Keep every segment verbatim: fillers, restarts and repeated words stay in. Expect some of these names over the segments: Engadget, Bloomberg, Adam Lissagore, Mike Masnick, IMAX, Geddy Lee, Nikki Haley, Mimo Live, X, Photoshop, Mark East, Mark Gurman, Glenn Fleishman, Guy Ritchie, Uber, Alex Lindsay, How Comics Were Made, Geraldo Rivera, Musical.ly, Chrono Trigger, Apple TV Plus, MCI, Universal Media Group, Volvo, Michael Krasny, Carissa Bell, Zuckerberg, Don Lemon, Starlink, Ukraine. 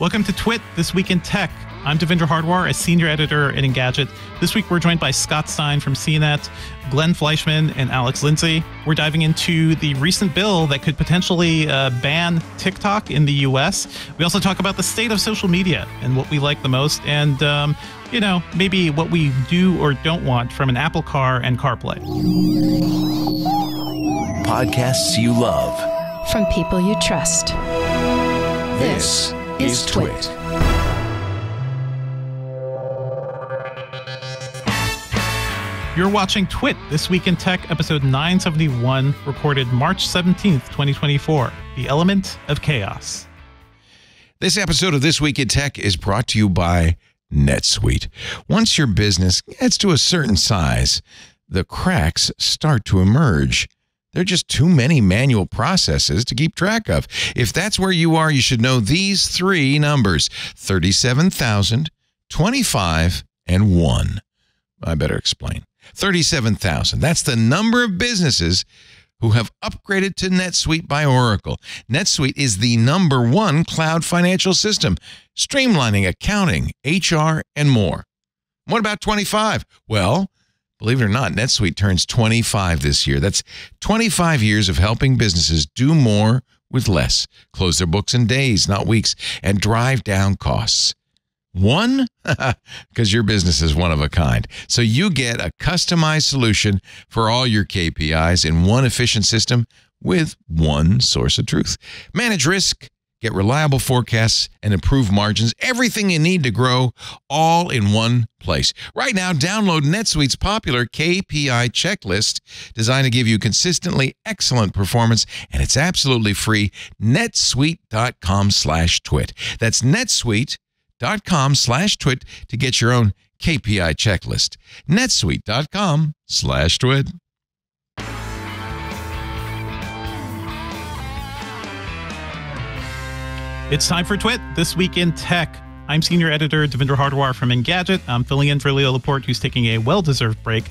Welcome to Twit, This Week in Tech. I'm Devindra Hardawar, a senior editor at Engadget. This week, we're joined by Scott Stein from C N E T, Glenn Fleishman, and Alex Lindsay. We're diving into the recent bill that could potentially uh, ban TikTok in the U S. We also talk about the state of social media and what we like the most, and um, you know, maybe what we do or don't want from an Apple car and CarPlay. Podcasts you love from people you trust. This is Twit. You're watching Twit, This Week in Tech, episode nine seventy-one, recorded March seventeenth, twenty twenty-four, The Element of Chaos. This episode of This Week in Tech is brought to you by NetSuite. Once your business gets to a certain size, the cracks start to emerge. There are just too many manual processes to keep track of. If that's where you are, you should know these three numbers: thirty-seven thousand, twenty-five, and one. I better explain. thirty-seven thousand. That's the number of businesses who have upgraded to NetSuite by Oracle. NetSuite is the number one cloud financial system, streamlining accounting, H R, and more. What about twenty-five? Well, believe it or not, NetSuite turns twenty-five this year. That's twenty-five years of helping businesses do more with less, close their books in days, not weeks, and drive down costs. One? Because your business is one of a kind. So you get a customized solution for all your K P Is in one efficient system with one source of truth. Manage risk, get reliable forecasts, and improve margins. Everything you need to grow, all in one place. Right now, download NetSuite's popular K P I checklist designed to give you consistently excellent performance, and it's absolutely free. NetSuite.com slash twit. That's NetSuite.com slash twit to get your own K P I checklist. NetSuite.com slash twit. It's time for Twit, This Week in Tech. I'm senior editor Devindra Hardawar from Engadget. I'm filling in for Leo Laporte, who's taking a well-deserved break.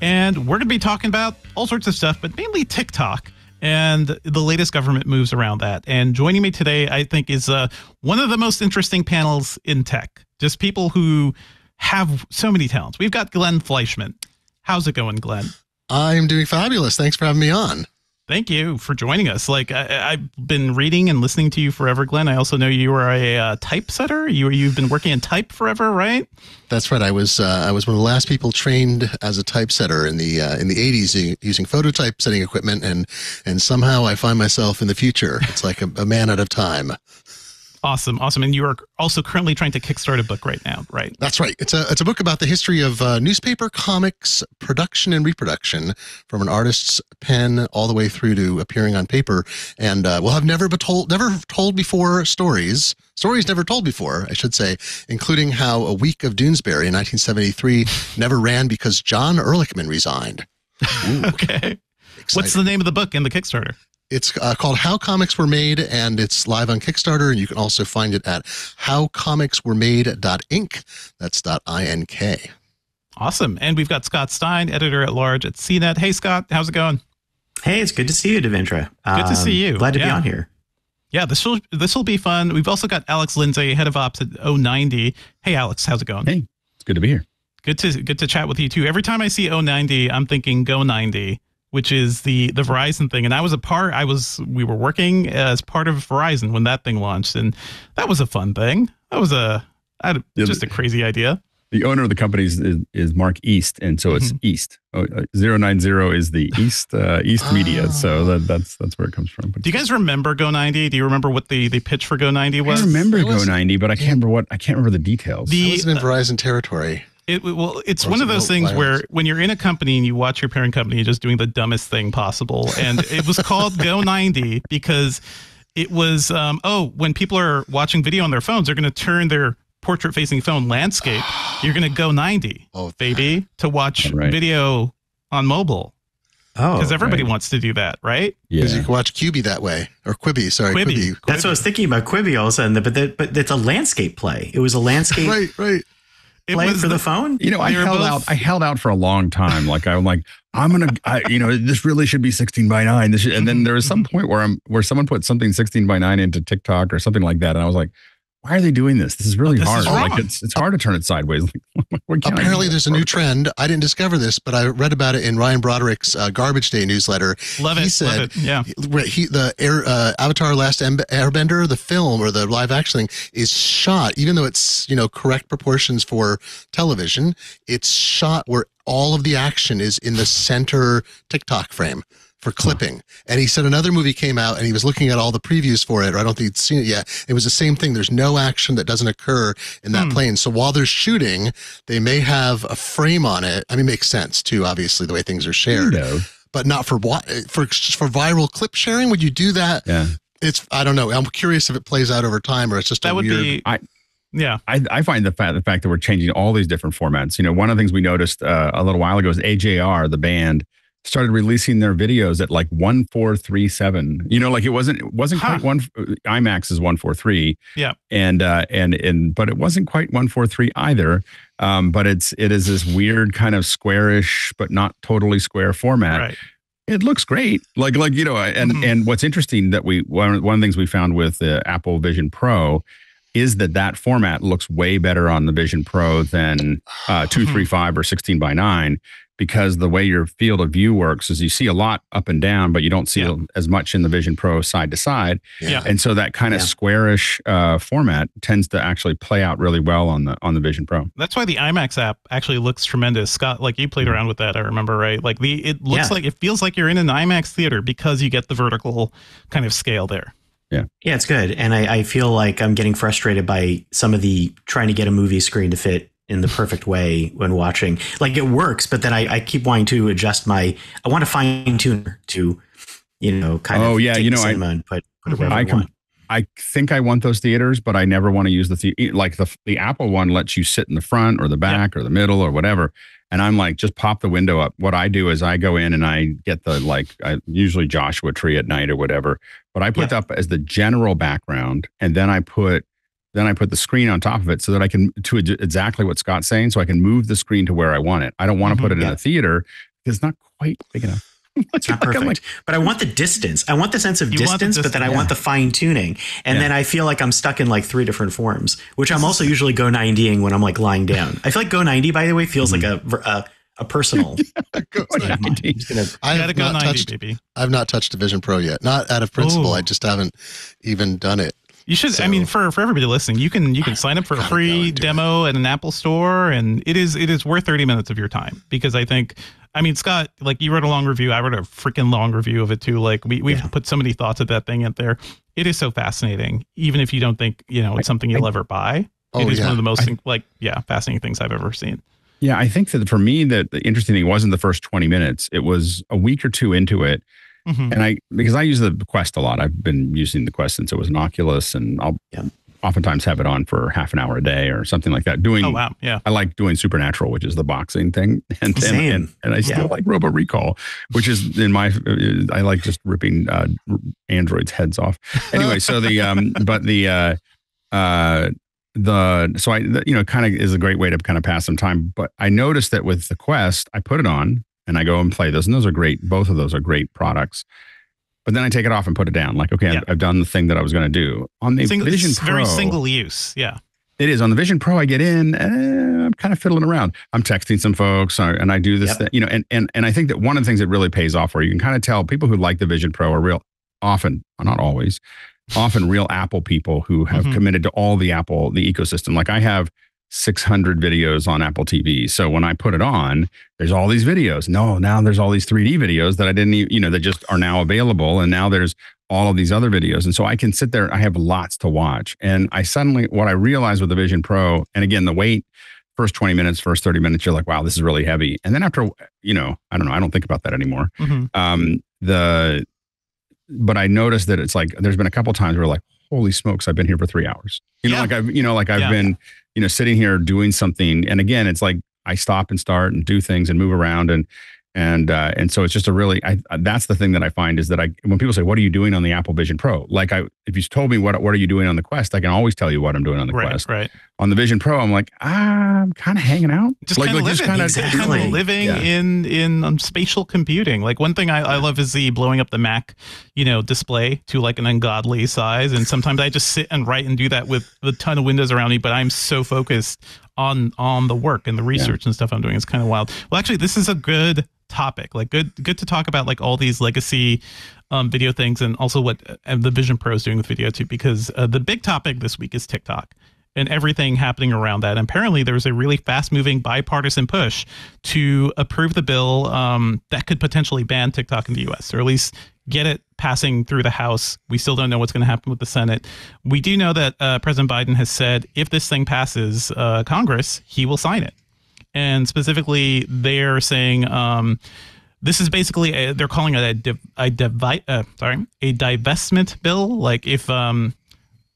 And we're going to be talking about all sorts of stuff, but mainly TikTok and the latest government moves around that. And joining me today, I think, is uh, one of the most interesting panels in tech. Just people who have so many talents. We've got Glenn Fleishman. How's it going, Glenn? I'm doing fabulous. Thanks for having me on. Thank you for joining us. Like I, I've been reading and listening to you forever, Glenn. I also know you were a uh, typesetter. You you've been working in type forever, right? That's right. I was uh, I was one of the last people trained as a typesetter in the uh, in the eighties using phototype setting equipment, and and somehow I find myself in the future. It's like a, a man out of time. Awesome, awesome, and you are also currently trying to kickstart a book right now, right? That's right. It's a it's a book about the history of uh, newspaper comics production and reproduction, from an artist's pen all the way through to appearing on paper. And uh, we'll have never be told, never told before stories, stories never told before, I should say, including how A Week of Doonesbury in nineteen seventy-three never ran because John Ehrlichman resigned. Ooh, okay, exciting. What's the name of the book and the Kickstarter? It's uh, called How Comics Were Made, and it's live on Kickstarter, and you can also find it at how comics were made dot inc. That's dot I N K. Awesome. And we've got Scott Stein, editor-at-large at C net. Hey, Scott, how's it going? Hey, it's good to see you, Devindra. Um, good to see you. Glad to yeah. be on here. Yeah, this will this will be fun. We've also got Alex Lindsay, head of ops at Go ninety. Hey, Alex, how's it going? Hey, it's good to be here. Good to, good to chat with you, too. Every time I see Go ninety, I'm thinking Go ninety. Which is the the Verizon thing, and I was a part. I was we were working as part of Verizon when that thing launched, and that was a fun thing. That was a I had yeah, just a crazy idea. The owner of the company is, is Mark East, and so it's mm-hmm. East. Oh, zero nine zero is the East uh, East oh. Media, so that, that's that's where it comes from. But do you guys remember Go ninety? Do you remember what the the pitch for Go ninety was? I remember Go ninety, but I can't remember what I can't remember the details. The, I wasn't in uh, Verizon territory. It, well, it's one of those things where when you're in a company and you watch your parent company just doing the dumbest thing possible. And it was called Go ninety because it was, um, oh, when people are watching video on their phones, they're going to turn their portrait facing phone landscape. You're going to Go ninety, oh, baby, to watch right. video on mobile. Oh, because everybody right. wants to do that, right? Yeah, because you can watch Quibi that way, or Quibi. Sorry, Quibi. Quibi. That's Quibi. What I was thinking about Quibi all of a sudden, but the, but it's a landscape play. It was a landscape. right, right. It play was for the, the phone? You know, I held both? out I held out for a long time. Like I'm like, I'm gonna I, you know, this really should be sixteen by nine. This should, and then there was some point where I'm where someone put something sixteen by nine into TikTok or something like that. And I was like, why are they doing this? This is really this hard. Is like it's, it's hard to turn it sideways. Apparently there's a new trend. I didn't discover this, but I read about it in Ryan Broderick's uh, Garbage Day newsletter. Love it. He said, love it. Yeah. He, the Air, uh, Avatar Last Airbender, the film or the live action thing is shot, even though it's, you know, correct proportions for television, it's shot where all of the action is in the center TikTok frame. For clipping. And he said another movie came out and he was looking at all the previews for it, or I don't think he'd seen it yet. It was the same thing. There's no action that doesn't occur in that mm. plane. So while they're shooting, they may have a frame on it. I mean, it makes sense too, obviously, the way things are shared, you know. But not for what, for, for viral clip sharing. Would you do that? Yeah. It's, I don't know. I'm curious if it plays out over time or it's just that a would weird, be, I, yeah, I, I find the fact, the fact that we're changing all these different formats. You know, one of the things we noticed uh, a little while ago is A J R, the band, started releasing their videos at like one four three seven. You know, like it wasn't it wasn't huh. quite one. IMAX is one four three. Yeah, and uh, and and but it wasn't quite one four three either. Um, but it's it is this weird kind of squarish, but not totally square format. Right. It looks great. Like like you know, and mm-hmm. and what's interesting that we one one of the things we found with the Apple Vision Pro is that that format looks way better on the Vision Pro than uh, two three five or sixteen by nine. Because the way your field of view works is you see a lot up and down, but you don't see yeah. as much in the Vision Pro side to side. Yeah. And so that kind of yeah. squarish uh, format tends to actually play out really well on the on the Vision Pro. That's why the IMAX app actually looks tremendous. Scott, like you played around with that, I remember, right? Like the it looks yeah. like it feels like you're in an IMAX theater because you get the vertical kind of scale there. Yeah, yeah, it's good. And I, I feel like I'm getting frustrated by some of the trying to get a movie screen to fit in the perfect way when watching. Like it works, but then I, I keep wanting to adjust my, I want to fine tune to, you know, kind oh, of yeah, you know, I, and put, put it wherever I, I want. I think I want those theaters, but I never want to use the, the like the, the Apple one lets you sit in the front or the back yeah. or the middle or whatever. And I'm like, just pop the window up. What I do is I go in and I get the, like, I usually Joshua Tree at night or whatever, but I put yeah. up as the general background. And then I put, Then I put the screen on top of it so that I can, to exactly what Scott's saying, so I can move the screen to where I want it. I don't want to mm-hmm, put it yeah. in a theater. It's not quite big enough. It's not like, perfect. Like, but I want the distance. I want the sense of distance, the distance, but then yeah. I want the fine tuning. And yeah. then I feel like I'm stuck in like three different forms, which I'm also usually Go ninetying when I'm like lying down. I feel like Go ninety, by the way, feels mm-hmm. like a... a A personal. I've not touched a Vision Pro yet. Not out of principle. Ooh. I just haven't even done it. You should. So, I mean, for for everybody listening, you can you can I sign up for a free demo at an Apple store, and it is it is worth thirty minutes of your time, because I think. I mean, Scott, like you wrote a long review. I wrote a freaking long review of it too. Like we, we've yeah. put so many thoughts of that thing in there. It is so fascinating, even if you don't think you know it's something you'll I, ever buy. Oh, it is yeah. one of the most I, like yeah fascinating things I've ever seen. Yeah, I think that for me, that the interesting thing wasn't the first twenty minutes. It was a week or two into it. Mm-hmm. And I, because I use the Quest a lot, I've been using the Quest since it was an Oculus, and I'll yeah. oftentimes have it on for half an hour a day or something like that. Doing, oh, wow. yeah. I like doing Supernatural, which is the boxing thing. And and, and, and I still yeah. like Robo Recall, which is in my, I like just ripping uh, androids' heads off. Anyway, so the, um, but the, uh, uh, The so I the, you know kind of is a great way to kind of pass some time, but I noticed that with the Quest, I put it on and I go and play those, and those are great. Both of those are great products, but then I take it off and put it down. Like okay, yeah. I've, I've done the thing that I was going to do on the single, Vision Pro. Very single use, yeah. It is on the Vision Pro. I get in, and I'm kind of fiddling around. I'm texting some folks, and I do this, yep. thing, you know, and and and I think that one of the things that really pays off, where you can kind of tell people who like the Vision Pro are real often, not always. Often real Apple people who have mm-hmm. committed to all the Apple, the ecosystem. Like I have six hundred videos on Apple T V. So when I put it on, there's all these videos. No, now there's all these three D videos that I didn't even, you know, that just are now available. And now there's all of these other videos. And so I can sit there. I have lots to watch. And I suddenly, what I realized with the Vision Pro, and again, the weight, first twenty minutes, first thirty minutes, you're like, wow, this is really heavy. And then after, you know, I don't know, I don't think about that anymore. Mm-hmm. Um, the... But I noticed that it's like, there's been a couple times where like, holy smokes, I've been here for three hours. You know, yeah. like I've, you know, like I've yeah. been, you know, sitting here doing something. And again, it's like, I stop and start and do things and move around. And, And uh, and so it's just a really, I, that's the thing that I find is that I, when people say, what are you doing on the Apple Vision Pro? Like I, if you told me what, what are you doing on the Quest, I can always tell you what I'm doing on the right, Quest. Right. On the Vision Pro, I'm like, ah, I'm kind of hanging out. Just like, kind of like living, kinda exactly. kinda living yeah. in, in um, spatial computing. Like one thing I, I love is the blowing up the Mac, you know, display to like an ungodly size. And sometimes I just sit and write and do that with a ton of windows around me, but I'm so focused on, on the work and the research yeah. and stuff I'm doing. It's kind of wild. Well, actually, this is a good topic, like good good to talk about like all these legacy um video things, and also what uh, the Vision Pro is doing with video too, because uh, the big topic this week is TikTok and everything happening around that. And apparently there was a really fast moving bipartisan push to approve the bill um that could potentially ban TikTok in the U S, or at least get it passing through the House. We still don't know what's going to happen with the Senate. We do know that uh President Biden has said if this thing passes uh Congress, he will sign it. And specifically, they're saying um, this is basically a, they're calling it a div, a, divi, uh, sorry, a divestment bill. Like if um,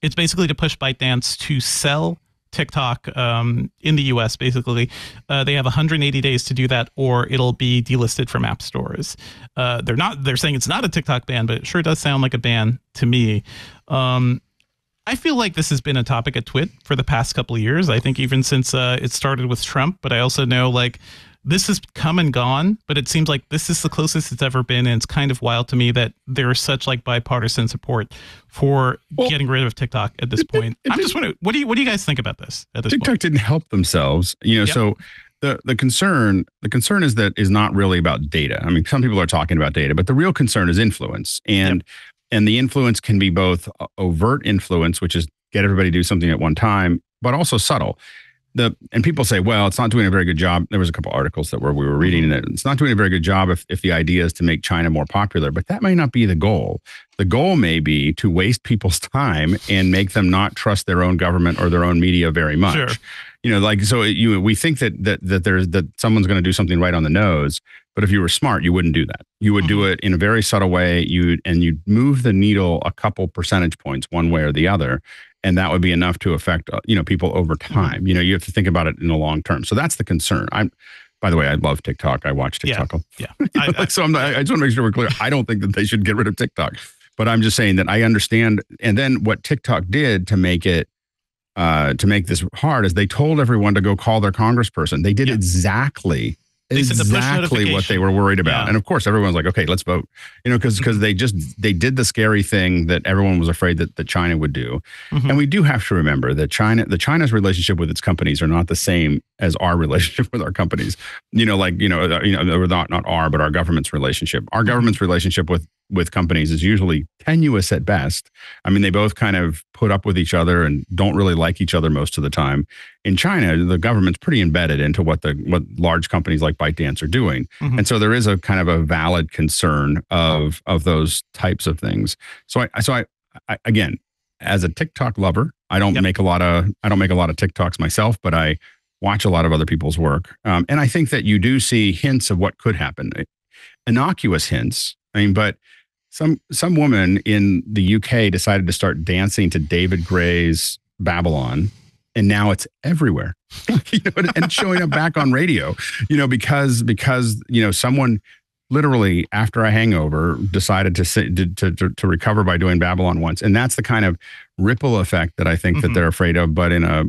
it's basically to push ByteDance to sell TikTok um, in the U S. Basically, uh, they have one hundred eighty days to do that, or it'll be delisted from app stores. Uh, they're not. They're saying it's not a TikTok ban, but it sure does sound like a ban to me. Um, I feel like this has been a topic at Twit for the past couple of years. I think even since uh, it started with Trump, but I also know like this has come and gone, but it seems like this is the closest it's ever been. And it's kind of wild to me that there is such like bipartisan support for well, getting rid of TikTok at this it, point. It, it, I'm just wondering, what do you, what do you guys think about this at this TikTok point? Didn't help themselves, you know, yep. so the, the concern, the concern is that is not really about data. I mean, some people are talking about data, but the real concern is influence. And yep. And the influence can be both overt influence, which is get everybody to do something at one time, but also subtle. The and people say, well, it's not doing a very good job. There was a couple articles that were we were reading that it's not doing a very good job if, if the idea is to make China more popular, but that may not be the goal. The goal may be to waste people's time and make them not trust their own government or their own media very much. Sure. You know, like so you we think that that that there's that someone's going to do something right on the nose. But if you were smart, you wouldn't do that. You would do it in a very subtle way. You and you'd move the needle a couple percentage points one way or the other. And that would be enough to affect, you know, people over time. You know, you have to think about it in the long term. So that's the concern. I'm, by the way, I love TikTok. I watch TikTok. Yeah. yeah. you know, I, like, I, so I'm not, I just want to make sure we're clear. I don't think that they should get rid of TikTok. But I'm just saying that I understand. And then what TikTok did to make it, uh, to make this hard is they told everyone to go call their congressperson. They did yeah. exactly They exactly what they were worried about. Yeah. And of course, everyone's like, okay, let's vote. You know, because because they just, they did the scary thing that everyone was afraid that, that China would do. Mm-hmm. And we do have to remember that China, the China's relationship with its companies are not the same as our relationship with our companies. You know, like, you know, you know, not, not our, but our government's relationship. Our government's relationship with with companies is usually tenuous at best. I mean, they both kind of put up with each other and don't really like each other most of the time. In China, the government's pretty embedded into what the what large companies like ByteDance are doing. Mm-hmm. And so there is a kind of a valid concern of of those types of things. So I so I, I again, as a TikTok lover, I don't yep. make a lot of I don't make a lot of TikToks myself, but I watch a lot of other people's work. Um, and I think that you do see hints of what could happen. Innocuous hints. I mean, but Some some woman in the U K decided to start dancing to David Gray's Babylon, and now it's everywhere, you know, and, and showing up back on radio, you know, because because you know someone literally after a hangover decided to sit, to, to to recover by doing Babylon once, and that's the kind of ripple effect that I think mm-hmm. that they're afraid of, but in a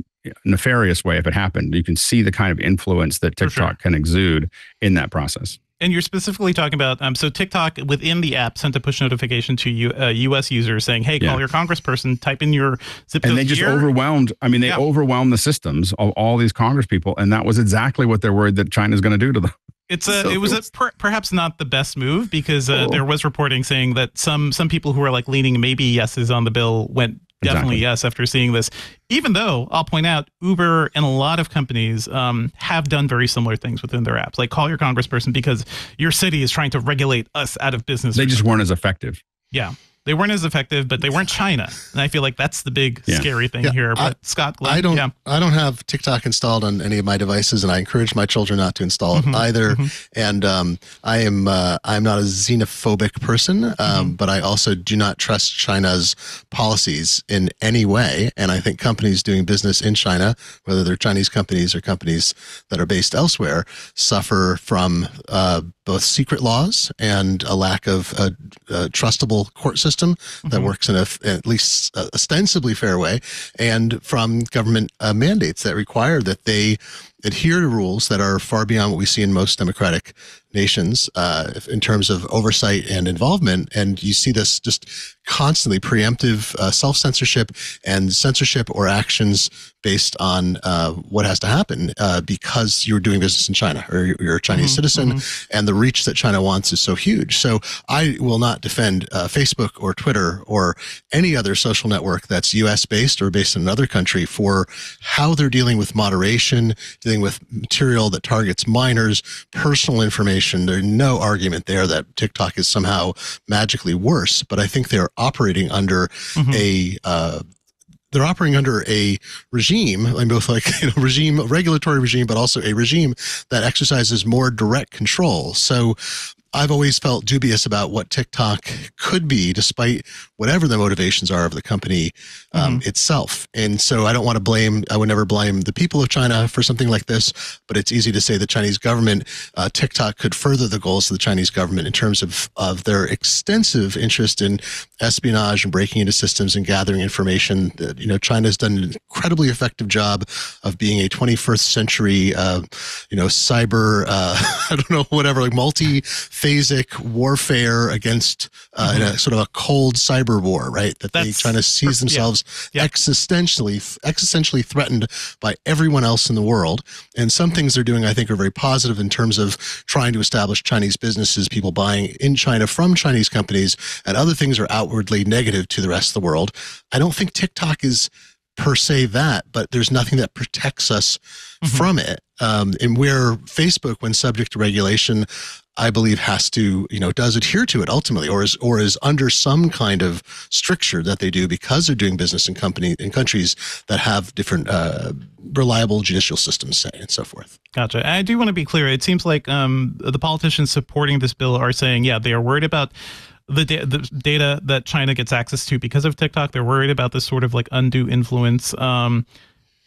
nefarious way. If it happened, you can see the kind of influence that TikTok sure. can exude in that process. And you're specifically talking about, um, so TikTok within the app sent a push notification to U, uh, U S users saying, hey, call yeah. your congressperson, type in your zip code. And they just here. overwhelmed, I mean, they yeah. overwhelmed the systems of all these congresspeople. And that was exactly what they're worried that China's going to do to them. It's a, so it was, it was a, per, perhaps not the best move because uh, oh. there was reporting saying that some some people who are like leaning maybe yeses on the bill went definitely exactly. yes after seeing this, even though I'll point out Uber and a lot of companies um, have done very similar things within their apps, like call your congressperson because your city is trying to regulate us out of business. They just weren't as effective. Yeah. They weren't as effective, but they weren't China. And I feel like that's the big yeah. scary thing yeah. here. But I, Scott, Glenn, I don't, yeah. I don't have TikTok installed on any of my devices, and I encourage my children not to install it mm-hmm. either. Mm-hmm. And um, I am, uh, I'm not a xenophobic person, um, mm-hmm. but I also do not trust China's policies in any way. And I think companies doing business in China, whether they're Chinese companies or companies that are based elsewhere, suffer from uh, both secret laws and a lack of a, a trustable court system. System that mm-hmm. works in a at least uh, ostensibly fair way, and from government uh, mandates that require that they adhere to rules that are far beyond what we see in most democratic nations uh, in terms of oversight and involvement. And you see this just constantly preemptive uh, self-censorship and censorship or actions based on uh, what has to happen uh, because you're doing business in China or you're a Chinese mm-hmm, citizen mm-hmm. and the reach that China wants is so huge. So I will not defend uh, Facebook or Twitter or any other social network that's U S based or based in another country for how they're dealing with moderation, dealing with material that targets minors, personal information. There's no argument there that TikTok is somehow magically worse, but I think they're operating under mm-hmm. a uh, they're operating under a regime, like both like you know, regime, a regulatory regime, but also a regime that exercises more direct control. So I've always felt dubious about what TikTok could be, despite whatever the motivations are of the company um, mm-hmm. itself. And so I don't want to blame, I would never blame the people of China for something like this, but it's easy to say the Chinese government, uh, TikTok could further the goals of the Chinese government in terms of, of their extensive interest in espionage and breaking into systems and gathering information. That, you know, China's done an incredibly effective job of being a twenty-first century, uh, you know, cyber, uh, I don't know, whatever, like multi- phasic warfare against uh, mm-hmm. a, sort of a cold cyber war, right? That That's, they China sees themselves yeah, yeah. existentially existentially threatened by everyone else in the world. And some things they're doing, I think, are very positive in terms of trying to establish Chinese businesses, people buying in China from Chinese companies, and other things are outwardly negative to the rest of the world. I don't think TikTok is per se that, but there's nothing that protects us mm-hmm. from it. Um, and where Facebook, when subject to regulation, I believe has to, you know, does adhere to it ultimately, or is or is under some kind of stricture that they do because they're doing business in company in countries that have different uh, reliable judicial systems, say, and so forth. Gotcha. And I do want to be clear. It seems like um, the politicians supporting this bill are saying, yeah, they are worried about the, da the data that China gets access to because of TikTok. They're worried about this sort of like undue influence. Um,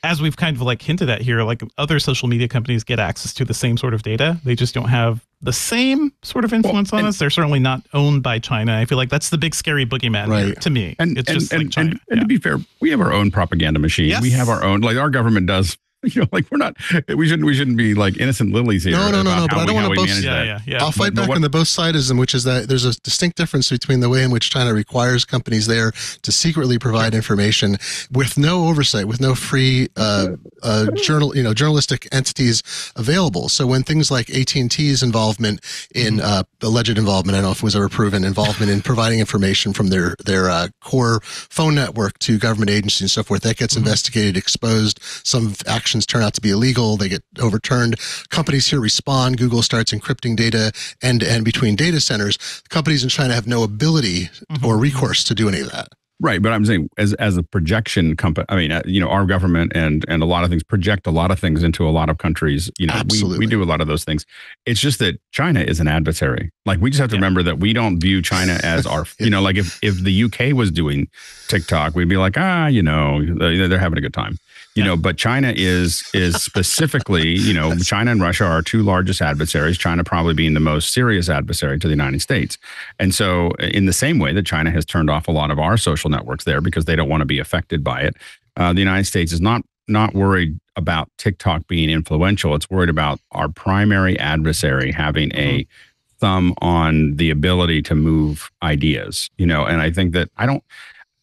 as we've kind of like hinted at here, like other social media companies get access to the same sort of data. They just don't have the same sort of influence well, on us. They're certainly not owned by China. I feel like that's the big scary boogeyman right. here, to me. And, it's and, just and, like China. And, and yeah. to be fair, we have our own propaganda machine. Yes. We have our own, like our government does. You know, like we're not, we shouldn't, we shouldn't be like innocent lilies here. No, no, no, no, but I don't want to boast. Yeah, yeah, yeah. I'll fight back on the both sidism, which is that there's a distinct difference between the way in which China requires companies there to secretly provide information with no oversight, with no free uh, uh, journal, you know, journalistic entities available. So when things like A T and T's involvement in uh, alleged involvement, I don't know if it was ever proven, involvement in providing information from their their uh, core phone network to government agencies and so forth, that gets mm-hmm. investigated, exposed. Some action turn out to be illegal, they get overturned. Companies here respond. Google starts encrypting data end to end between data centers. Companies in China have no ability mm-hmm. or recourse to do any of that. Right, but I'm saying as as a projection company, I mean, you know, our government and and a lot of things project a lot of things into a lot of countries. You know, Absolutely. we we do a lot of those things. It's just that China is an adversary. Like we just have to yeah. remember that we don't view China as our, you know, like if if the U K was doing TikTok, we'd be like, ah, you know, they're having a good time. You know, but China is is specifically, you know, China and Russia are our two largest adversaries, China probably being the most serious adversary to the United States. And so in the same way that China has turned off a lot of our social networks there because they don't want to be affected by it, uh, the United States is not not worried about TikTok being influential. It's worried about our primary adversary having a thumb on the ability to move ideas, you know, and I think that I don't,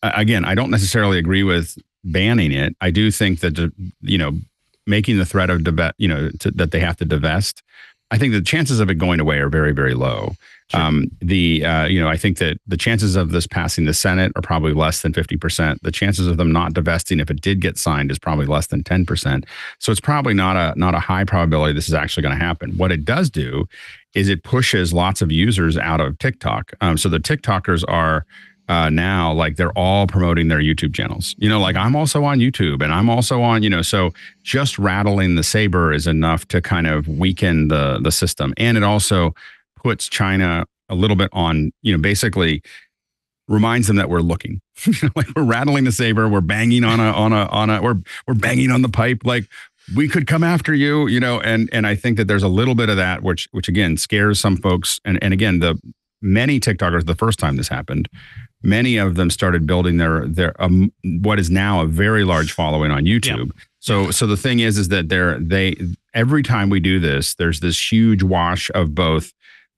again, I don't necessarily agree with banning it. I do think that, you know, making the threat of, you know, to, that they have to divest, I think the chances of it going away are very, very low. Sure. Um, the, uh, you know, I think that the chances of this passing the Senate are probably less than fifty percent. The chances of them not divesting, if it did get signed, is probably less than ten percent. So it's probably not a, not a high probability this is actually going to happen. What it does do is it pushes lots of users out of TikTok. Um, so the TikTokers are uh, now, like they're all promoting their YouTube channels. You know, like I'm also on YouTube and I'm also on, you know, so just rattling the saber is enough to kind of weaken the the system. And it also puts China a little bit on, you know, basically reminds them that we're looking. Like we're rattling the saber, we're banging on a on a on a we're we're banging on the pipe, like we could come after you, you know. And and I think that there's a little bit of that, which which again scares some folks. And and again, the many TikTokers, the first time this happened, many of them started building their their um, what is now a very large following on YouTube. Yeah. So so the thing is is that they're they every time we do this, there's this huge wash of both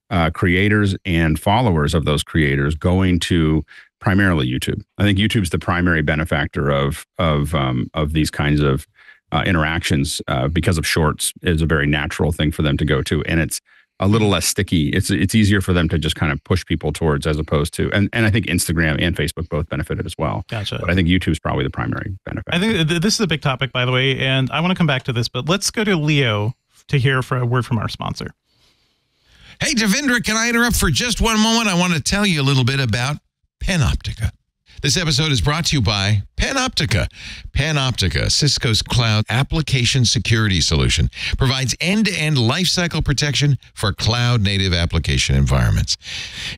uh, creators and followers of those creators going to primarily YouTube. I think YouTube's the primary benefactor of of um, of these kinds of Uh, interactions uh, because of shorts is a very natural thing for them to go to, and it's a little less sticky. It's it's easier for them to just kind of push people towards, as opposed to, and, and I think Instagram and Facebook both benefited as well. Gotcha. But I think YouTube's probably the primary benefactor. I think th this is a big topic, by the way, and I want to come back to this, but let's go to Leo to hear for a word from our sponsor. Hey, Devindra, can I interrupt for just one moment? I want to tell you a little bit about Panoptica. This episode is brought to you by Panoptica. Panoptica, Cisco's cloud application security solution, provides end-to-end lifecycle protection for cloud-native application environments.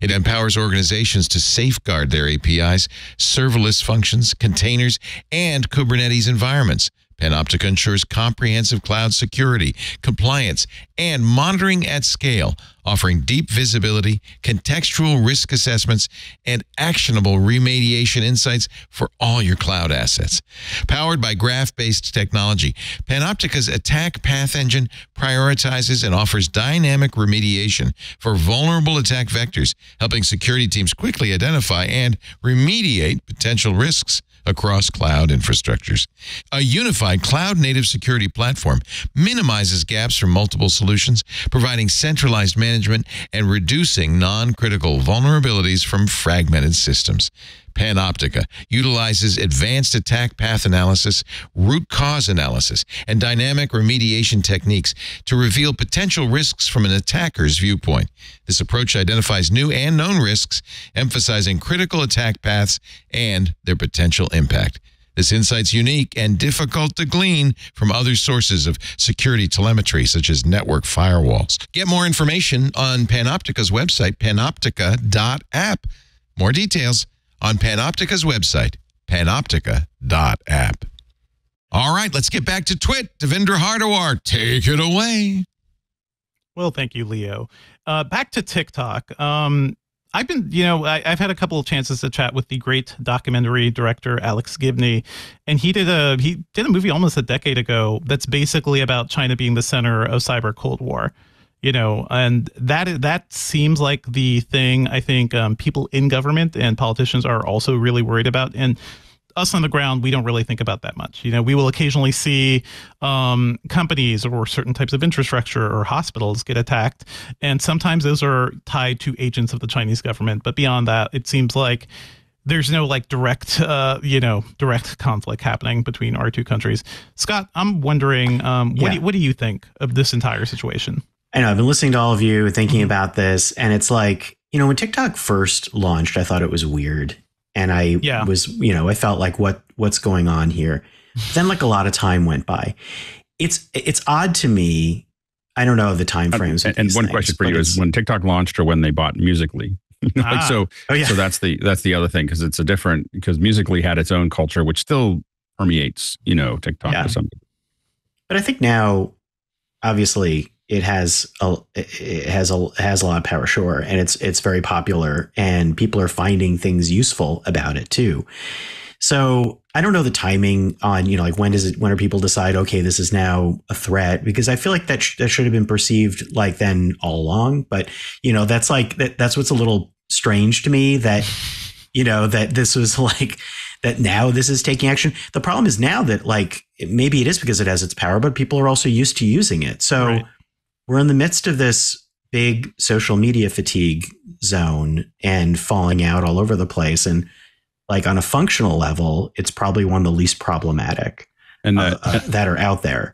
It empowers organizations to safeguard their A P Is, serverless functions, containers, and Kubernetes environments. Panoptica ensures comprehensive cloud security, compliance, and monitoring at scale, offering deep visibility, contextual risk assessments, and actionable remediation insights for all your cloud assets. Powered by graph-based technology, Panoptica's attack path engine prioritizes and offers dynamic remediation for vulnerable attack vectors, helping security teams quickly identify and remediate potential risks across cloud infrastructures. A unified cloud-native security platform minimizes gaps from multiple solutions, providing centralized management and reducing non-critical vulnerabilities from fragmented systems. Panoptica utilizes advanced attack path analysis, root cause analysis, and dynamic remediation techniques to reveal potential risks from an attacker's viewpoint. This approach identifies new and known risks, emphasizing critical attack paths and their potential impact. This insight's unique and difficult to glean from other sources of security telemetry, such as network firewalls. Get more information on Panoptica's website, panoptica dot app. More details on Panoptica's website, panoptica dot app. All right, let's get back to Twit. Devindra Hardawar, take it away. Well, thank you, Leo. Uh, back to TikTok. Um, I've been, you know, I, I've had a couple of chances to chat with the great documentary director Alex Gibney, and he did a he did a movie almost a decade ago that's basically about China being the center of cyber Cold War. You know, and that that seems like the thing I think um, people in government and politicians are also really worried about. And us on the ground, we don't really think about that much. You know, we will occasionally see um, companies or certain types of infrastructure or hospitals get attacked. And sometimes those are tied to agents of the Chinese government. But beyond that, it seems like there's no like direct, uh, you know, direct conflict happening between our two countries. Scott, I'm wondering, um, yeah. what, do, what do you think of this entire situation? I know I've been listening to all of you thinking about this, and it's like, you know, when TikTok first launched, I thought it was weird. And I yeah. was, you know, I felt like what what's going on here. But then like a lot of time went by. It's it's odd to me. I don't know the time frames. And, and one things, question for you is when TikTok launched or when they bought Musical.ly. like ah. So oh, yeah. so that's the that's the other thing, because it's a different because Musical.ly had its own culture, which still permeates, you know, TikTok yeah. to some degree. But I think now, obviously, it has a it has a has a lot of power, sure, and it's it's very popular, and people are finding things useful about it too. So I don't know the timing on, you know, like when does it when are people decide, okay, this is now a threat? Because I feel like that sh that should have been perceived like then all along. But you know, that's like that that's what's a little strange to me, that you know that this was like. That now this is taking action. The problem is now that like maybe it is because it has its power, but people are also used to using it. So right. we're in the midst of this big social media fatigue zone and falling out all over the place. And like on a functional level, it's probably one of the least problematic and that, uh, that are out there.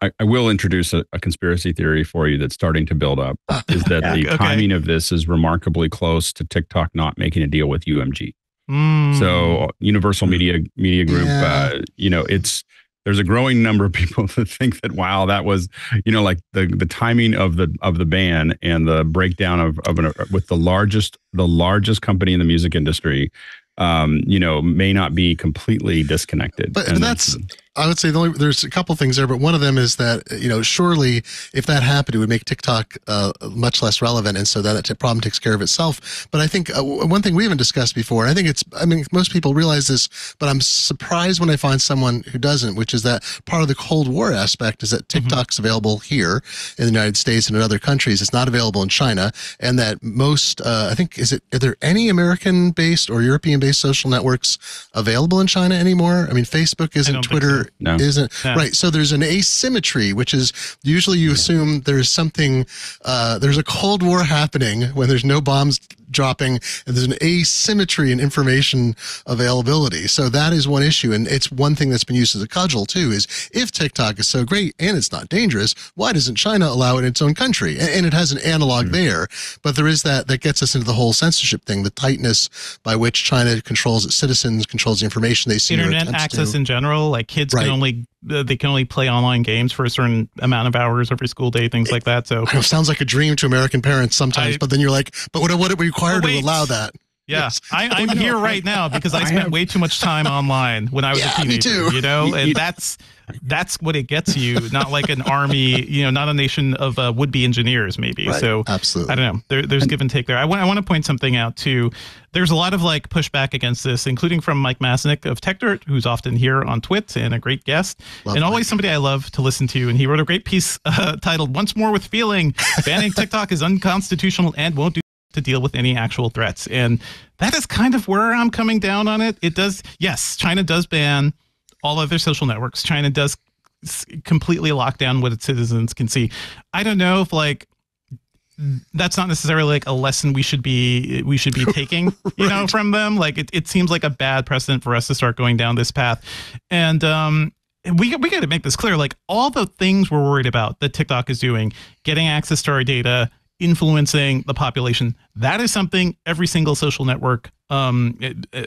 I, I will introduce a, a conspiracy theory for you that's starting to build up. Is that yeah, the okay. timing of this is remarkably close to TikTok not making a deal with U M G. Mm. So Universal Media Media Group, yeah. uh, you know, it's there's a growing number of people that think that, wow, that was, you know, like the the timing of the of the ban and the breakdown of of an, with the largest the largest company in the music industry, um, you know, may not be completely disconnected. But, but that's, I would say the only, there's a couple things there, but one of them is that, you know, surely if that happened, it would make TikTok uh, much less relevant. And so that, that problem takes care of itself. But I think uh, one thing we haven't discussed before, and I think it's, I mean, most people realize this, but I'm surprised when I find someone who doesn't, which is that part of the Cold War aspect is that TikTok's mm-hmm. available here in the United States and in other countries. It's not available in China. And that most, uh, I think, is it, are there any American based or European based social networks available in China anymore? I mean, Facebook isn't, Twitter. No. Isn't no. Right. So there's an asymmetry, which is usually you yeah. assume there's something, uh, there's a Cold War happening when there's no bombs dropping, and there's an asymmetry in information availability. So that is one issue. And it's one thing that's been used as a cudgel too, is if TikTok is so great and it's not dangerous, why doesn't China allow it in its own country? And, and it has an analog mm-hmm. there, but there is that, that gets us into the whole censorship thing, the tightness by which China controls its citizens, controls the information they see. Internet access to. in general, like kids right. can only, they can only play online games for a certain amount of hours every school day, things it, like that. So it sounds like a dream to American parents sometimes, I, but then you're like, but what, what are we required oh, to allow that? Yeah, yes. I, I'm I here right now because I, I spent have... way too much time online when I was yeah, a teenager, me too. you know, and that's, that's what it gets you. Not like an army, you know, not a nation of uh, would-be engineers maybe. Right. So absolutely, I don't know. There, there's and, give and take there. I want, I want to point something out too. There's a lot of like pushback against this, including from Mike Masnick of Tech Dirt, who's often here on Twit and a great guest and always Mike. somebody I love to listen to. And he wrote a great piece uh, titled Once More With Feeling, Banning TikTok is Unconstitutional and Won't Do to deal with any actual threats. And that is kind of where I'm coming down on it. It does. Yes, China does ban all other social networks. China does completely lock down what its citizens can see. I don't know if like that's not necessarily like a lesson we should be we should be taking, right. you know, from them. Like it, it seems like a bad precedent for us to start going down this path. And um, we, we got to make this clear, like all the things we're worried about that TikTok is doing, getting access to our data, influencing the population. That is something every single social network, um,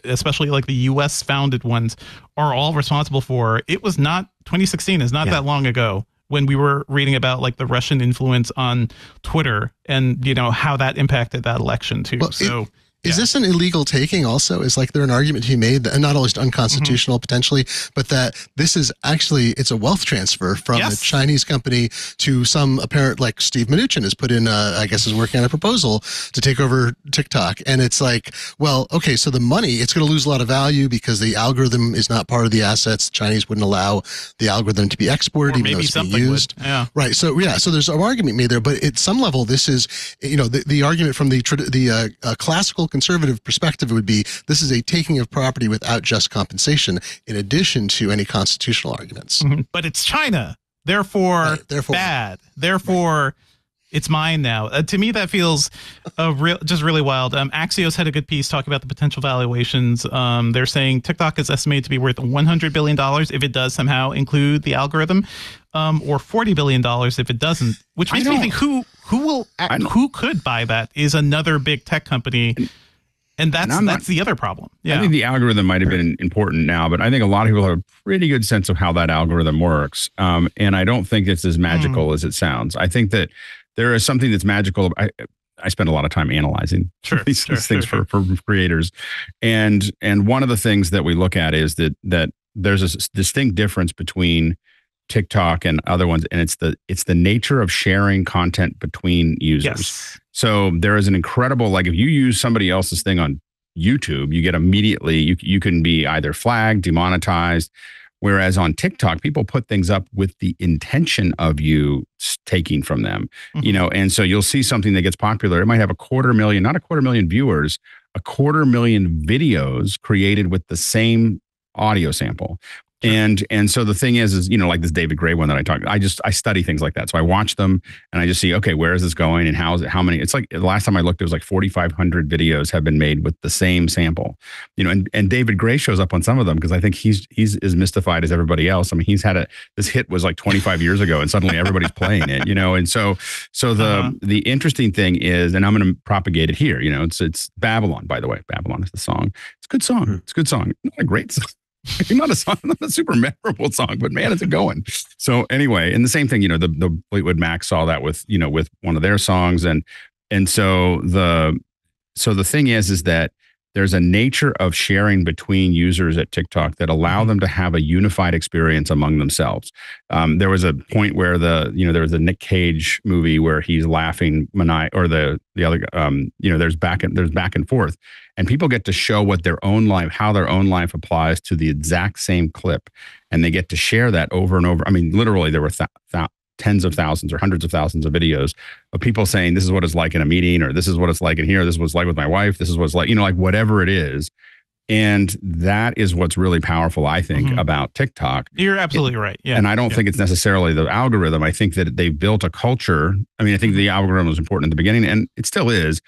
especially like the U S founded ones, are all responsible for. It was not twenty sixteen is not yeah. that long ago when we were reading about like the Russian influence on Twitter and, you know, how that impacted that election too. Well, so. It Is yeah. this an illegal taking also? Is like there an argument he made that not only is it unconstitutional mm-hmm. potentially, but that this is actually, it's a wealth transfer from yes. a Chinese company to some apparent, like Steve Mnuchin has put in, a, I guess is working on a proposal to take over TikTok. And it's like, well, okay, so the money, it's going to lose a lot of value because the algorithm is not part of the assets. The Chinese wouldn't allow the algorithm to be exported, or even though it's being used. Yeah. Right. So yeah, so there's an argument made there, but at some level, this is, you know, the, the argument from the, the uh, uh, classical conservative perspective would be this is a taking of property without just compensation in addition to any constitutional arguments. Mm-hmm. But it's China, therefore, right, therefore bad, therefore right. it's mine now. Uh, to me, that feels uh, real, just really wild. Um, Axios had a good piece talking about the potential valuations. Um, they're saying TikTok is estimated to be worth one hundred billion dollars if it does somehow include the algorithm, um, or forty billion dollars if it doesn't, which makes me think who... Who will? Who could buy that? Is another big tech company, and, and that's and that's not, the other problem. Yeah, I think the algorithm might have been important now, but I think a lot of people have a pretty good sense of how that algorithm works, um, and I don't think it's as magical mm. as it sounds. I think that there is something that's magical. I I spend a lot of time analyzing sure, these, sure, these things sure, for, sure. for creators, and and one of the things that we look at is that that there's a distinct difference between TikTok and other ones, and it's the it's the nature of sharing content between users. Yes. So there is an incredible, like if you use somebody else's thing on YouTube, you get immediately, you, you can be either flagged, demonetized, whereas on TikTok, people put things up with the intention of you taking from them, mm-hmm. you know, and so you'll see something that gets popular. It might have a quarter million, not a quarter million viewers, a quarter million videos created with the same audio sample. And and so the thing is, is, you know, like this David Gray one that I talked, I just, I study things like that. So I watch them and I just see, okay, where is this going and how is it, how many, it's like the last time I looked, it was like forty-five hundred videos have been made with the same sample, you know, and, and David Gray shows up on some of them because I think he's, he's as mystified as everybody else. I mean, he's had a, this hit was like twenty-five years ago and suddenly everybody's playing it, you know? And so, so the, uh-huh. the interesting thing is, and I'm going to propagate it here, you know, it's, it's Babylon, by the way, Babylon is the song. It's a good song. Mm-hmm. It's a good song. Not a great song. Not a song, not a super memorable song, but man, it's a going. So anyway, and the same thing, you know, the, the Fleetwood Mac saw that with, you know, with one of their songs. And, and so the, so the thing is, is that there's a nature of sharing between users at TikTok that allow them to have a unified experience among themselves. Um, there was a point where the, you know, there was a Nick Cage movie where he's laughing maniac, or the, the other, um, you know, there's back and there's back and forth. And people get to show what their own life, how their own life applies to the exact same clip. And they get to share that over and over. I mean, literally there were th- th- tens of thousands or hundreds of thousands of videos of people saying, this is what it's like in a meeting, or this is what it's like in here. This is what it's like with my wife. This is what it's like, you know, like whatever it is. And that is what's really powerful, I think, mm-hmm. about TikTok. You're absolutely it, right. Yeah. And I don't yeah. think it's necessarily the algorithm. I think that they've built a culture. I mean, I think the algorithm was important at the beginning and it still is,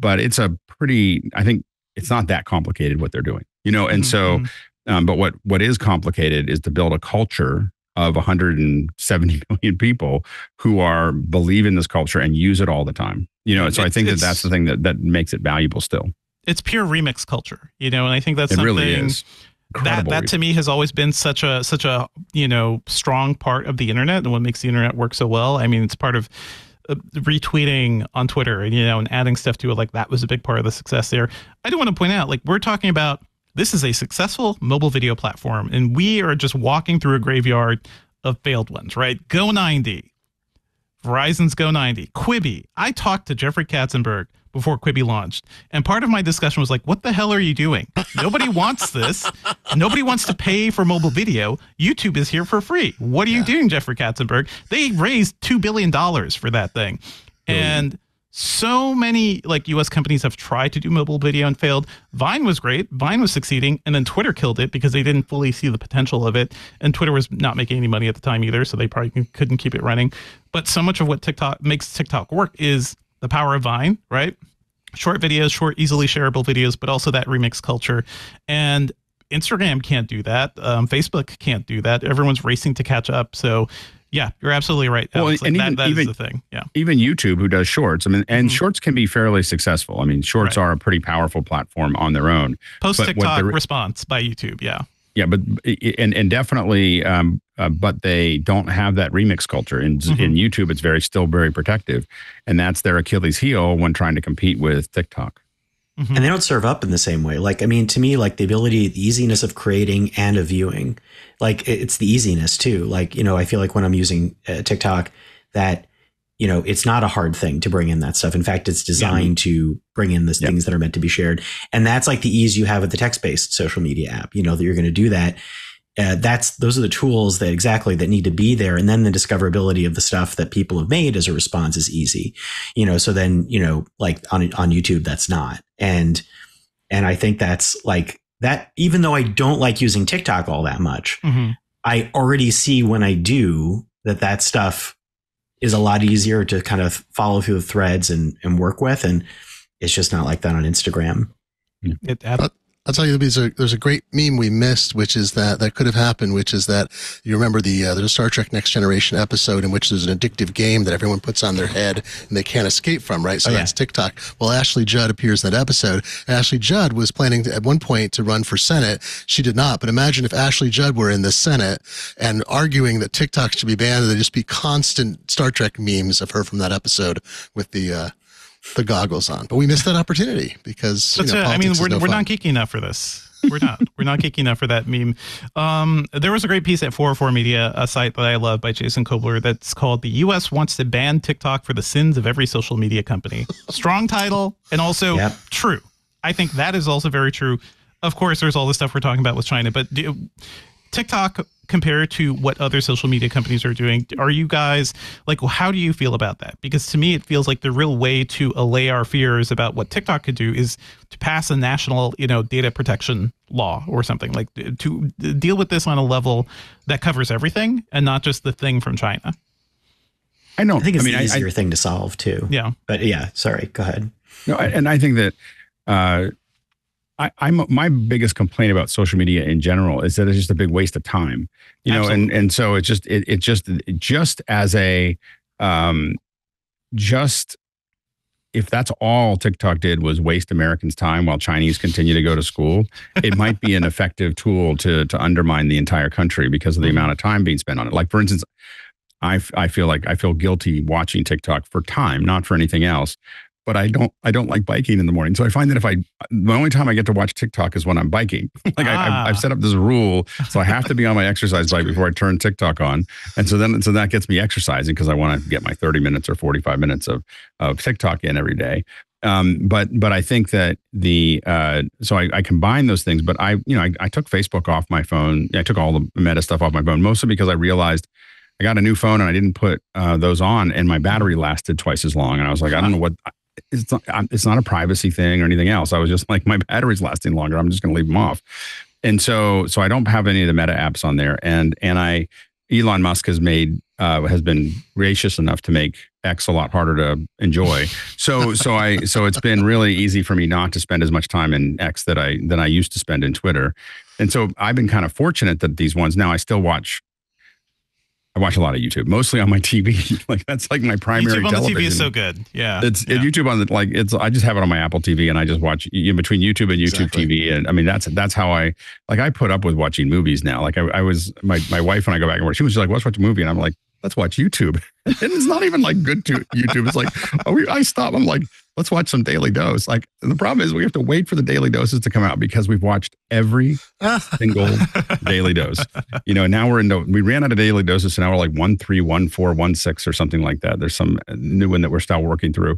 but it's a pretty, I think, it's not that complicated what they're doing, you know? And mm-hmm. so, um, but what, what is complicated is to build a culture of one hundred seventy million people who are believe in this culture and use it all the time, you know? And so it's, I think that that's the thing that, that makes it valuable still. It's pure remix culture, you know? And I think that's it something really is. That, that to me has always been such a, such a, you know, strong part of the internet and what makes the internet work so well. I mean, it's part of retweeting on Twitter and, you know, and adding stuff to it. Like that was a big part of the success there. I do want to point out, like, we're talking about, this is a successful mobile video platform and we are just walking through a graveyard of failed ones, right? Go ninety, Verizon's Go ninety, Quibi. I talked to Jeffrey Katzenberg before Quibi launched. And part of my discussion was like, what the hell are you doing? Nobody wants this. Nobody wants to pay for mobile video. YouTube is here for free. What are yeah. you doing, Jeffrey Katzenberg? They raised two billion dollars for that thing. Really? And so many like U S companies have tried to do mobile video and failed. Vine was great. Vine was succeeding. And then Twitter killed it because they didn't fully see the potential of it. And Twitter was not making any money at the time either. So they probably couldn't keep it running. But so much of what TikTok makes TikTok work is the power of Vine, right? Short videos, short, easily shareable videos, but also that remix culture. And Instagram can't do that. Um, Facebook can't do that. Everyone's racing to catch up. So yeah, you're absolutely right. Well, and like even, that, that even, is the thing. Yeah. Even YouTube, who does shorts, I mean, and mm-hmm. shorts can be fairly successful. I mean, shorts right. are a pretty powerful platform on their own. Post TikTok re- response by YouTube. Yeah. Yeah, but and and definitely, um, uh, but they don't have that remix culture. In mm-hmm. in YouTube, it's very still very protective, and that's their Achilles heel when trying to compete with TikTok. Mm-hmm. And they don't serve up in the same way. Like, I mean, to me, like the ability, the easiness of creating and of viewing, like it's the easiness too. Like, you know, I feel like when I'm using uh, TikTok, that you know, it's not a hard thing to bring in that stuff. In fact, it's designed yeah. to bring in the yep. things that are meant to be shared. And that's like the ease you have with the text-based social media app, you know, that you're going to do that. Uh, that's, those are the tools that exactly that need to be there. And then the discoverability of the stuff that people have made as a response is easy, you know? So then, you know, like on, on YouTube, that's not. And, and I think that's like that, even though I don't like using TikTok all that much, mm-hmm. I already see when I do that, that stuff is a lot easier to kind of follow through the threads and, and work with. And it's just not like that on Instagram. It, I'll, I'll tell you, there's a, there's a great meme we missed, which is that that could have happened, which is that you remember the, uh, the Star Trek Next Generation episode in which there's an addictive game that everyone puts on their head and they can't escape from, right? So oh, yeah. that's TikTok. Well, Ashley Judd appears in that episode. Ashley Judd was planning to, at one point to run for Senate. She did not. But imagine if Ashley Judd were in the Senate and arguing that TikTok should be banned, and there'd just be constant Star Trek memes of her from that episode with the, uh, the goggles on. But we missed that opportunity because that's, you know, it. I mean, we're, no we're not geeky enough for this. We're not. We're not geeky enough for that meme. Um, there was a great piece at four oh four Media, a site that I love, by Jason Kobler, that's called "The U S Wants to Ban TikTok for the Sins of Every Social Media Company." Strong title and also yep. true. I think that is also very true. Of course, there's all the stuff we're talking about with China, but do, TikTok compared to what other social media companies are doing, are you guys like, well, how do you feel about that? Because to me, it feels like the real way to allay our fears about what TikTok could do is to pass a national, you know, data protection law or something, like to deal with this on a level that covers everything and not just the thing from China. I know. I think it's I mean, an easier I, I, thing to solve too. Yeah. But yeah, sorry, go ahead. No, I, and I think that, uh, I, I'm my biggest complaint about social media in general is that it's just a big waste of time, you know, Absolutely. and and so it's just it, it just it just as a um, just if that's all TikTok did was waste Americans' time while Chinese continue to go to school, it might be an effective tool to to undermine the entire country because of the amount of time being spent on it. Like for instance, I I feel like I feel guilty watching TikTok for time, not for anything else. But I don't, I don't like biking in the morning. So I find that if I, the only time I get to watch TikTok is when I'm biking. Like ah. I, I've set up this rule. So I have to be on my exercise bike before I turn TikTok on. And so then, so that gets me exercising because I want to get my thirty minutes or forty-five minutes of, of TikTok in every day. Um, but, but I think that the, uh, so I, I combine those things, but I, you know, I, I took Facebook off my phone. I took all the Meta stuff off my phone, mostly because I realized I got a new phone and I didn't put uh, those on and my battery lasted twice as long. And I was like, I don't know what, It's not, it's not a privacy thing or anything else. I was just like, my battery's lasting longer. I'm just going to leave them off. And so, so I don't have any of the Meta apps on there. And, and I, Elon Musk has made, uh, has been gracious enough to make X a lot harder to enjoy. So, so I, so it's been really easy for me not to spend as much time in X that I, than I used to spend in Twitter. And so I've been kind of fortunate that these ones, now I still watch I watch a lot of YouTube, mostly on my T V. Like that's like my primary. YouTube on television. The T V is so good. Yeah, it's yeah. YouTube on the like. It's I just have it on my Apple T V, and I just watch in between YouTube and YouTube exactly. T V. And I mean that's that's how I like. I put up with watching movies now. Like I, I was my my wife when I go back and work, she was just like, "Let's watch a movie," and I'm like, "Let's watch YouTube." And it's not even like good to YouTube. It's like oh, we, I stop. I'm like, "Let's watch some Daily Dose." Like the problem is we have to wait for the Daily Doses to come out because we've watched every single Daily Dose. You know, and now we're in the, we ran out of Daily Doses, and so now we're like one three, one four, one six, or something like that. There's some new one that we're still working through,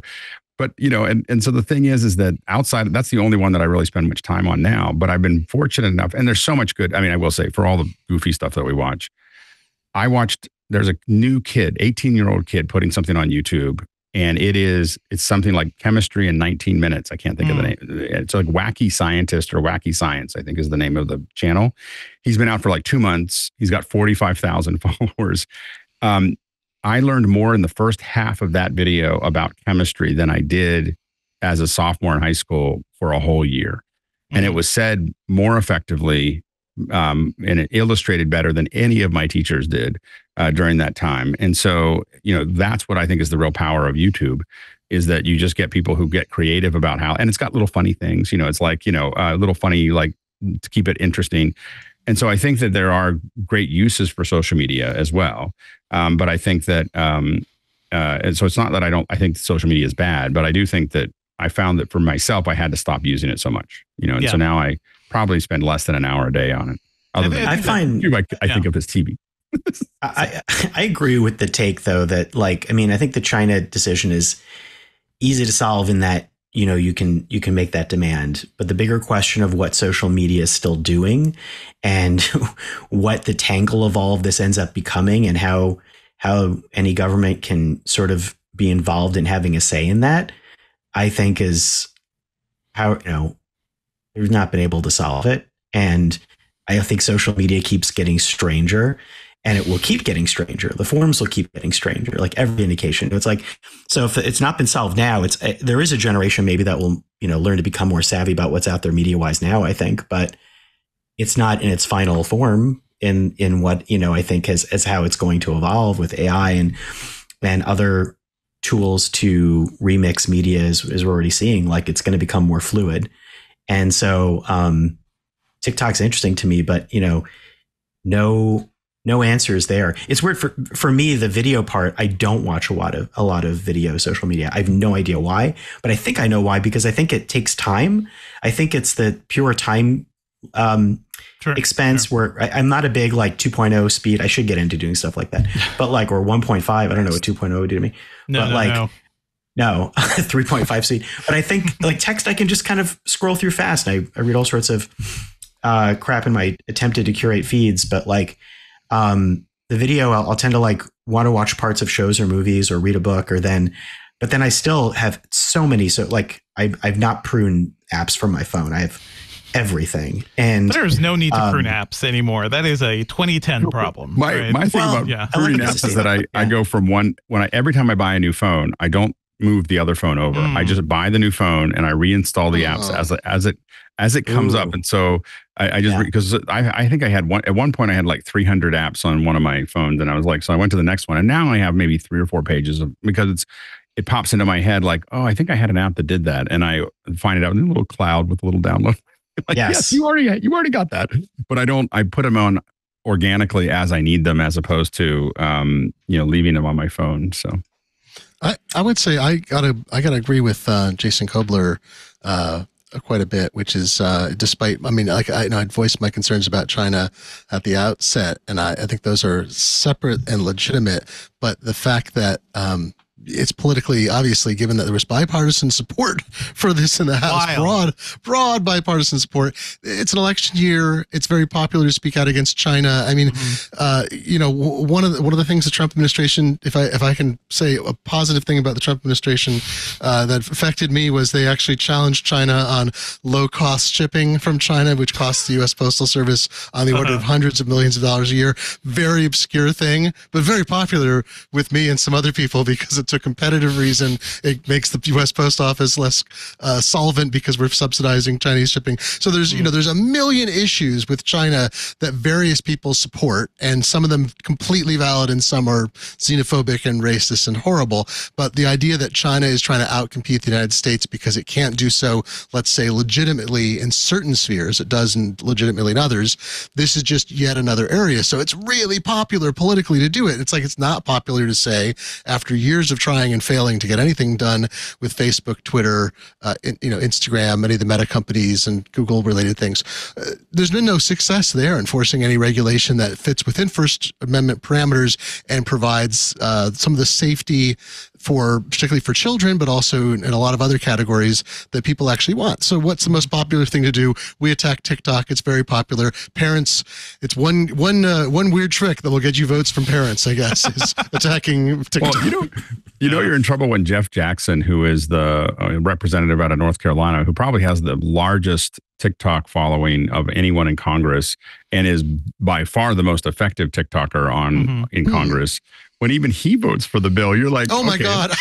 but you know, and and so the thing is, is that outside, that's the only one that I really spend much time on now. But I've been fortunate enough, and there's so much good. I mean, I will say for all the goofy stuff that we watch, I watched. There's a new kid, eighteen year old kid, putting something on YouTube. And it is, it's something like chemistry in nineteen minutes. I can't think mm. of the name. It's like Wacky Scientist or Wacky Science, I think is the name of the channel. He's been out for like two months. He's got forty-five thousand followers. Um, I learned more in the first half of that video about chemistry than I did as a sophomore in high school for a whole year. Mm. And it was said more effectively um, and it illustrated better than any of my teachers did. Uh, during that time. And so, you know, that's what I think is the real power of YouTube is that you just get people who get creative about how, and it's got little funny things, you know, it's like, you know, a uh, little funny, like to keep it interesting. And so I think that there are great uses for social media as well. Um, but I think that, um, uh, and so it's not that I don't, I think social media is bad, but I do think that I found that for myself, I had to stop using it so much, you know, and yeah. so now I probably spend less than an hour a day on it. Other than I find, I, I think yeah. of as T V. I, I agree with the take, though, that like, I mean, I think the China decision is easy to solve in that, you know, you can you can make that demand. But the bigger question of what social media is still doing and what the tangle of all of this ends up becoming and how how any government can sort of be involved in having a say in that, I think is how, you know, we've not been able to solve it. And I think social media keeps getting stranger. And it will keep getting stranger. The forums will keep getting stranger, like every indication. It's like, so if it's not been solved now, it's there is a generation maybe that will, you know, learn to become more savvy about what's out there media wise now, I think. But it's not in its final form in in what, you know, I think is, is how it's going to evolve with A I and and other tools to remix media, as, as we're already seeing. Like it's going to become more fluid. And so um, TikTok's interesting to me, but, you know, no... No answers there. It's weird for for me, the video part. I don't watch a lot of a lot of video social media. I have no idea why, but I think I know why, because I think it takes time. I think it's the pure time um, sure. expense sure. where I, I'm not a big like two point oh speed. I should get into doing stuff like that, but like, or one point five. I don't know what two point oh would do to me, no, but no, like no, no. three point five speed. But I think like text, I can just kind of scroll through fast. And I, I read all sorts of uh, crap in my attempted to curate feeds, but like um, the video, I'll, I'll tend to like want to watch parts of shows or movies or read a book or then, but then I still have so many. So like I, I've not pruned apps from my phone. I have everything. And there's no need to um, prune apps anymore. That is a twenty ten problem. My, right? my thing well, about yeah. pruning apps is that I, yeah. I go from one, when I, every time I buy a new phone, I don't move the other phone over. Mm. I just buy the new phone and I reinstall the apps oh. as as it as it comes Ooh. up. And so I, I just because yeah. I I think I had one at one point I had like three hundred apps on one of my phones, and I was like, so I went to the next one, and now I have maybe three or four pages of, because it's it pops into my head like, oh, I think I had an app that did that, and I find it out in a little cloud with a little download. Like, yes. yes, you already you already got that. But I don't. I put them on organically as I need them, as opposed to um you know leaving them on my phone. So. I, I would say I gotta I gotta agree with uh, Jason Kobler uh, quite a bit, which is uh, despite I mean like I you know, I'd voiced my concerns about China at the outset, and I, I think those are separate and legitimate. But the fact that um, it's politically obviously given that there was bipartisan support for this in the House, Wild. broad broad bipartisan support. It's an election year. It's very popular to speak out against China. I mean, mm-hmm. uh, you know, one of the, one of the things the Trump administration, if I if I can say a positive thing about the Trump administration uh, that affected me, was they actually challenged China on low cost shipping from China, which costs the U S Postal Service on the order uh-huh. of hundreds of millions of dollars a year. Very obscure thing, but very popular with me and some other people because it's a competitive reason. It makes the U S Post Office less uh, solvent because we're subsidizing Chinese shipping. So there's, you know, there's a million issues with China that various people support, and some of them completely valid and some are xenophobic and racist and horrible. But the idea that China is trying to outcompete the United States because it can't do so, let's say, legitimately in certain spheres, it doesn't legitimately in others, this is just yet another area. So it's really popular politically to do it. It's like, it's not popular to say after years of trying and failing to get anything done with Facebook, Twitter, uh, in, you know, Instagram, many of the meta companies and Google-related things. Uh, there's been no success there in forcing any regulation that fits within First Amendment parameters and provides uh, some of the safety for, particularly for children, but also in a lot of other categories that people actually want. So what's the most popular thing to do? We attack TikTok. It's very popular. Parents, it's one one uh, one weird trick that will get you votes from parents, I guess, is attacking TikTok. Well, you know, you know you're in trouble when Jeff Jackson, who is the representative out of North Carolina, who probably has the largest TikTok following of anyone in Congress and is by far the most effective TikToker on mm-hmm. in Congress. Mm-hmm. When even he votes for the bill, you're like, oh my okay. God.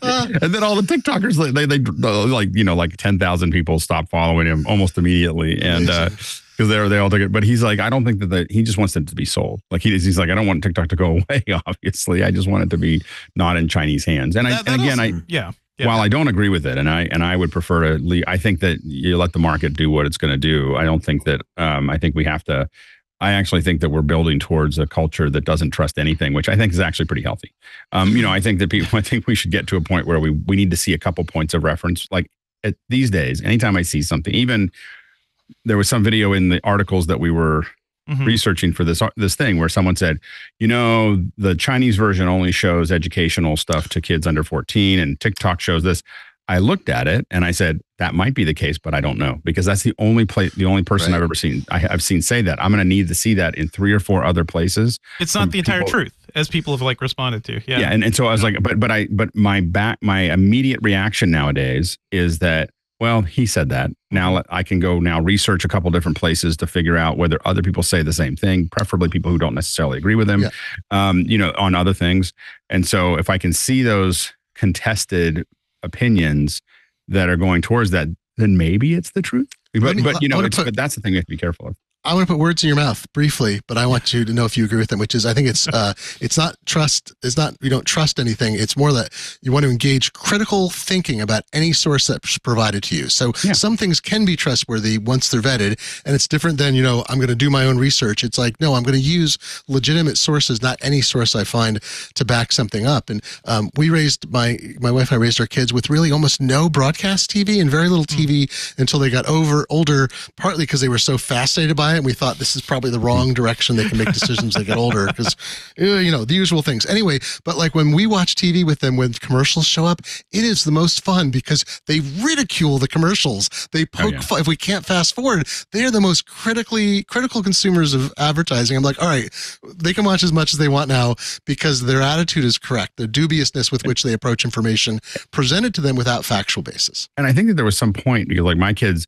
And then all the TikTokers, they, they, they like, you know, like ten thousand people stop following him almost immediately. And uh, because they're, they all took it. But he's like, I don't think that the, he just wants it to be sold. Like he, he's like, I don't want TikTok to go away, obviously. I just want it to be not in Chinese hands. And, that, I, and again, I, yeah. Yeah. While I don't agree with it, and I and I would prefer to leave, I think that you let the market do what it's going to do. I don't think that, um, I think we have to, I actually think that we're building towards a culture that doesn't trust anything, which I think is actually pretty healthy. Um, you know, I think that people, I think we should get to a point where we we need to see a couple points of reference. Like at, these days, anytime I see something, even there was some video in the articles that we were mm-hmm. researching for this this thing where someone said, you know, the Chinese version only shows educational stuff to kids under fourteen, and TikTok shows this. I looked at it and I said, that might be the case, but I don't know, because that's the only place, the only person right. I've ever seen, I, I've seen say that. I'm going to need to see that in three or four other places. It's not the entire people, truth, as people have like responded to. Yeah. Yeah. And, and so I was like, but, but I, but my back, my immediate reaction nowadays is that, well, he said that. Now I can go now research a couple different places to figure out whether other people say the same thing, preferably people who don't necessarily agree with them, yeah. um, you know, on other things. And so if I can see those contested opinions that are going towards that, then maybe it's the truth. But, but you know, it's, but that's the thing you have to be careful of. I want to put words in your mouth briefly, but I want you to know if you agree with them, which is, I think it's uh, it's not trust. It's not, you don't trust anything. It's more that you want to engage critical thinking about any source that's provided to you. So yeah. some things can be trustworthy once they're vetted, and it's different than, you know, I'm going to do my own research. It's like, no, I'm going to use legitimate sources, not any source I find, to back something up. And um, we raised, my, my wife and I raised our kids with really almost no broadcast T V and very little T V mm. until they got over older, partly because they were so fascinated by it. by, and we thought this is probably the wrong direction they can make decisions as they get older, because, you know, the usual things. Anyway, but like when we watch T V with them, when commercials show up, it is the most fun because they ridicule the commercials. They poke, oh, yeah. if we can't fast forward, they're the most critically critical consumers of advertising. I'm like, all right, they can watch as much as they want now because their attitude is correct. The dubiousness with which they approach information presented to them without factual basis. And I think that there was some point, because like my kids,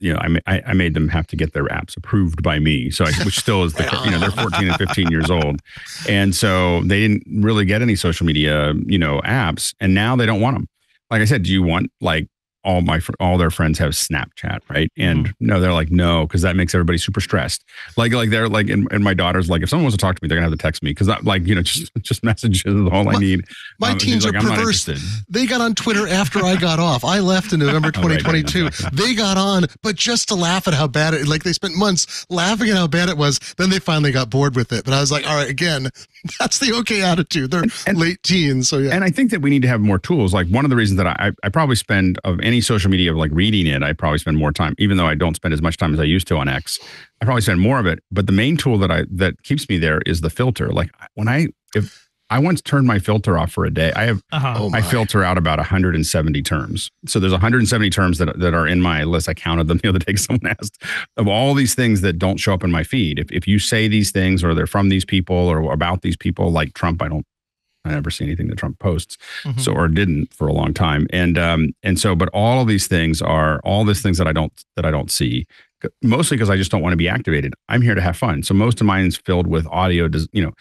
you know, I, I made them have to get their apps approved by me. So I, which still is, the, you know, they're fourteen and fifteen years old. And so they didn't really get any social media, you know, apps. And now they don't want them. Like I said, do you want, like, all my, all their friends have Snapchat, right? And mm. no, they're like, no, because that makes everybody super stressed. Like, like they're like, and, and my daughter's like, if someone wants to talk to me, they're gonna have to text me, because I, like, you know, just just messages is all my, I need. My um, teens are like, perverse. They got on Twitter after I got off. I left in November twenty twenty-two. They got on, but just to laugh at how bad it, like they spent months laughing at how bad it was. Then they finally got bored with it. But I was like, all right, again, that's the okay attitude. They're and, and, late teens, so yeah. And I think that we need to have more tools. Like one of the reasons that I, I probably spend of any social media of like reading it, I probably spend more time, even though I don't spend as much time as I used to on X. I probably spend more of it. But the main tool that I, that keeps me there is the filter. Like when I, if I once turned my filter off for a day, I have, uh-huh. oh I filter out about one hundred seventy terms. So there's one hundred seventy terms that, that are in my list. I counted them the other day. Someone asked of all these things that don't show up in my feed. If, if you say these things, or they're from these people, or about these people, like Trump, I don't, I never see anything that Trump posts, mm-hmm. so, or didn't for a long time. And, um, and so, but all of these things are all these things that I don't, that I don't see, mostly because I just don't want to be activated. I'm here to have fun. So most of mine is filled with audio, you know,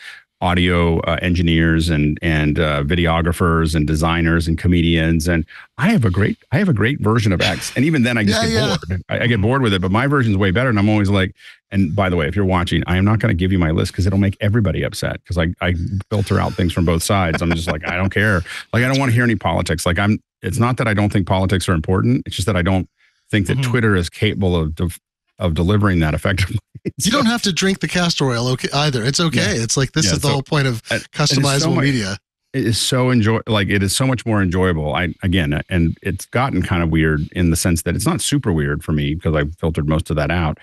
audio uh, engineers and, and uh, videographers and designers and comedians. And I have a great, I have a great version of X. And even then I just yeah, get yeah. bored. I, I get bored with it, but my version is way better. And I'm always like, and by the way, if you're watching, I am not going to give you my list because it'll make everybody upset, because I, I filter out things from both sides. I'm just like, I don't care. Like, I don't want to hear any politics. Like I'm, it's not that I don't think politics are important. It's just that I don't think that mm-hmm. Twitter is capable of, of, of delivering that effectively. You don't have to drink the castor oil okay, either. It's okay. Yeah. It's like, this yeah, is the so, whole point of customizable it so much, media. It is so enjoy like it is so much more enjoyable. I, again, and it's gotten kind of weird in the sense that it's not super weird for me because I've filtered most of that out.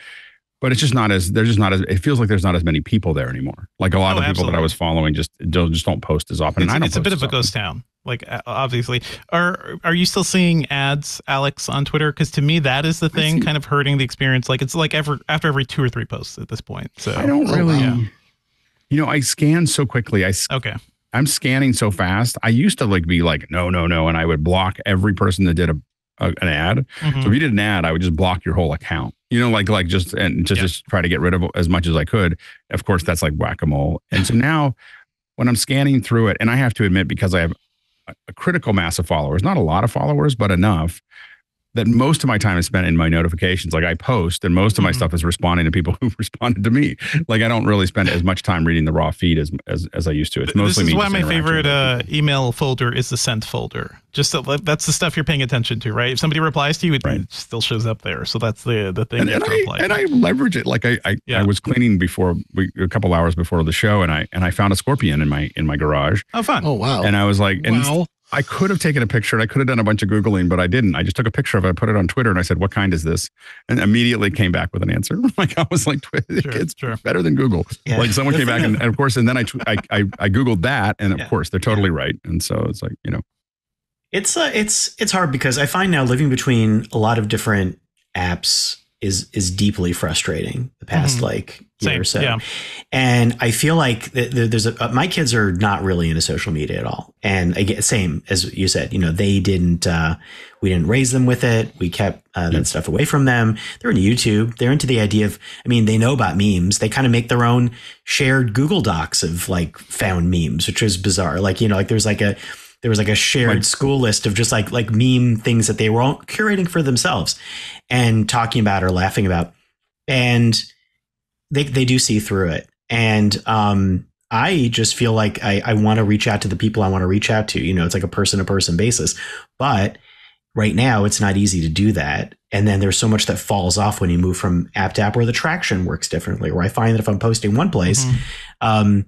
But it's just not as, there's just not as, it feels like there's not as many people there anymore. Like a lot oh, of the people absolutely. that I was following just don't, just don't post as often. It's, and I don't it's post a bit of a ghost town, like obviously. Are are you still seeing ads, Alex, on Twitter? Because to me, that is the thing kind of hurting the experience. Like it's like every, after every two or three posts at this point. So I don't really, yeah. you know, I scan so quickly. I okay. I'm scanning so fast. I used to like be like, no, no, no. And I would block every person that did a Uh, an ad. Mm-hmm. So if you did an ad, I would just block your whole account, you know, like, like just, and to yeah. just try to get rid of as much as I could. Of course, that's like whack-a-mole. And so now when I'm scanning through it, and I have to admit, because I have a, a critical mass of followers, not a lot of followers, but enough that most of my time is spent in my notifications. Like I post and most of my mm-hmm. stuff is responding to people who responded to me. Like I don't really spend as much time reading the raw feed as as, as I used to. It's mostly me. This is why my favorite uh, email folder is the sent folder. Just so, that's the stuff you're paying attention to, right? If somebody replies to you, it right. still shows up there. So that's the the thing. And, and, I, and I leverage it. Like I I, yeah. I was cleaning before we, a couple hours before the show, and I and I found a scorpion in my in my garage. Oh fun! Oh wow! And I was like, and wow. I could have taken a picture and I could have done a bunch of Googling, but I didn't. I just took a picture of it. I put it on Twitter and I said, what kind is this? And immediately came back with an answer. Like I was like, Twitter, sure, it's sure. better than Google. Yeah. Like someone came back and, and of course, and then I, I, I, I Googled that. And of yeah. course they're totally yeah. right. And so it's like, you know, it's uh, it's, it's hard because I find now living between a lot of different apps is, is deeply frustrating the past mm-hmm. like year Same. or so. Yeah. And I feel like th- th- there's a, uh, my kids are not really into social media at all. And again, same as you said, you know, they didn't, uh, we didn't raise them with it. We kept uh, that yeah. stuff away from them. They're into YouTube. They're into the idea of, I mean, they know about memes. They kind of make their own shared Google Docs of like found memes, which is bizarre. Like, you know, like there's like a, There was like a shared like, school list of just like like meme things that they were all curating for themselves and talking about or laughing about. And they they do see through it. And um, I just feel like I, I want to reach out to the people I want to reach out to. You know, it's like a person to person basis. But right now, it's not easy to do that. And then there's so much that falls off when you move from app to app, where the traction works differently, where I find that if I'm posting one place, mm-hmm. um,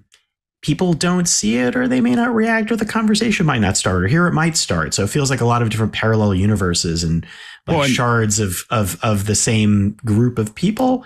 people don't see it, or they may not react, or the conversation might not start, or here it might start. So it feels like a lot of different parallel universes and, like well, and shards of, of, of the same group of people.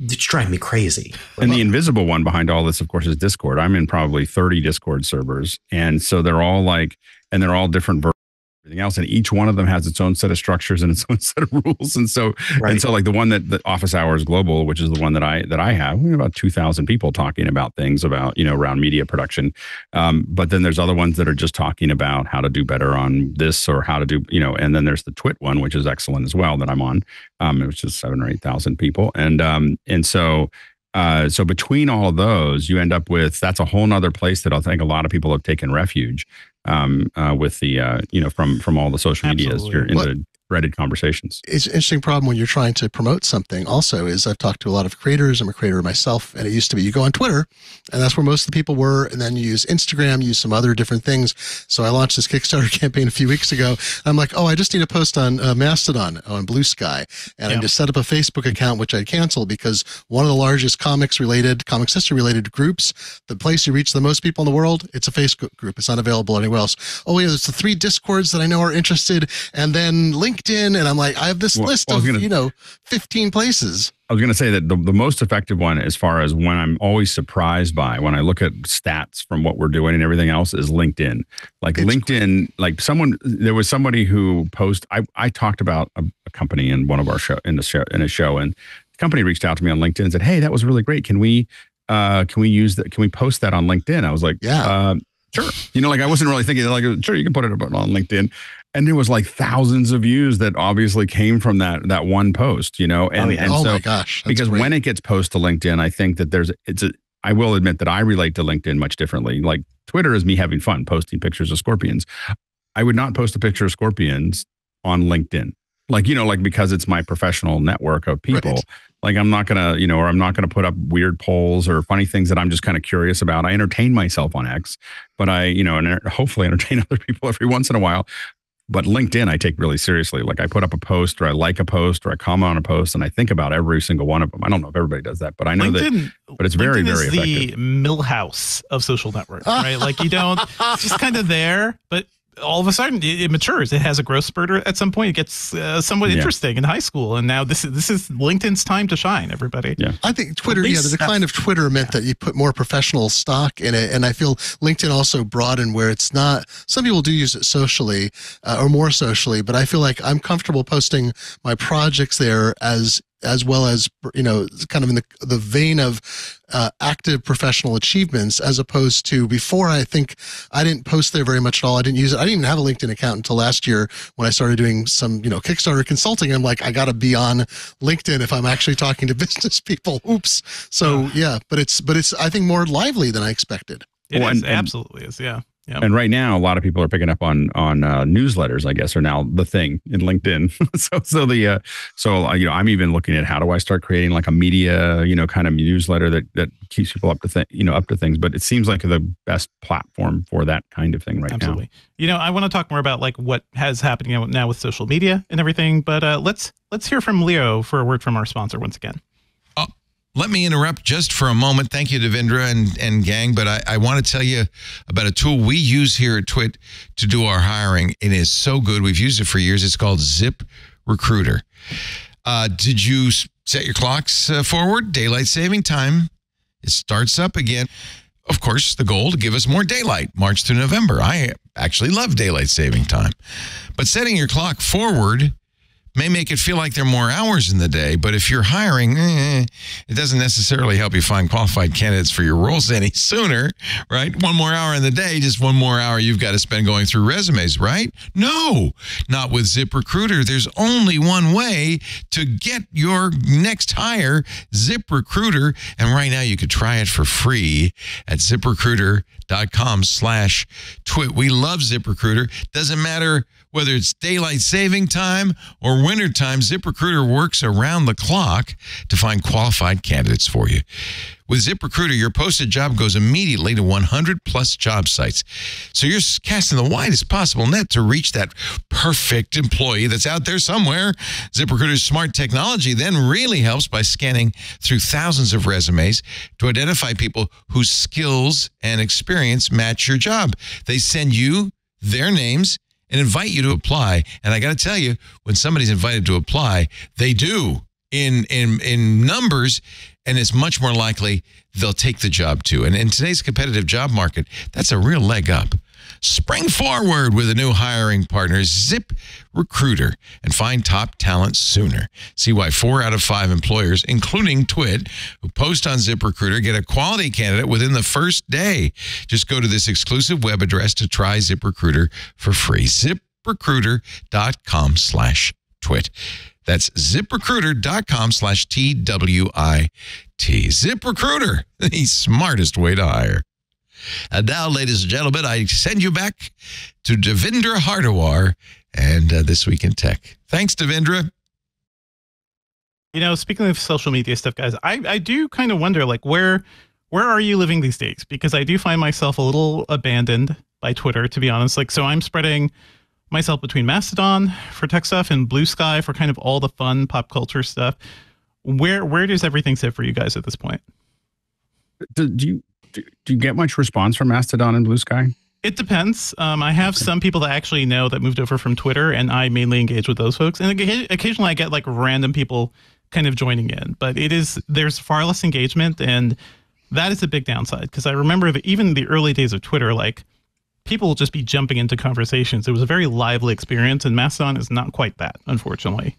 it's driving me crazy. And the invisible one behind all this, of course, is Discord. I'm in probably thirty Discord servers. And so they're all like, and they're all different versions of everything else. And each one of them has its own set of structures and its own set of rules. And so, right. and so like the one that the Office Hours Global, which is the one that I, that I have, we have about two thousand people talking about things about, you know, around media production. Um, but then there's other ones that are just talking about how to do better on this or how to do, you know, and then there's the Twit one, which is excellent as well that I'm on. Um, it was just seven or eight thousand people, and um, and so, uh, so between all of those, you end up with that's a whole nother place that I think a lot of people have taken refuge um, uh, with the uh, you know from from all the social medias. You're in the threaded conversations. It's an interesting problem when you're trying to promote something. Also, is I've talked to a lot of creators. I'm a creator myself, and it used to be you go on Twitter, and that's where most of the people were, and then you use Instagram, use some other different things. So I launched this Kickstarter campaign a few weeks ago. I'm like, oh, I just need to post on uh, Mastodon, on Blue Sky, and yeah. I just set up a Facebook account, which I canceled because one of the largest comics-related, comics history-related groups, the place you reach the most people in the world, it's a Facebook group. It's not available anywhere else. Oh, yeah, there's the three Discords that I know are interested, and then LinkedIn. LinkedIn, and I'm like, I have this well, list well, of, gonna, you know, fifteen places. I was going to say that the, the most effective one, as far as when I'm always surprised by, when I look at stats from what we're doing and everything else, is LinkedIn. Like it's LinkedIn, cool. like someone, there was somebody who posted, I, I talked about a, a company in one of our show, in the show, in a show, and the company reached out to me on LinkedIn and said, hey, that was really great. Can we, uh, can we use that? Can we post that on LinkedIn? I was like, yeah, uh, sure. You know, like I wasn't really thinking like, sure, you can put it on LinkedIn. And there was like thousands of views that obviously came from that that one post, you know. And, oh, yeah. and oh so, my gosh. That's because great. When it gets posted to LinkedIn, I think that there's, it's a, I will admit that I relate to LinkedIn much differently. Like Twitter is me having fun posting pictures of scorpions. I would not post a picture of scorpions on LinkedIn. Like, you know, like because it's my professional network of people. Right. Like I'm not going to, you know, or I'm not going to put up weird polls or funny things that I'm just kind of curious about. I entertain myself on X, but I, you know, and hopefully entertain other people every once in a while. But LinkedIn, I take really seriously. Like I put up a post or I like a post or I comment on a post and I think about every single one of them. I don't know if everybody does that, but I know LinkedIn, that, but it's very, LinkedIn very is effective. The millhouse of social networks, right? Like you don't, it's just kind of there, but all of a sudden it, it matures. It has a growth spurt at some point. It gets uh, somewhat yeah. interesting in high school. And now this is, this is LinkedIn's time to shine, everybody. Yeah. I think Twitter, yeah, the decline of Twitter meant yeah. that you put more professional stock in it. And I feel LinkedIn also broadened where it's not, some people do use it socially uh, or more socially, but I feel like I'm comfortable posting my projects there as as well as, you know, kind of in the, the vein of uh, active professional achievements, as opposed to before. I think I didn't post there very much at all. I didn't use it. I didn't even have a LinkedIn account until last year when I started doing some, you know, Kickstarter consulting. I'm like, I got to be on LinkedIn if I'm actually talking to business people. Oops. So yeah, but it's, but it's, I think more lively than I expected. It well, is, and, absolutely is. Yeah. Yep. And right now, a lot of people are picking up on on uh, newsletters, I guess, are now the thing in LinkedIn. so, so the uh, so uh, you know, I'm even looking at how do I start creating like a media, you know, kind of newsletter that that keeps people up to th you know up to things. But it seems like the best platform for that kind of thing right Absolutely. Now. You know, I want to talk more about like what has happening now with social media and everything. But uh, let's let's hear from Leo for a word from our sponsor once again. Let me interrupt just for a moment. Thank you, Devindra and, and gang, but I, I want to tell you about a tool we use here at Twit to do our hiring. It is so good. We've used it for years. It's called Zip Recruiter. Uh, did you set your clocks uh, forward? Daylight saving time. It starts up again. Of course, the goal to give us more daylight, March through November. I actually love daylight saving time, but setting your clock forward may make it feel like there are more hours in the day, but if you're hiring, eh, it doesn't necessarily help you find qualified candidates for your roles any sooner, right? One more hour in the day, just one more hour you've got to spend going through resumes, right? No, not with ZipRecruiter. There's only one way to get your next hire, ZipRecruiter, and right now you could try it for free at zip recruiter dot com slash twit. We love ZipRecruiter. Doesn't matter whether it's daylight saving time or wintertime, ZipRecruiter works around the clock to find qualified candidates for you. With ZipRecruiter, your posted job goes immediately to one hundred plus job sites. So you're casting the widest possible net to reach that perfect employee that's out there somewhere. ZipRecruiter's smart technology then really helps by scanning through thousands of resumes to identify people whose skills and experience match your job. They send you their names and invite you to apply. And I got to tell you, when somebody's invited to apply, they do. in in in numbers, and it's much more likely they'll take the job too. And in today's competitive job market, that's a real leg up. Spring forward with a new hiring partner, ZipRecruiter, and find top talent sooner. See why four out of five employers, including Twit, who post on ZipRecruiter, get a quality candidate within the first day. Just go to this exclusive web address to try ZipRecruiter for free. ZipRecruiter.com slash Twit. That's ZipRecruiter.com slash T W I T. ZipRecruiter, the smartest way to hire. And now, ladies and gentlemen, I send you back to Devindra Hardawar and uh, This Week in Tech. Thanks, Devindra. You know, speaking of social media stuff, guys, I, I do kind of wonder, like, where where are you living these days? Because I do find myself a little abandoned by Twitter, to be honest. Like, so I'm spreading myself between Mastodon for tech stuff and Blue Sky for kind of all the fun pop culture stuff. Where where does everything sit for you guys at this point? Do, do you... Do, do you get much response from Mastodon and Blue Sky? It depends. Um, I have some people that I actually know that moved over from Twitter, and I mainly engage with those folks. And occasionally I get like random people kind of joining in. But it is, there's far less engagement, and that is a big downside. Because I remember that even the early days of Twitter, like people will just be jumping into conversations. It was a very lively experience, and Mastodon is not quite that, unfortunately.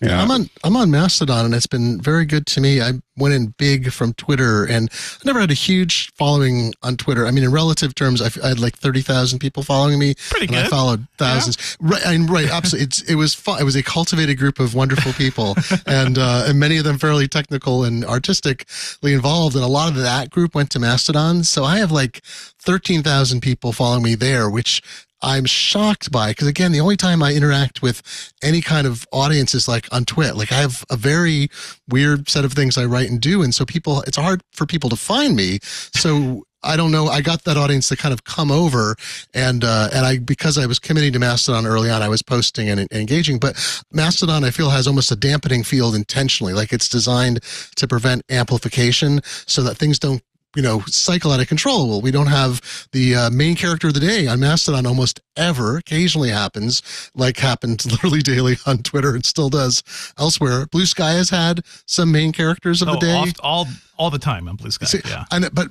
Yeah. I'm on I'm on Mastodon, and it's been very good to me. I went in big from Twitter, and I never had a huge following on Twitter. I mean, in relative terms, I, I had like thirty thousand people following me. Pretty good. And I followed thousands. Yeah. Right, I mean, right, absolutely. It's, it was fun. It was a cultivated group of wonderful people, and uh, and many of them fairly technical and artistically involved. And a lot of that group went to Mastodon. So I have like thirteen thousand people following me there, which I'm shocked by, because again, the only time I interact with any kind of audience is like on Twitter. Like I have a very weird set of things I write and do. And so people, it's hard for people to find me. So I don't know. I got that audience to kind of come over, and uh, and I because I was committing to Mastodon early on, I was posting and, and engaging. But Mastodon, I feel, has almost a dampening field intentionally. Like it's designed to prevent amplification so that things don't, you know, cycle out of control. Well, we don't have the uh, main character of the day on Mastodon almost ever. Occasionally happens, like happened literally daily on Twitter and still does elsewhere. Blue Sky has had some main characters of oh, the day. Oft, all all the time on Blue Sky. See, yeah. I know, but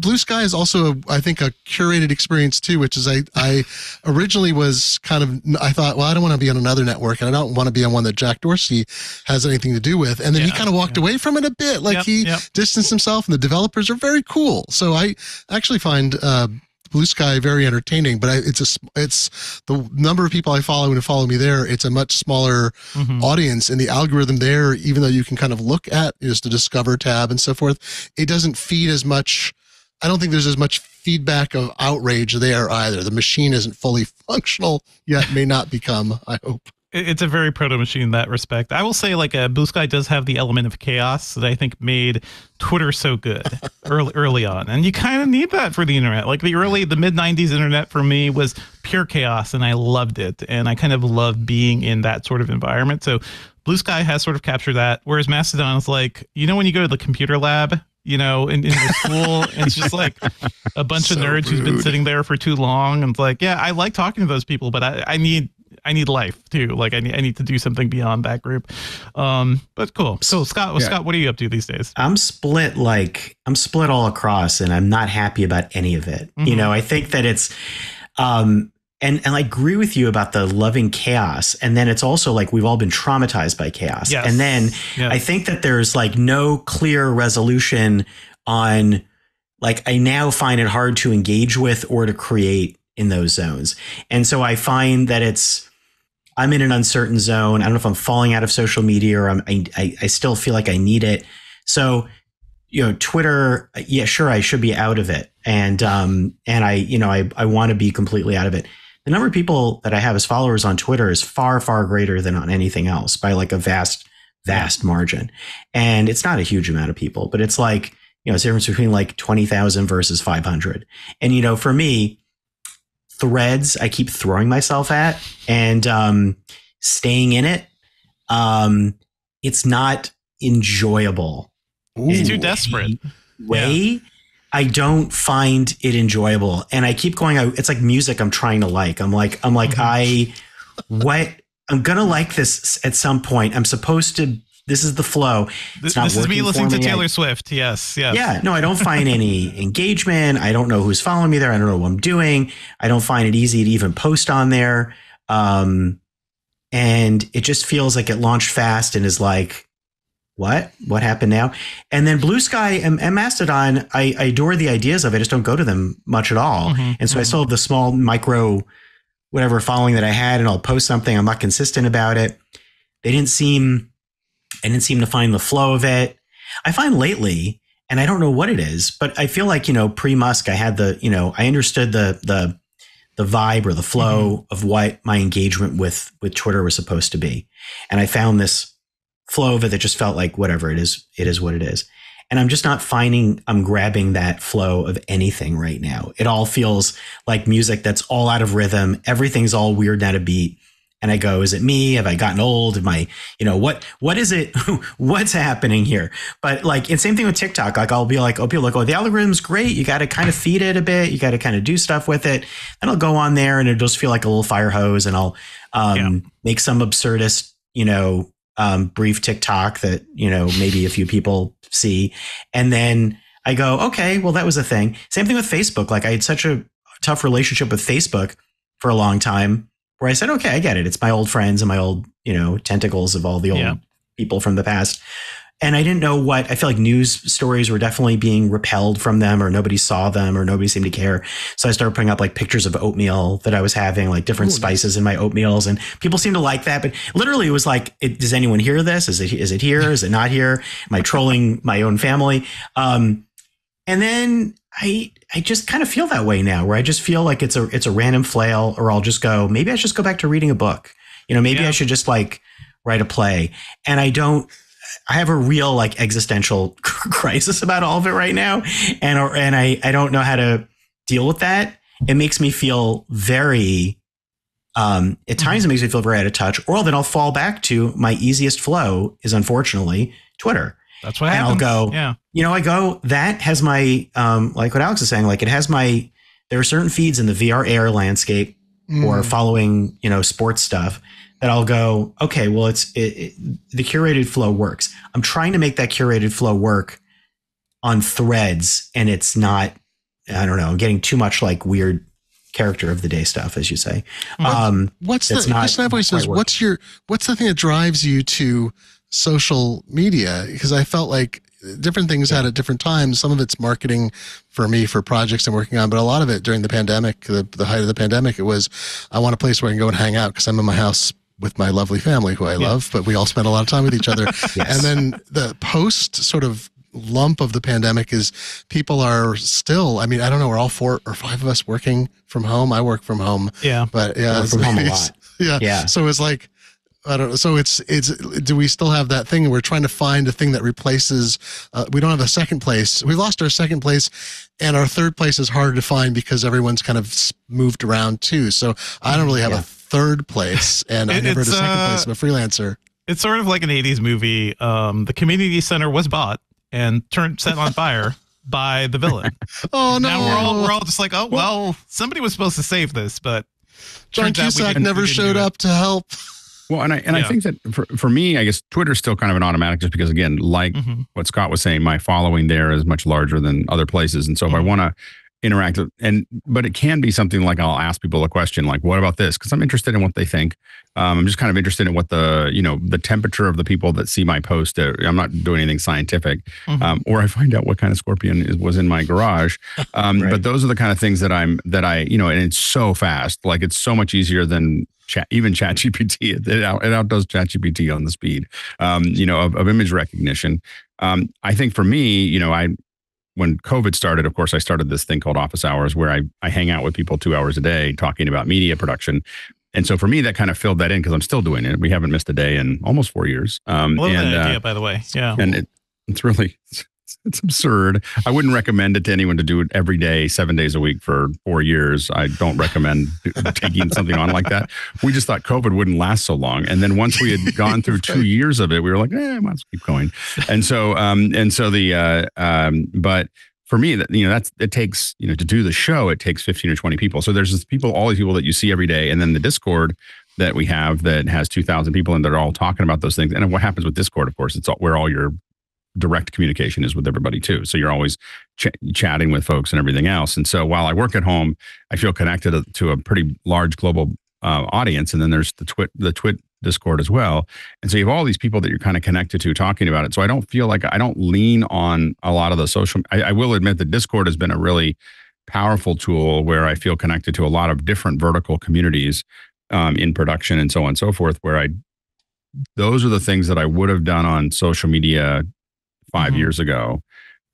Blue Sky is also, I think, a curated experience too, which is I, I originally was kind of, I thought, well, I don't want to be on another network, and I don't want to be on one that Jack Dorsey has anything to do with. And then yeah, he kind of walked yeah. away from it a bit. Like yep, he yep. distanced himself, and the developers are very cool. So I actually find uh, Blue Sky very entertaining, but I, it's a, it's the number of people I follow and follow me there. It's a much smaller mm-hmm. audience, and the algorithm there, even though you can kind of look at is the Discover tab and so forth, it doesn't feed as much. I don't think there's as much feedback of outrage there either. The machine isn't fully functional yet, may not become, I hope. It's a very proto machine in that respect. I will say, like, a Blue Sky does have the element of chaos that I think made Twitter so good early, early on. And you kind of need that for the internet. Like the early, the mid nineties internet for me was pure chaos, and I loved it. And I kind of loved being in that sort of environment. So Blue Sky has sort of captured that. Whereas Mastodon is like, you know, when you go to the computer lab, you know, in, in your school, and it's just like a bunch so of nerds rude. who's been sitting there for too long. And it's like, yeah, I like talking to those people, but I, I need, I need life too. Like I need, I need to do something beyond that group. Um, but cool. So Scott, well, yeah. Scott, what are you up to these days? I'm split. Like I'm split all across, and I'm not happy about any of it. Mm-hmm. You know, I think that it's, um, and, and I agree with you about the loving chaos. And then it's also like, we've all been traumatized by chaos. Yes. And then yes. I think that there's like no clear resolution on, like, I now find it hard to engage with or to create in those zones. And so I find that it's, I'm in an uncertain zone. I don't know if I'm falling out of social media, or I'm, I, I, I still feel like I need it. So, you know, Twitter, yeah, sure, I should be out of it. And, um, and I, you know, I, I want to be completely out of it. The number of people that I have as followers on Twitter is far, far greater than on anything else by like a vast, vast margin. And it's not a huge amount of people, but it's like, you know, it's the difference between like twenty thousand versus five hundred. And, you know, for me, Threads I keep throwing myself at and um, staying in it. Um, it's not enjoyable. Ooh, it's too desperate. Way yeah. I don't find it enjoyable, and I keep going. I, it's like music I'm trying to like. I'm like I'm like mm-hmm. I what I'm gonna like this at some point. I'm supposed to This is the flow. It's not this is me listening me. to Taylor I, Swift. Yes, yes. Yeah, no, I don't find any engagement. I don't know who's following me there. I don't know what I'm doing. I don't find it easy to even post on there. Um, and it just feels like it launched fast and is like, what? What happened now? And then Blue Sky and, and Mastodon, I, I adore the ideas of it. I just don't go to them much at all. Mm-hmm, and so mm-hmm. I still have the small micro whatever following that I had, and I'll post something. I'm not consistent about it. They didn't seem... I didn't seem to find the flow of it. I find lately, and I don't know what it is, but I feel like, you know, pre-Musk, I had the, you know, I understood the the the vibe or the flow mm-hmm. of what my engagement with with Twitter was supposed to be. And I found this flow of it that just felt like whatever it is, it is what it is. And I'm just not finding I'm grabbing that flow of anything right now. It all feels like music that's all out of rhythm. Everything's all weird and out of beat. And I go, is it me? Have I gotten old? Am I, you know, what, what is it? What's happening here? But like, and same thing with TikTok. Like I'll be like, oh, people like, oh, the algorithm's great. You got to kind of feed it a bit. You got to kind of do stuff with it. And I'll go on there and it'll just feel like a little fire hose. And I'll um, yeah. make some absurdist, you know, um, brief TikTok that, you know, maybe a few people see. And then I go, okay, well, that was a thing. Same thing with Facebook. Like I had such a tough relationship with Facebook for a long time, where I said, okay, I get it. It's my old friends and my old, you know, tentacles of all the old yeah. people from the past. And I didn't know what, I feel like news stories were definitely being repelled from them, or nobody saw them, or nobody seemed to care. So I started putting up like pictures of oatmeal that I was having, like different Ooh. spices in my oatmeals. And people seemed to like that. But literally it was like, it, does anyone hear this? Is it, is it here? Is it not here? Am I trolling my own family? Um, and then I, I just kind of feel that way now, where I just feel like it's a it's a random flail, or I'll just go, maybe I should just go back to reading a book. You know, maybe yeah. I should just like write a play. And I don't I have a real like existential crisis about all of it right now. And or, and I, I don't know how to deal with that. It makes me feel very um, at times it makes me feel very out of touch, or then I'll fall back to my easiest flow is, unfortunately, Twitter. That's what happens. And I'll go, yeah. you know, I go, that has my, um, like what Alex is saying, like it has my, there are certain feeds in the V R A R landscape mm. or following, you know, sports stuff that I'll go, okay, well, it's, it, it, the curated flow works. I'm trying to make that curated flow work on Threads, and it's not, I don't know, I'm getting too much like weird character of the day stuff, as you say. What, um, what's the question I've always says, what's your, what's the thing that drives you to social media? Because I felt like different things yeah. had at different times. Some of it's marketing for me for projects I'm working on, but a lot of it during the pandemic, the, the height of the pandemic, it was, I want a place where I can go and hang out because I'm in my house with my lovely family who I yeah. love, but we all spend a lot of time with each other. yes. And then the post sort of lump of the pandemic is people are still, I mean, I don't know, we're all four or five of us working from home. I work from home. Yeah. But yeah. I work from home a lot. yeah. yeah. So it's like, I don't know. So it's, it's, do we still have that thing? We're trying to find a thing that replaces, uh, we don't have a second place. We lost our second place, and our third place is harder to find because everyone's kind of moved around too. So I don't really have yeah. a third place, and it, I never had a second uh, place. I'm a freelancer. It's sort of like an eighties movie. Um, the community center was bought and turned, set on fire by the villain. Oh no. Now we're all, we're all just like, oh, well, somebody was supposed to save this, but John Cusack never showed up to help. Well, and I and yeah. I think that for, for me, I guess Twitter's still kind of an automatic, just because, again, like mm-hmm. what Scott was saying, my following there is much larger than other places, and so mm-hmm. if I want to interact, and but it can be something like I'll ask people a question, like, "What about this?" Because I'm interested in what they think. Um, I'm just kind of interested in what the you know the temperature of the people that see my post. Uh, I'm not doing anything scientific, mm-hmm. um, or I find out what kind of scorpion is, was in my garage. Um, right. But those are the kind of things that I'm that I you know, and it's so fast, like it's so much easier than. Chat, even ChatGPT, it, out, it outdoes ChatGPT on the speed, um, you know, of, of image recognition. Um, I think for me, you know, I when COVID started, of course, I started this thing called Office Hours, where I I hang out with people two hours a day talking about media production. And so for me, that kind of filled that in, because I'm still doing it. We haven't missed a day in almost four years. Um, I love and, that idea, uh, by the way. Yeah, and it, it's really. It's absurd. I wouldn't recommend it to anyone to do it every day, seven days a week for four years. I don't recommend taking something on like that. We just thought COVID wouldn't last so long. And then once we had gone through two years of it, we were like, eh, I might as well keep going. And so, um, and so the, uh, um, but for me, that, you know, that's, it takes, you know, to do the show, it takes fifteen or twenty people. So there's this people, all these people that you see every day. And then the Discord, that we have that has two thousand people and they're all talking about those things. And what happens with Discord, of course, it's all, where all your direct communication is with everybody too. So you're always ch- chatting with folks and everything else. And so while I work at home, I feel connected to, to a pretty large global uh, audience. And then there's the Twit, the Twit Discord as well. And so you have all these people that you're kind of connected to talking about it. So I don't feel like, I don't lean on a lot of the social, I, I will admit that Discord has been a really powerful tool where I feel connected to a lot of different vertical communities um, in production and so on and so forth, where I, those are the things that I would have done on social media five mm-hmm. years ago.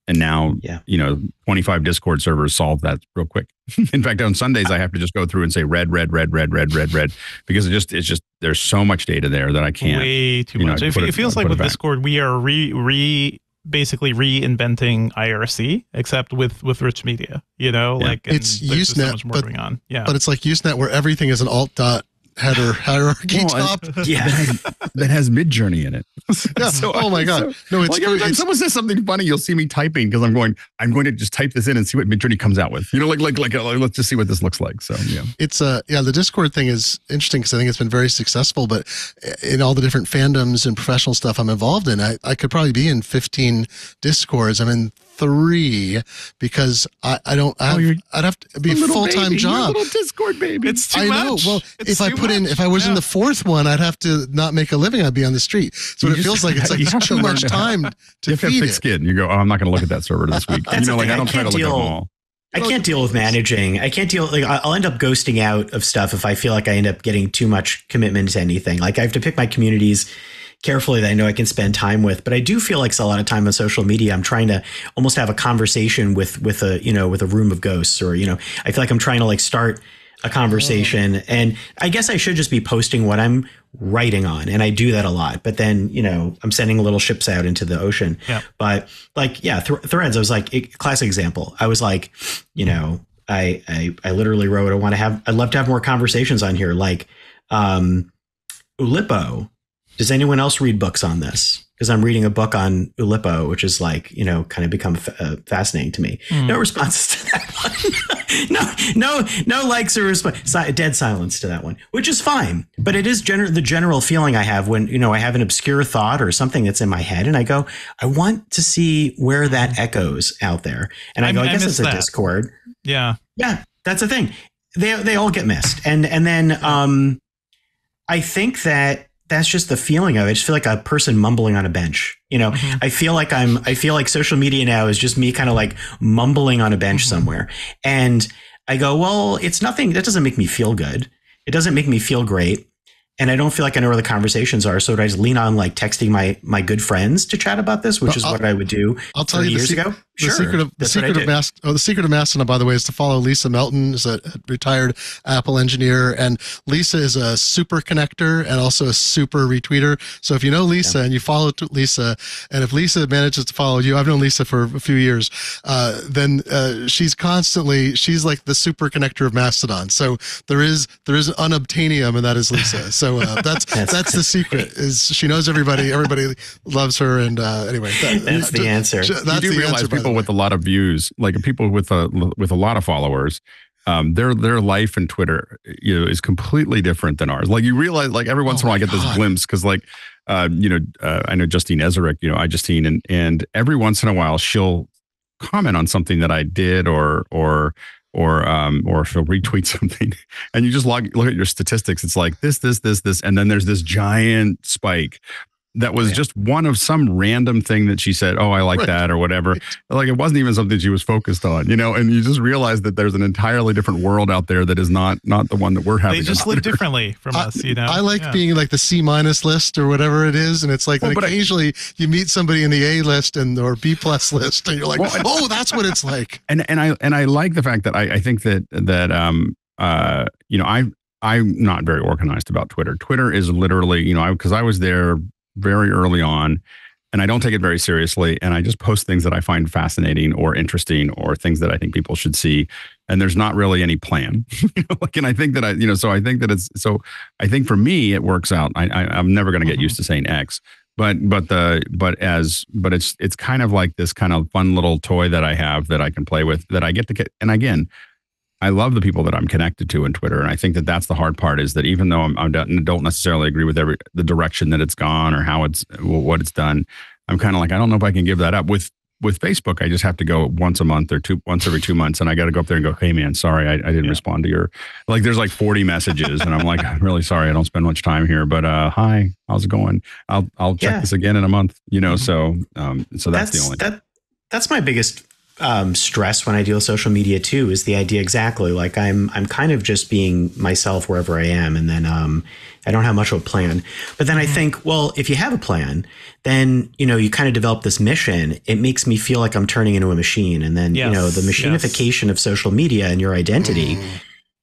And now, yeah. you know, twenty-five Discord servers solve that real quick. In fact, on Sundays, I have to just go through and say red, red, red, red, red, red, red, because it just, it's just, there's so much data there that I can't. Way too much. Know, it, it, it feels like with Discord, we are re, re, basically reinventing I R C, except with, with rich media, you know, yeah. like it's Usenet, so much more but, going on. Yeah. But it's like Usenet where everything is an alt dot header hierarchy well, top. It, yeah. That has, has Midjourney in it. Yeah. So, oh my God. So, no, it's like every time it's, someone says something funny, you'll see me typing because I'm going, I'm going to just type this in and see what Midjourney comes out with. You know, like, like, like, uh, let's just see what this looks like. So, yeah. It's a, uh, yeah, the Discord thing is interesting because I think it's been very successful, but in all the different fandoms and professional stuff I'm involved in, I, I could probably be in fifteen Discords. I'm in three because I, I don't, I have, oh, I'd have to be a full-time baby. job. You're a little Discord baby. It's too I much. know. Well, it's if I put much. in, if I was yeah. in the fourth one, I'd have to not make a living. I'd be on the street. So it just, feels like it's like too so much time to you feed have to thick it. skin. You go, oh, I'm not going to look at that server this week. you know, like I don't I try to deal. look at them all. I can't deal with managing. I can't deal. Like I'll end up ghosting out of stuff if I feel like I end up getting too much commitment to anything. Like I have to pick my communities carefully that I know I can spend time with, but I do feel like a lot of time on social media, I'm trying to almost have a conversation with, with a, you know, with a room of ghosts, or, you know, I feel like I'm trying to like start a conversation oh. and I guess I should just be posting what I'm writing on. And I do that a lot, but then, you know, I'm sending little ships out into the ocean, yeah. but like, yeah, th- threads, I was like it, classic example. I was like, you know, I, I, I literally wrote, I want to have, I'd love to have more conversations on here. Like, um, Ulipo, does anyone else read books on this? Because I'm reading a book on Ulipo, which is like, you know, kind of become f- uh, fascinating to me. Mm. No responses to that one. no, no, no likes or response. Si- dead silence to that one, which is fine. But it is gener- the general feeling I have when, you know, I have an obscure thought or something that's in my head and I go, I want to see where that echoes out there. And I, I go, I, I guess it's a that. Discord. Yeah. Yeah. That's the thing. They, they all get missed. And, and then um, I think that, that's just the feeling of it. I just feel like a person mumbling on a bench. You know, mm-hmm. I feel like I'm, I feel like social media now is just me kind of like mumbling on a bench mm-hmm. somewhere. And I go, well, it's nothing. That doesn't make me feel good. It doesn't make me feel great. And I don't feel like I know where the conversations are. So I just lean on like texting my, my good friends to chat about this, which well, is I'll, what I would do I'll tell you years se- ago. The sure. secret of, the secret of Mast- oh, the secret of Mastodon, by the way, is to follow Lisa Melton, who's a retired Apple engineer. And Lisa is a super connector and also a super retweeter. So if you know Lisa yeah. and you follow Lisa, and if Lisa manages to follow you, I've known Lisa for a few years, uh, then uh, she's constantly, she's like the super connector of Mastodon. So there is, there is unobtainium, and that is Lisa. So uh, that's, that's, that's the secret is she knows everybody, everybody loves her. And uh, anyway, that, that's the answer. She, that's you do the realize answer. People with a lot of views, like people with a with a lot of followers, um, their their life in Twitter, you know, is completely different than ours. Like you realize, like every once oh in a while, I get God. this glimpse because, like, uh, you know, uh, I know Justine Ezerick, you know, I Justine, and and every once in a while, she'll comment on something that I did, or or or um or she'll retweet something, and you just log look at your statistics. It's like this, this, this, this, and then there's this giant spike. That was oh, yeah. just one of some random thing that she said, oh, I like right. that or whatever. Like it wasn't even something she was focused on, you know, and you just realize that there's an entirely different world out there that is not not the one that we're having. They just live differently from I, us, you know. I like yeah. being like the C minus list or whatever it is. And it's like well, but occasionally I, you meet somebody in the A list and or B plus list and you're like, well, oh, that's what it's like. And and I and I like the fact that I, I think that that um uh you know, I I'm not very organized about Twitter. Twitter is literally, you know, I because I was there very early on and I don't take it very seriously. And I just post things that I find fascinating or interesting or things that I think people should see. And there's not really any plan. you know, like, and I think that I, you know, so I think that it's, so I think for me, it works out. I, I I'm never going to get mm-hmm. used to saying X, but, but the, but as, but it's, it's kind of like this kind of fun little toy that I have that I can play with that I get to get. And again, I love the people that I'm connected to on Twitter. And I think that that's the hard part, is that even though I'm, I don't necessarily agree with every the direction that it's gone or how it's, what it's done, I'm kind of like, I don't know if I can give that up. With With Facebook, I just have to go once a month or two, once every two months, and I got to go up there and go, "Hey, man, sorry, I, I didn't yeah. respond to your." Like, there's like forty messages, and I'm like, "I'm really sorry, I don't spend much time here." But uh, hi, how's it going? I'll I'll check yeah. this again in a month, you know. Mm-hmm. So, um, so that's, that's the only that. That's my biggest um, stress when I deal with social media too. Is the idea exactly like I'm I'm kind of just being myself wherever I am, and then um, I don't have much of a plan. But then I think, well, if you have a plan, then, you know, you kind of develop this mission. It makes me feel like I'm turning into a machine. And then, yes, you know, the machinification yes. of social media and your identity mm.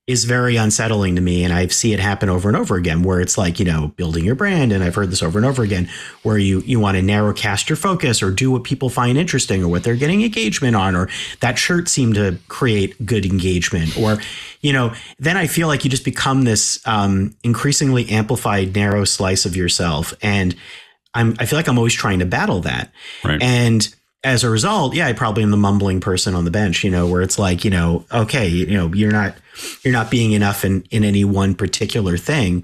is very unsettling to me. And I see it happen over and over again, where it's like, you know, building your brand. And I've heard this over and over again, where you, you want to narrow cast your focus or do what people find interesting or what they're getting engagement on, or that shirt seemed to create good engagement, or, you know, then I feel like you just become this um, increasingly amplified, narrow slice of yourself. And I'm, I feel like I'm always trying to battle that. Right. And as a result, yeah, I probably am the mumbling person on the bench, you know, where it's like, you know, okay, you, you know, you're not, you're not being enough in, in any one particular thing,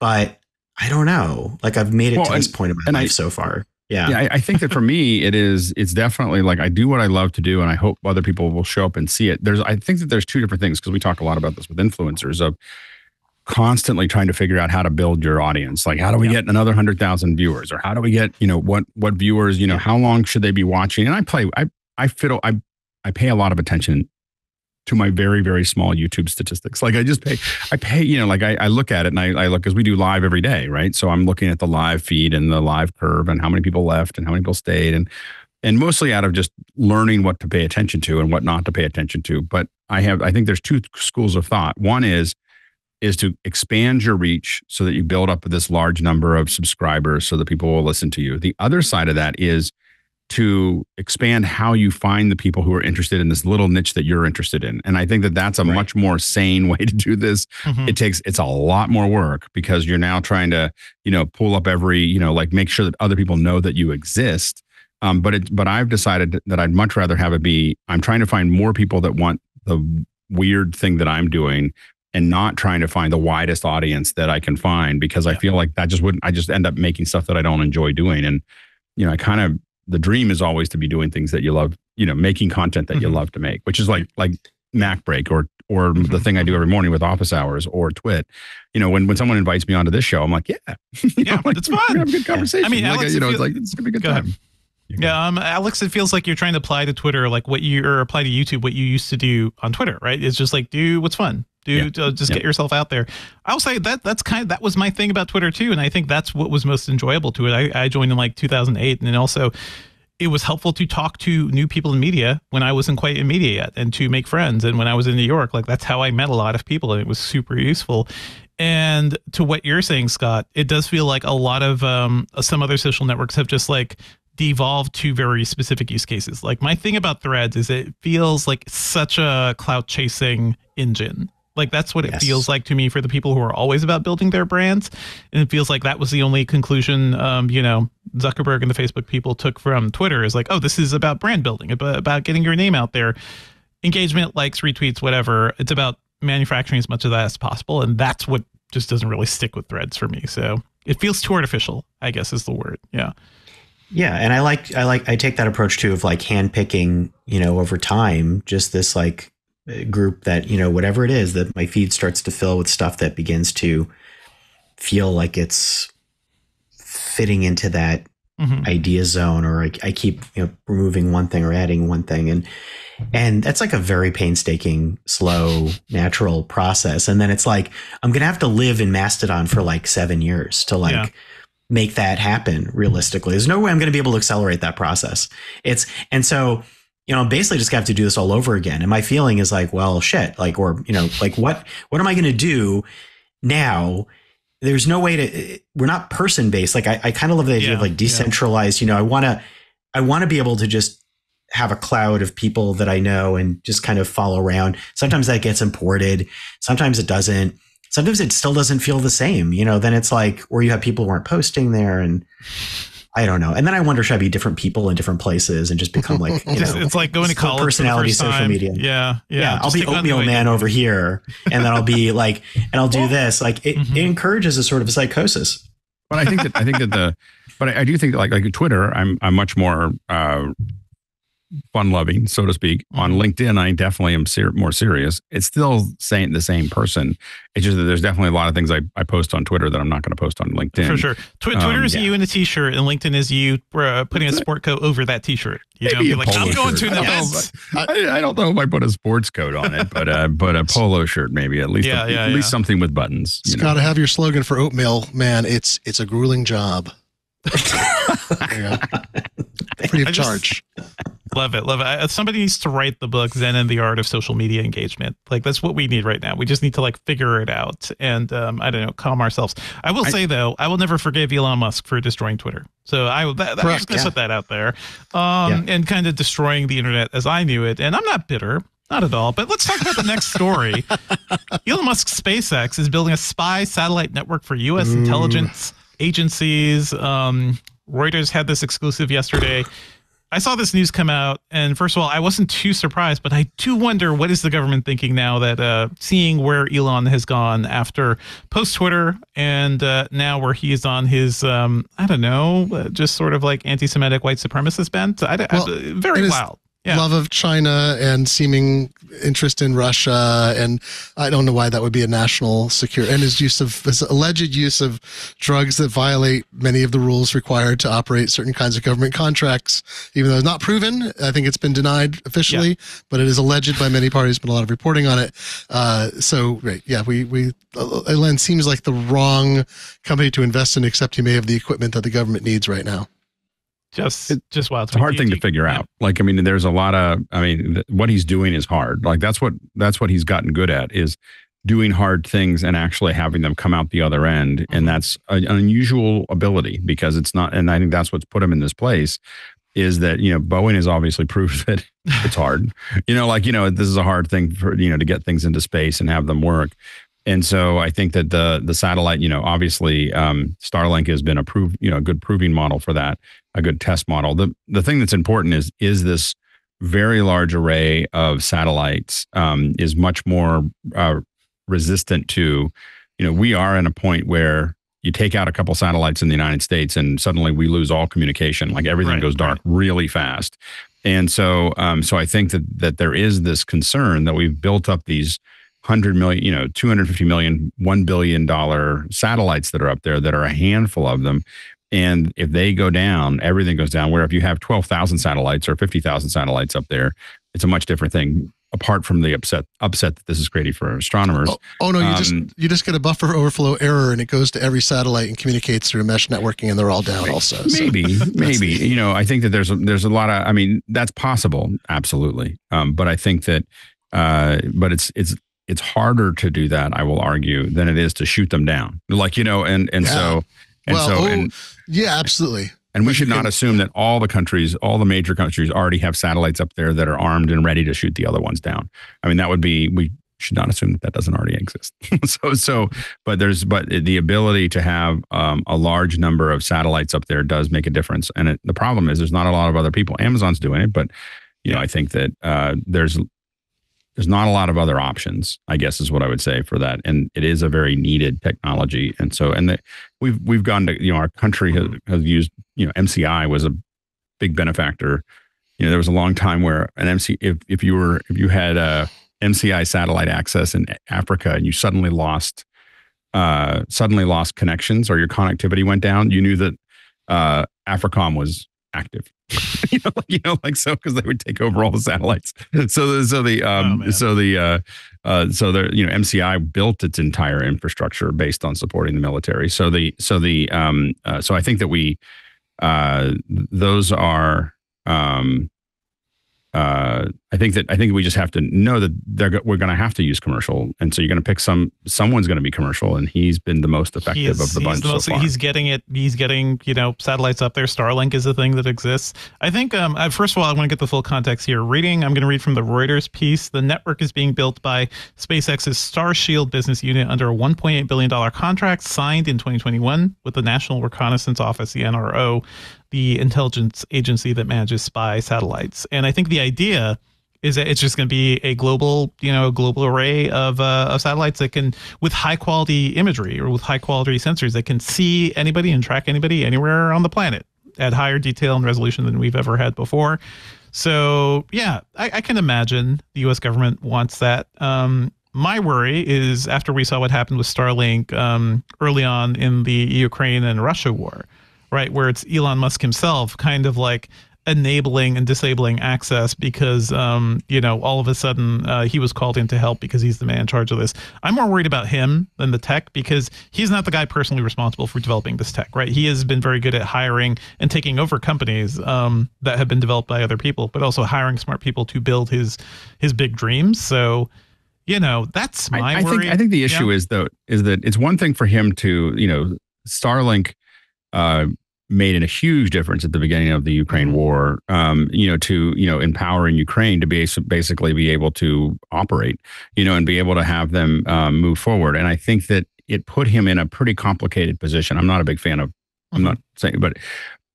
but I don't know, like I've made it well, to and, this point in my life I, so far. Yeah. yeah I, I think that for me, it is, it's definitely like, I do what I love to do, and I hope other people will show up and see it. There's, I think that there's two different things, because we talk a lot about this with influencers, of constantly trying to figure out how to build your audience. Like, how do we yeah. get another one hundred thousand viewers, or how do we get, you know, what what viewers, you know, yeah. how long should they be watching? And I play, I I fiddle, I I pay a lot of attention to my very, very small YouTube statistics. Like I just pay, I pay, you know, like I, I look at it and I, I look, because we do live every day, right? So I'm looking at the live feed and the live curve and how many people left and how many people stayed, and and mostly out of just learning what to pay attention to and what not to pay attention to. But I have, I think there's two schools of thought. One is, is to expand your reach so that you build up this large number of subscribers so that people will listen to you. The other side of that is to expand how you find the people who are interested in this little niche that you're interested in. And I think that that's a right. much more sane way to do this. Mm-hmm. It takes, it's a lot more work, because you're now trying to, you know, pull up every, you know, like make sure that other people know that you exist. Um, but it, but I've decided that I'd much rather have it be, I'm trying to find more people that want the weird thing that I'm doing, and not trying to find the widest audience that I can find, because yeah. I feel like that just wouldn't, I just end up making stuff that I don't enjoy doing. And, you know, I kind of, the dream is always to be doing things that you love, you know, making content that mm-hmm. you love to make, which is like, like Mac Break, or, or mm-hmm. the thing I do every morning with Office Hours, or Twit. You know, when, when someone invites me onto this show, I'm like, yeah, yeah, know, like, it's fun. We're gonna have a good conversation. I mean, Alex, like, you know, it's like, it's gonna be a good go time. Ahead. Yeah, um, Alex, it feels like you're trying to apply to Twitter, like what you, or apply to YouTube, what you used to do on Twitter, right? It's just like, do what's fun. Do yeah. uh, just yeah. get yourself out there. I'll say that that's kind of, that was my thing about Twitter too. And I think that's what was most enjoyable to it. I, I joined in like two thousand eight. And then also it was helpful to talk to new people in media when I wasn't quite in media yet, and to make friends. And when I was in New York, like that's how I met a lot of people, and it was super useful. And to what you're saying, Scott, it does feel like a lot of um, some other social networks have just like devolved to very specific use cases. Like my thing about Threads is it feels like such a clout chasing engine. Like that's what yes. it feels like to me for the people who are always about building their brands. And it feels like that was the only conclusion, um, you know, Zuckerberg and the Facebook people took from Twitter, is like, oh, this is about brand building, about getting your name out there, engagement, likes, retweets, whatever. It's about manufacturing as much of that as possible. And that's what just doesn't really stick with Threads for me. So it feels too artificial, I guess is the word. Yeah. Yeah. And I like, I like, I take that approach too, of like handpicking, you know, over time, just this like group that, you know, whatever it is that my feed starts to fill with stuff that begins to feel like it's fitting into that mm-hmm. idea zone, or I, I keep, you know, removing one thing or adding one thing. And, and that's like a very painstaking, slow, natural process. And then it's like, I'm going to have to live in Mastodon for like seven years to like, yeah. make that happen realistically. There's no way I'm going to be able to accelerate that process. It's, and so, you know, I'm basically just have to do this all over again. And my feeling is like, well, shit, like, or, you know, like what, what am I going to do now? There's no way to, we're not person based. Like I, I kind of love the idea yeah, of like decentralized, yeah. you know, I want to, I want to be able to just have a cloud of people that I know and just kind of follow around. Sometimes that gets imported. Sometimes it doesn't. Sometimes it still doesn't feel the same, you know, then it's like, or you have people who aren't posting there. And I don't know. And then I wonder, should I be different people in different places and just become like, you know, it's like going to college, personality, for the first social media. Yeah. Yeah. yeah I'll be oatmeal man over here. And then I'll be like, and I'll do well, this. Like it, mm-hmm. it encourages a sort of a psychosis. But I think that, I think that the, but I, I do think that like, like Twitter, I'm, I'm much more, uh, fun loving, so to speak. On LinkedIn, I definitely am ser- more serious. It's still saying the same person. It's just that there's definitely a lot of things I, I post on Twitter that I'm not going to post on LinkedIn. For sure. Tw- um, Twitter is yeah. you in a t-shirt, and LinkedIn is you uh, putting a sport coat over that t-shirt. You know, you're like, I'm going shirt. to the events. I, I, I don't know if I put a sports coat on it, but uh, but a polo shirt maybe, at least yeah, a, yeah, at least yeah. something with buttons. You Scott, know? I have your slogan for oatmeal, man. It's it's a grueling job. Free of charge. Love it. Love it. Somebody needs to write the book, Zen and the Art of Social Media Engagement. Like, that's what we need right now. We just need to like figure it out and, um, I don't know, calm ourselves. I will I, say, though, I will never forgive Elon Musk for destroying Twitter. So I will that, just yeah. put that out there um, yeah. and kind of destroying the internet as I knew it. And I'm not bitter. Not at all. But let's talk about the next story. Elon Musk's SpaceX is building a spy satellite network for U S Ooh. intelligence agencies. Um, Reuters had this exclusive yesterday. I saw this news come out, and first of all, I wasn't too surprised, but I do wonder, what is the government thinking now that uh, seeing where Elon has gone after post-Twitter and uh, now where he is on his, um, I don't know, uh, just sort of like anti-Semitic white supremacist bent? I, well, I, very wild. Yeah. Love of China and seeming interest in Russia, and I don't know why that would be a national security, and his use of his alleged use of drugs that violate many of the rules required to operate certain kinds of government contracts, even though it's not proven. I think it's been denied officially, yeah. but it is alleged by many parties. Been a lot of reporting on it. Uh, so, right, yeah, we we Elon seems like the wrong company to invest in, except he may have the equipment that the government needs right now. Just, it, just wild. It's a hard thing to figure yeah. out. Like, I mean, there's a lot of, I mean, th- what he's doing is hard. Like, that's what, that's what he's gotten good at, is doing hard things and actually having them come out the other end. Mm-hmm. And that's a, an unusual ability, because it's not, and I think that's what's put him in this place, is that, you know, Boeing has obviously proved that it's hard, you know, like, you know, this is a hard thing for, you know, to get things into space and have them work. And so I think that the the satellite, you know, obviously um, Starlink has been a prove, you know, a good proving model for that, a good test model. The the thing that's important is is this very large array of satellites um, is much more uh, resistant to, you know, we are in a point where you take out a couple satellites in the United States and suddenly we lose all communication, like everything right, goes dark right. really fast. And so um, so I think that that there is this concern that we've built up these one hundred million, you know, two hundred fifty million, one billion dollar satellites that are up there, that are a handful of them. And if they go down, everything goes down. Where if you have twelve thousand satellites or fifty thousand satellites up there, it's a much different thing, apart from the upset upset that this is creating for astronomers. Oh, oh no, you um, just you just get a buffer overflow error, and it goes to every satellite and communicates through mesh networking, and they're all down also. Maybe, so. maybe. You know, I think that there's a, there's a lot of, I mean, that's possible, absolutely. Um, but I think that, uh, but it's it's, it's harder to do that, I will argue, than it is to shoot them down. Like, you know, and, and yeah. so, and well, so, oh, and yeah, absolutely. And we should not assume that all the countries, all the major countries already have satellites up there that are armed and ready to shoot the other ones down. I mean, that would be, we should not assume that that doesn't already exist. so, so, but there's, but the ability to have um, a large number of satellites up there does make a difference. And it, the problem is there's not a lot of other people. Amazon's doing it, but you know, I think that uh, there's, There's not a lot of other options, I guess, is what I would say for that. And it is a very needed technology. And so, and the, we've we've gone to, you know, our country has, has used, you know, M C I was a big benefactor. You know, there was a long time where an M C I, if, if you were, if you had a M C I satellite access in Africa and you suddenly lost, uh, suddenly lost connections or your connectivity went down, you knew that uh, AFRICOM was active. you know, like, you know, like so, because they would take over all the satellites. So, so the, um, oh, so the, uh, uh, so the, you know, M C I built its entire infrastructure based on supporting the military. So the, so the, um, uh, so I think that we, uh, those are, um, uh, I think that I think we just have to know that they're we're going to have to use commercial, and so you're going to pick some. Someone's going to be commercial, and he's been the most effective he is, of the bunch the most, so far. He's getting it. He's getting you know satellites up there. Starlink is the thing that exists. I think. Um, I, first of all, I want to get the full context here. Reading, I'm going to read from the Reuters piece. The network is being built by SpaceX's Starshield business unit under a one point eight billion dollar contract signed in twenty twenty-one with the National Reconnaissance Office, the N R O. the intelligence agency that manages spy satellites. And I think the idea is that it's just going to be a global, you know, global array of, uh, of satellites that can, with high quality imagery or with high quality sensors, that can see anybody and track anybody anywhere on the planet at higher detail and resolution than we've ever had before. So yeah, I, I can imagine the U S government wants that. Um, my worry is after we saw what happened with Starlink um, early on in the Ukraine and Russia war, right, where it's Elon Musk himself kind of like enabling and disabling access because, um, you know, all of a sudden uh, he was called in to help because he's the man in charge of this. I'm more worried about him than the tech because he's not the guy personally responsible for developing this tech, right? He has been very good at hiring and taking over companies um, that have been developed by other people, but also hiring smart people to build his his big dreams. So, you know, that's my I, I worry. Think, I think the issue yeah. is, though, is that it's one thing for him to, you know, Starlink uh, made a huge difference at the beginning of the Ukraine war, um, you know, to, you know, empowering Ukraine to be basically be able to operate, you know, and be able to have them um, move forward. And I think that it put him in a pretty complicated position. I'm not a big fan of, I'm not saying, but,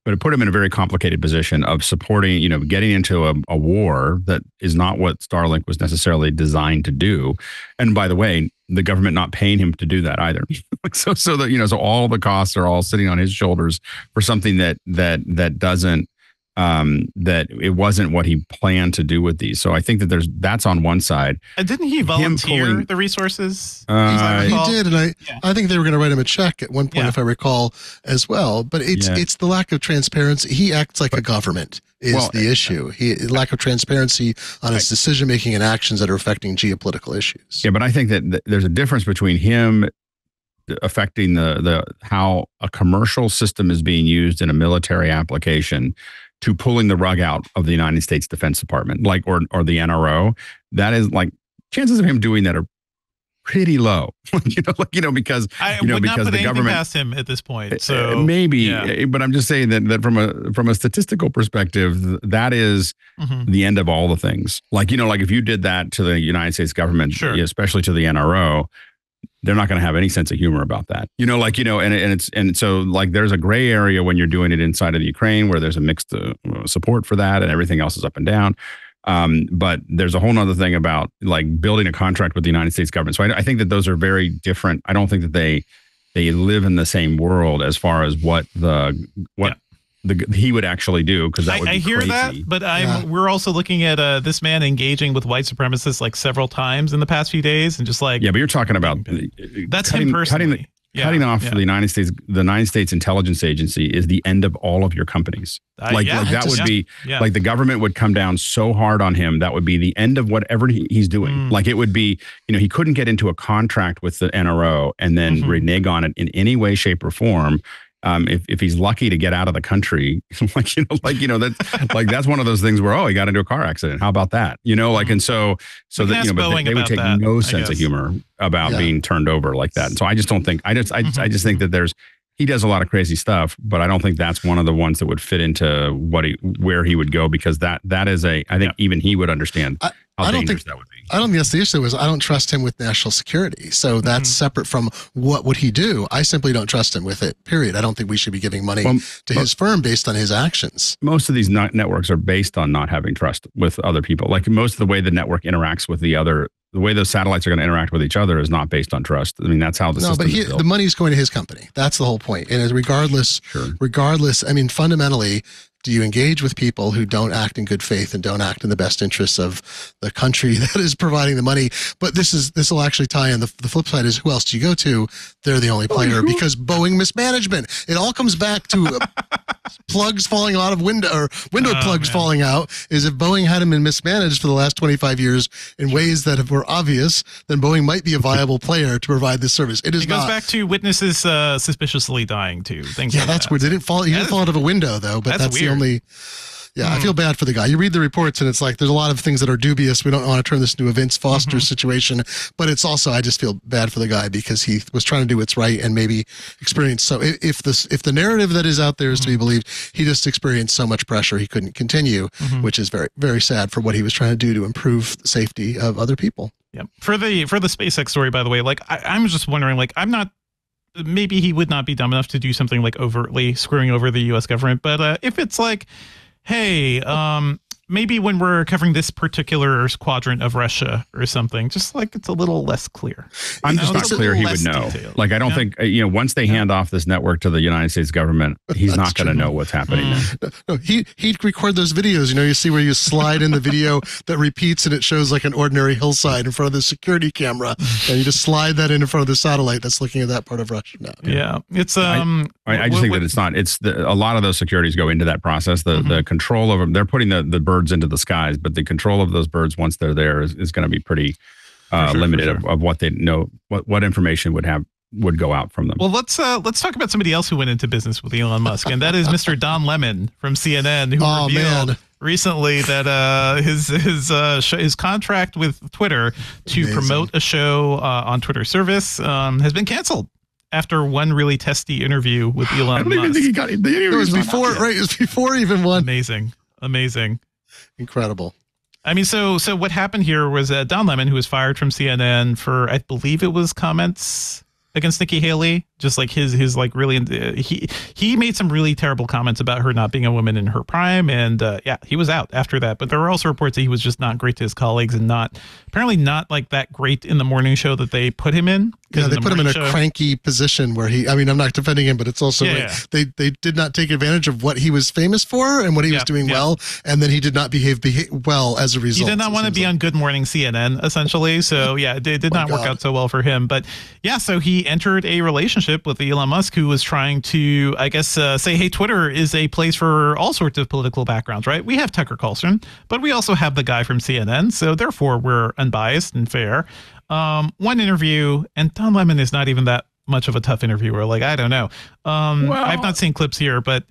but it put him in a very complicated position of supporting, you know, getting into a, a war that is not what Starlink was necessarily designed to do. And by the way, the government not paying him to do that either. so, so that, you know, so all the costs are all sitting on his shoulders for something that, that, that doesn't, um, that it wasn't what he planned to do with these. So I think that there's, that's on one side. And didn't he volunteer pulling, the resources? Uh, he did. And I, yeah. I think they were going to write him a check at one point, yeah. if I recall as well, but it's, yeah. it's the lack of transparency. He acts like but, a government is well, the issue. He lack of transparency on his decision-making and actions that are affecting geopolitical issues. Yeah. But I think that th- there's a difference between him affecting the, the, how a commercial system is being used in a military application to pulling the rug out of the United States Defense Department, like, or, or the N R O. That is like, chances of him doing that are pretty low, you know, like, you know, because, I you know, would because not put the government past him at this point. So maybe, yeah. but I'm just saying that, that from a, from a statistical perspective, that is mm-hmm. the end of all the things. Like, you know, like if you did that to the United States government, sure. especially to the N R O, they're not going to have any sense of humor about that. You know, like, you know, and and it's, and so like there's a gray area when you're doing it inside of the Ukraine where there's a mixed uh, support for that and everything else is up and down. Um, but there's a whole nother thing about like building a contract with the United States government. So I, I think that those are very different. I don't think that they, they live in the same world as far as what the, what, yeah. The, he would actually do because that I, would be I hear crazy. That, but I'm, yeah. we're also looking at uh, this man engaging with white supremacists like several times in the past few days, and just like yeah, but you're talking about that's cutting, him personally. Cutting, the, yeah. cutting off yeah. the United States, the United States Intelligence Agency is the end of all of your companies. Uh, like, yeah, like that would yeah, be yeah. like the government would come down so hard on him that would be the end of whatever he, he's doing. Mm. Like it would be, you know, he couldn't get into a contract with the N R O and then mm-hmm. renege on it in any way, shape, or form. Um, if, if he's lucky to get out of the country, like, you know, like, you know, that's like, that's one of those things where, oh, he got into a car accident. How about that? You know, like, and so, so that, you know, but they, they would take that, no sense of humor about yeah. being turned over like that. And so I just don't think, I just, I, mm-hmm. I just think that there's, he does a lot of crazy stuff, but I don't think that's one of the ones that would fit into what he, where he would go, because that, that is a, I think yeah. even he would understand. I, I don't think that would be. I don't think that's the issue. Is I don't trust him with national security. So that's mm-hmm. separate from what would he do. I simply don't trust him with it, period. I don't think we should be giving money well, to his firm based on his actions. Most of these not networks are based on not having trust with other people. Like most of the way the network interacts with the other, the way those satellites are going to interact with each other is not based on trust. I mean, that's how the no, system but he, is built. The money's going to his company. That's the whole point. And regardless, sure. regardless, I mean, fundamentally, do you engage with people who don't act in good faith and don't act in the best interests of the country that is providing the money? But this is this will actually tie in. The, the flip side is who else do you go to? They're the only player because Boeing mismanagement. It all comes back to plugs falling out of window or window oh, plugs man. falling out. Is if Boeing hadn't been mismanaged for the last twenty-five years in ways that were obvious, then Boeing might be a viable player to provide this service. It is. It goes not. back to witnesses uh, suspiciously dying too. Things yeah, like that's that. weird. They didn't fall. He didn't fall out of a window though. But that's, that's weird. Only, yeah, mm. I feel bad for the guy. You read the reports and it's like there's a lot of things that are dubious. We don't want to turn this into a Vince Foster mm-hmm. situation, but it's also I just feel bad for the guy because he was trying to do what's right and maybe experienced. So if this, if the narrative that is out there is mm-hmm. to be believed, he just experienced so much pressure he couldn't continue, mm-hmm. which is very, very sad for what he was trying to do to improve the safety of other people. Yeah. For the for the SpaceX story, by the way, like I, I'm just wondering, like I'm not maybe he would not be dumb enough to do something like overtly screwing over the U S government. But uh, if it's like, hey, um, maybe when we're covering this particular quadrant of Russia or something, just like it's a little less clear. I'm just not clear he would know. Detailed. Like, I don't yeah. think, you know, once they yeah. hand off this network to the United States government, he's not going to know what's happening. Mm. Now. No, no, he, he'd record those videos, you know, you see where you slide in the video that repeats and it shows like an ordinary hillside in front of the security camera. And you just slide that in in front of the satellite that's looking at that part of Russia now. Yeah. yeah. It's, um, I, I, I just what, think what, that it's not, it's the, a lot of those securities go into that process. The, mm-hmm. the control over, they're putting the, the bird into the skies, but the control of those birds once they're there is, is going to be pretty uh, sure, limited sure. of, of what they know, what what information would have would go out from them. Well, let's uh, let's talk about somebody else who went into business with Elon Musk, and that is Mister Don Lemon from C N N, who oh, revealed man. recently that uh, his his uh, sh his contract with Twitter to Amazing. promote a show uh, on Twitter service um, has been canceled. After one really testy interview with Elon Musk, I don't Musk. even think he got it. It was before, right? It was before even one. Amazing, amazing. Incredible. I mean, so so what happened here was that Don Lemon, who was fired from C N N for, I believe it was comments against Nikki Haley, just like his his like really uh, he he made some really terrible comments about her not being a woman in her prime. And uh, yeah, he was out after that. But there were also reports that he was just not great to his colleagues and not apparently not like that great in the morning show that they put him in. Yeah, they the put him in a show. cranky position where he, I mean, I'm not defending him, but it's also, yeah, yeah. they they did not take advantage of what he was famous for and what he yeah, was doing yeah. well. And then he did not behave, behave well as a result. He did not want to be like. on Good Morning C N N, essentially. So yeah, it did, did oh not God. work out so well for him. But yeah, so he entered a relationship with Elon Musk, who was trying to, I guess, uh, say, hey, Twitter is a place for all sorts of political backgrounds, right? We have Tucker Carlson, but we also have the guy from C N N. So therefore, we're unbiased and fair. Um, one interview, and Don Lemon is not even that much of a tough interviewer. Like, I don't know. Um, well, I've not seen clips here, but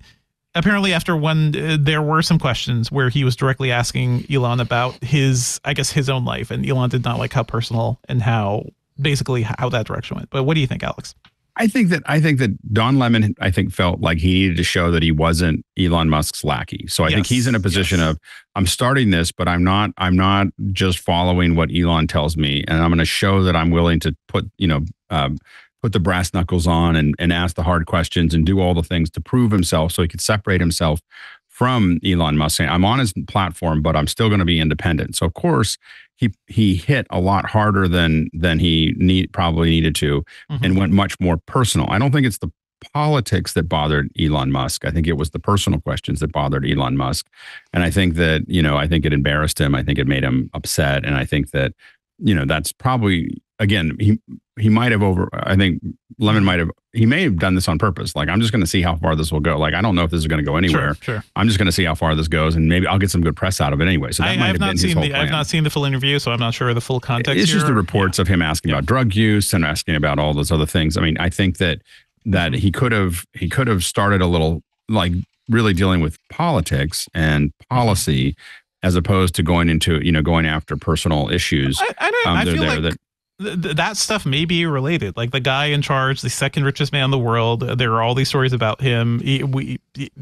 apparently after one, uh, there were some questions where he was directly asking Elon about his, I guess, his own life. And Elon did not like how personal and how basically how that direction went. But what do you think, Alex? I think that I think that Don Lemon, I think, felt like he needed to show that he wasn't Elon Musk's lackey. So I yes, think he's in a position yes. of, I'm starting this, but I'm not I'm not just following what Elon tells me. And I'm going to show that I'm willing to put, you know, um, put the brass knuckles on and, and ask the hard questions and do all the things to prove himself so he could separate himself from Elon Musk. I'm on his platform, but I'm still going to be independent. So, of course, he he hit a lot harder than than he need, probably needed to mm-hmm. and went much more personal. I don't think it's the politics that bothered Elon Musk. I think it was the personal questions that bothered Elon Musk. And I think that, you know, I think it embarrassed him. I think it made him upset. And I think that, you know, that's probably, again, he he might have over, I think Lemon might have, he may have done this on purpose. Like, I'm just going to see how far this will go. Like, I don't know if this is going to go anywhere. Sure, sure. I'm just going to see how far this goes, and maybe I'll get some good press out of it anyway. So that I, might I've have not been seen his whole the, plan. I've not seen the full interview, so I'm not sure the full context. It's here. just the reports yeah. of him asking yeah. about drug use and asking about all those other things. I mean, I think that that he could have he could have started a little like really dealing with politics and policy as opposed to going into you know going after personal issues. I, I don't. Um, I feel there like. That, Th that stuff may be related. Like the guy in charge, the second richest man in the world. There are all these stories about him. He, we,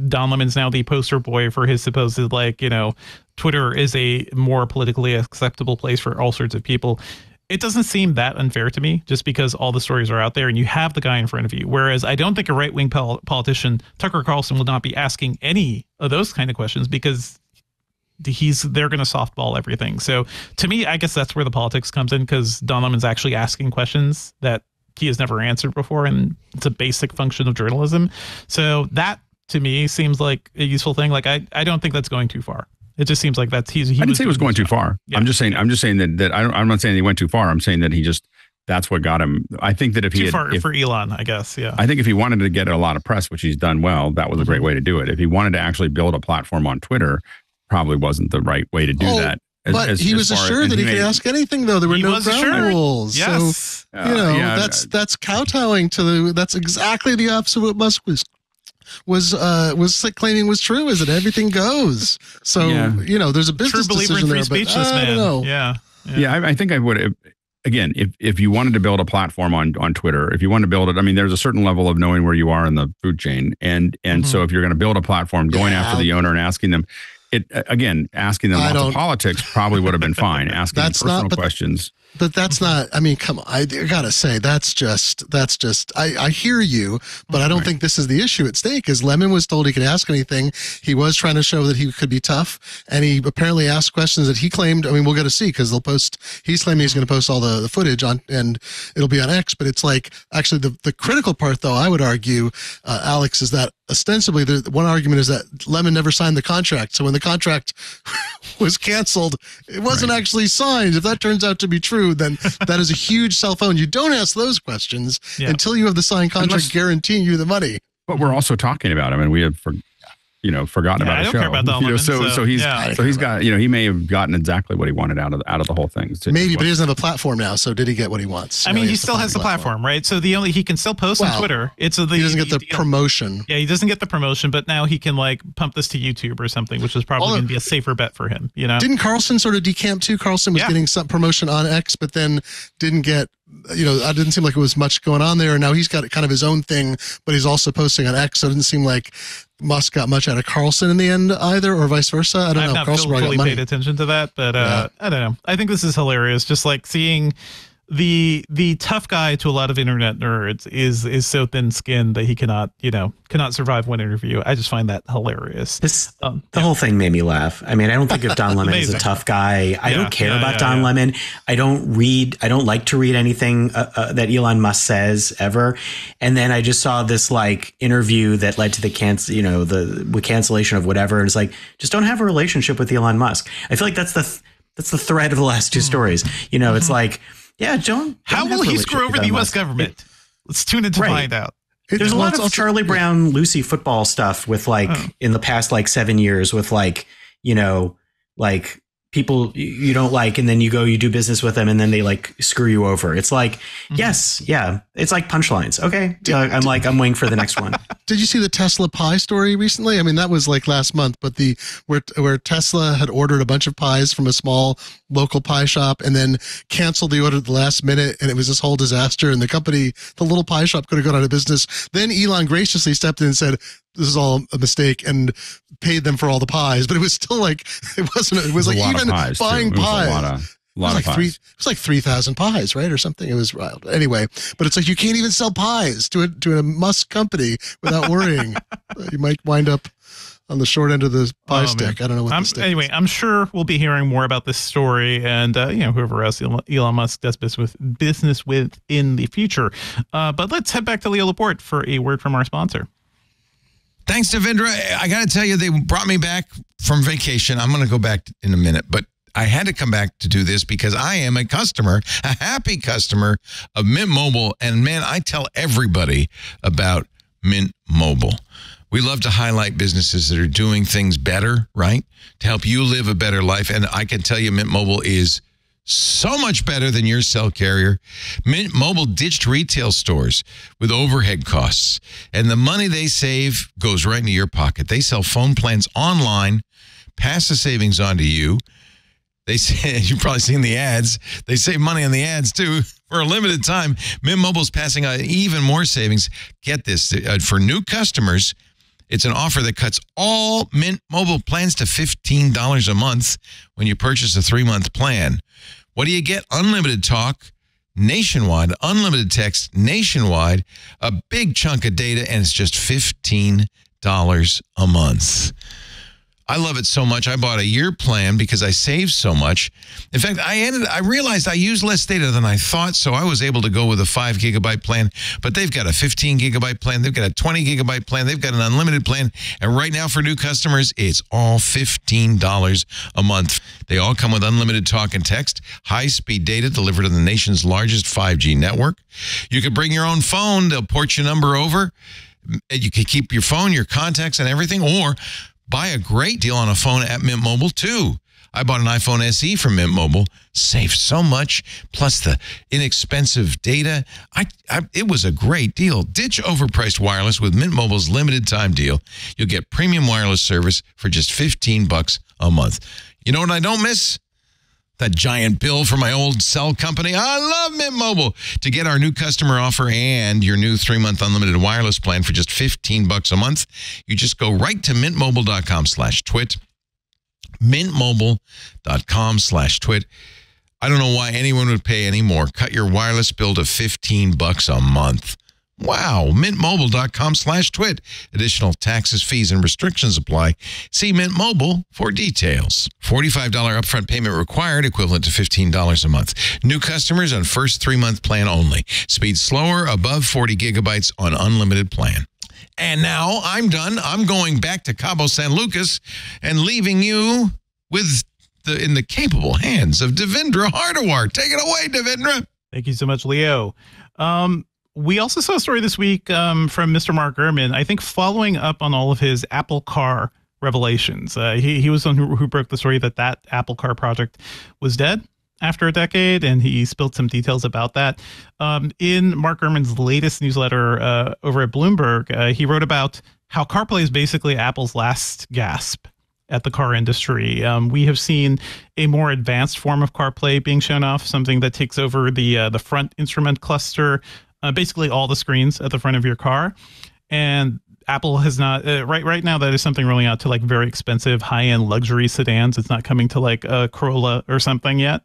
Don Lemon's now the poster boy for his supposed, like, you know, Twitter is a more politically acceptable place for all sorts of people. It doesn't seem that unfair to me just because all the stories are out there and you have the guy in front of you. Whereas I don't think a right wing pol politician, Tucker Carlson, will not be asking any of those kind of questions because he's they're going to softball everything. So to me, I guess that's where the politics comes in, because Don Lemon's actually asking questions that he has never answered before, and it's a basic function of journalism. So that to me seems like a useful thing. Like I, I don't think that's going too far. It just seems like that's he's. He I didn't was say it was going too far. Yeah. I'm just saying. I'm just saying that that I don't, I'm not saying he went too far. I'm saying that he just. That's what got him. I think that if he had, far if, for Elon, I guess, yeah. I think if he wanted to get a lot of press, which he's done well, that was a great way to do it. If he wanted to actually build a platform on Twitter, probably wasn't the right way to do oh, that. As, but as, he was as assured as, that he, he could ask anything, though. There were no ground rules. Yes. So, uh, you know, yeah, that's uh, that's kowtowing to the, that's exactly the opposite of what Musk was, was, uh, was like claiming was true, is that everything goes. So, yeah. you know, there's a business true decision in free there, speech, but, uh, man. I don't know. Yeah. Yeah, yeah I, I think I would have. Again, if, if you wanted to build a platform on, on Twitter, if you want to build it, I mean, there's a certain level of knowing where you are in the food chain. And, and mm-hmm. so if you're going to build a platform, going yeah. after the owner and asking them, it again, asking them lots of politics probably would have been fine. Asking them personal questions. But that's not, I mean, come on, I, I gotta say, that's just, that's just, I, I hear you, but I don't right. think this is the issue at stake, is Lemon was told he could ask anything. He was trying to show that he could be tough, and he apparently asked questions that he claimed, I mean, we'll get to see, because they'll post, he's claiming he's going to post all the, the footage on, and it'll be on X, but it's like, actually, the, the critical part, though, I would argue, uh, Alex, is that ostensibly, the one argument is that Lemon never signed the contract, so when the contract was canceled, it wasn't right. actually signed. If that turns out to be true, then that is a huge cell phone. You don't ask those questions yeah. until you have the signed contract Unless, guaranteeing you the money. But we're also talking about, I mean, we have, for, you know, forgotten yeah, about I the don't show. Care about that, you know, so, so, so he's, yeah, so he's got, you know, he may have gotten exactly what he wanted out of out of the whole thing. Maybe, well. But he doesn't have a platform now. So did he get what he wants? I mean, no, he, he still has the platform, platform, right? So the only, he can still post well, on Twitter. It's a, the, he doesn't get the, the promotion. Yeah, he doesn't get the promotion, but now he can like pump this to YouTube or something, which is probably going to be a safer bet for him. You know, didn't Carlson sort of decamp too? Carlson was yeah. getting some promotion on X, but then didn't get. You know, it didn't seem like it was much going on there. And now he's got kind of his own thing, but he's also posting on X. So it didn't seem like Musk got much out of Carlson in the end either, or vice versa. I don't I've know. I've not Carlson fully paid attention to that, but uh, yeah. I don't know. I think this is hilarious. Just like seeing the the tough guy to a lot of internet nerds is is so thin skinned that he cannot, you know, cannot survive one interview. I just find that hilarious. This um, the yeah. whole thing made me laugh. I mean, I don't think of Don Lemon as a tough guy. I yeah, don't care yeah, about yeah, Don yeah. Lemon. I don't read. I don't like to read anything uh, uh, that Elon Musk says ever. And then I just saw this like interview that led to the cancel, you know, the with cancellation of whatever. It's like, just don't have a relationship with Elon Musk. I feel like that's the th that's the thread of the last two stories. You know, it's like. Yeah, John. How will he screw over the U S government? Let's tune in to find out. There's a lot of Charlie Brown, Lucy football stuff with like in the past like seven years with like, you know, like people you don't like and then you go, you do business with them and then they like screw you over. It's like, yes, yeah. It's like punchlines. Okay. I'm like, I'm waiting for the next one. Did you see the Tesla pie story recently? I mean, that was like last month, but the where where Tesla had ordered a bunch of pies from a small local pie shop and then canceled the order at the last minute, and it was this whole disaster. And the company, the little pie shop, could have gone out of business. Then Elon graciously stepped in and said, "This is all a mistake," and paid them for all the pies. But it was still like it wasn't. It was like even buying pies. A lot it was like three, it was like three thousand pies, right, or something. It was wild. Anyway, but it's like you can't even sell pies to a to a Musk company without worrying. You might wind up on the short end of the pie oh, stick. Man. I don't know what I'm, the stick anyway, is. I'm sure we'll be hearing more about this story and uh, you know whoever else Elon Musk does business with, business with in the future. Uh, but let's head back to Leo Laporte for a word from our sponsor. Thanks, Devindra. I got to tell you, they brought me back from vacation. I'm going to go back in a minute, but I had to come back to do this because I am a customer, a happy customer of Mint Mobile. And man, I tell everybody about Mint Mobile. We love to highlight businesses that are doing things better, right? To help you live a better life. And I can tell you Mint Mobile is so much better than your cell carrier. Mint Mobile ditched retail stores with overhead costs. And the money they save goes right into your pocket. They sell phone plans online, pass the savings on to you. They say, you've probably seen the ads. They save money on the ads, too. For a limited time, Mint Mobile's passing out even more savings. Get this. For new customers, it's an offer that cuts all Mint Mobile plans to fifteen dollars a month when you purchase a three-month plan. What do you get? Unlimited talk nationwide, unlimited text nationwide, a big chunk of data, and it's just fifteen dollars a month. I love it so much. I bought a year plan because I saved so much. In fact, I ended, I realized I used less data than I thought, so I was able to go with a five gigabyte plan, but they've got a fifteen gigabyte plan. They've got a twenty gigabyte plan. They've got an unlimited plan. And right now for new customers, it's all fifteen dollars a month. They all come with unlimited talk and text, high-speed data delivered on the nation's largest five G network. You can bring your own phone. They'll port your number over. You can keep your phone, your contacts, and everything, or buy a great deal on a phone at Mint Mobile, too. I bought an iPhone S E from Mint Mobile. Saved so much, plus the inexpensive data. I, I It was a great deal. Ditch overpriced wireless with Mint Mobile's limited-time deal. You'll get premium wireless service for just fifteen bucks a month. You know what I don't miss? That giant bill for my old cell company. I love Mint Mobile. To get our new customer offer and your new three-month unlimited wireless plan for just fifteen bucks a month, you just go right to mint mobile dot com slash twit. mint mobile dot com slash twit. I don't know why anyone would pay any more. Cut your wireless bill to fifteen bucks a month. Wow. mint mobile dot com slash twit. Additional taxes, fees, and restrictions apply. See Mint Mobile for details. forty-five dollars upfront payment required, equivalent to fifteen dollars a month. New customers on first three-month plan only. Speed slower, above forty gigabytes on unlimited plan. And now I'm done. I'm going back to Cabo San Lucas and leaving you with the in the capable hands of Devindra Hardawar. Take it away, Devindra. Thank you so much, Leo. Um, we also saw a story this week um, from Mister Mark Gurman, I think following up on all of his Apple Car revelations. Uh, he, he was the one who, who broke the story that that Apple Car project was dead after a decade, and he spilled some details about that. Um, in Mark Gurman's latest newsletter uh, over at Bloomberg, uh, he wrote about how CarPlay is basically Apple's last gasp at the car industry. Um, we have seen a more advanced form of CarPlay being shown off, something that takes over the, uh, the front instrument cluster, uh, basically all the screens at the front of your car. And Apple has not uh, right right now. That is something rolling out to like very expensive, high end luxury sedans. It's not coming to like a Corolla or something yet.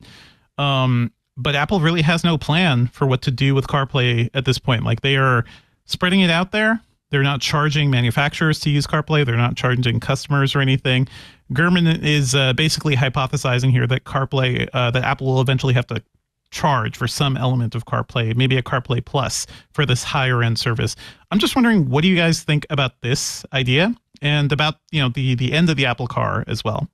Um, but Apple really has no plan for what to do with CarPlay at this point. Like they are spreading it out there. They're not charging manufacturers to use CarPlay. They're not charging customers or anything. Gurman is uh, basically hypothesizing here that CarPlay, uh, that Apple will eventually have to charge for some element of CarPlay, maybe a CarPlay Plus for this higher end service. I'm just wondering, what do you guys think about this idea and about, you know, the the end of the Apple Car as well?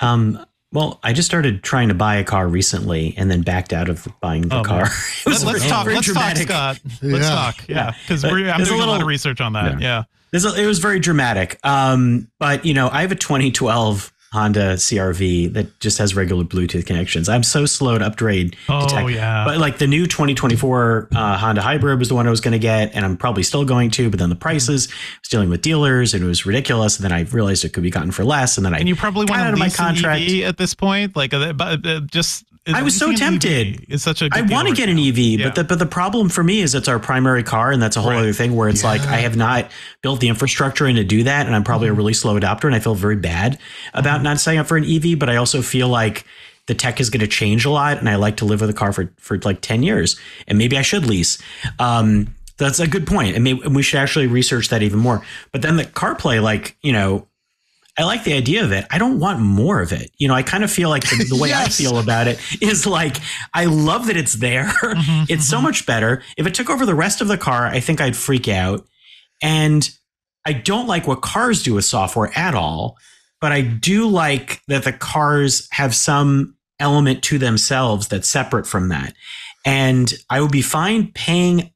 Um, well, I just started trying to buy a car recently and then backed out of buying the oh, car. Let's, let's talk. Let's dramatic. talk, Scott. Let's yeah. talk. Yeah, because yeah. I'm doing a, little, a lot of research on that. Yeah, yeah. A, it was very dramatic. Um, but you know, I have a twenty twelve Honda C R V that just has regular Bluetooth connections. I'm so slow to upgrade. Oh, to tech. Yeah. But like the new twenty twenty-four uh, Honda Hybrid was the one I was going to get, and I'm probably still going to, but then the prices, I was dealing with dealers, and it was ridiculous, and then I realized it could be gotten for less, and then I and you probably got out of my contract. E V at this point? Like, uh, just... I was so tempted. It's such a. I want to get an E V, but the but the problem for me is it's our primary car, and that's a whole other thing where it's like I have not built the infrastructure in to do that, and I'm probably a really slow adopter, and I feel very bad about not signing up for an E V. But I also feel like the tech is going to change a lot, and I like to live with a car for for like ten years, and maybe I should lease. Um, that's a good point, and maybe we should actually research that even more. But then the CarPlay, like you know. I like the idea of it. I don't want more of it. You know, I kind of feel like the, the way yes. I feel about it is like, I love that it's there. Mm-hmm, it's mm-hmm. so much better. If it took over the rest of the car, I think I'd freak out. And I don't like what cars do with software at all, but I do like that the cars have some element to themselves that's separate from that. And I would be fine paying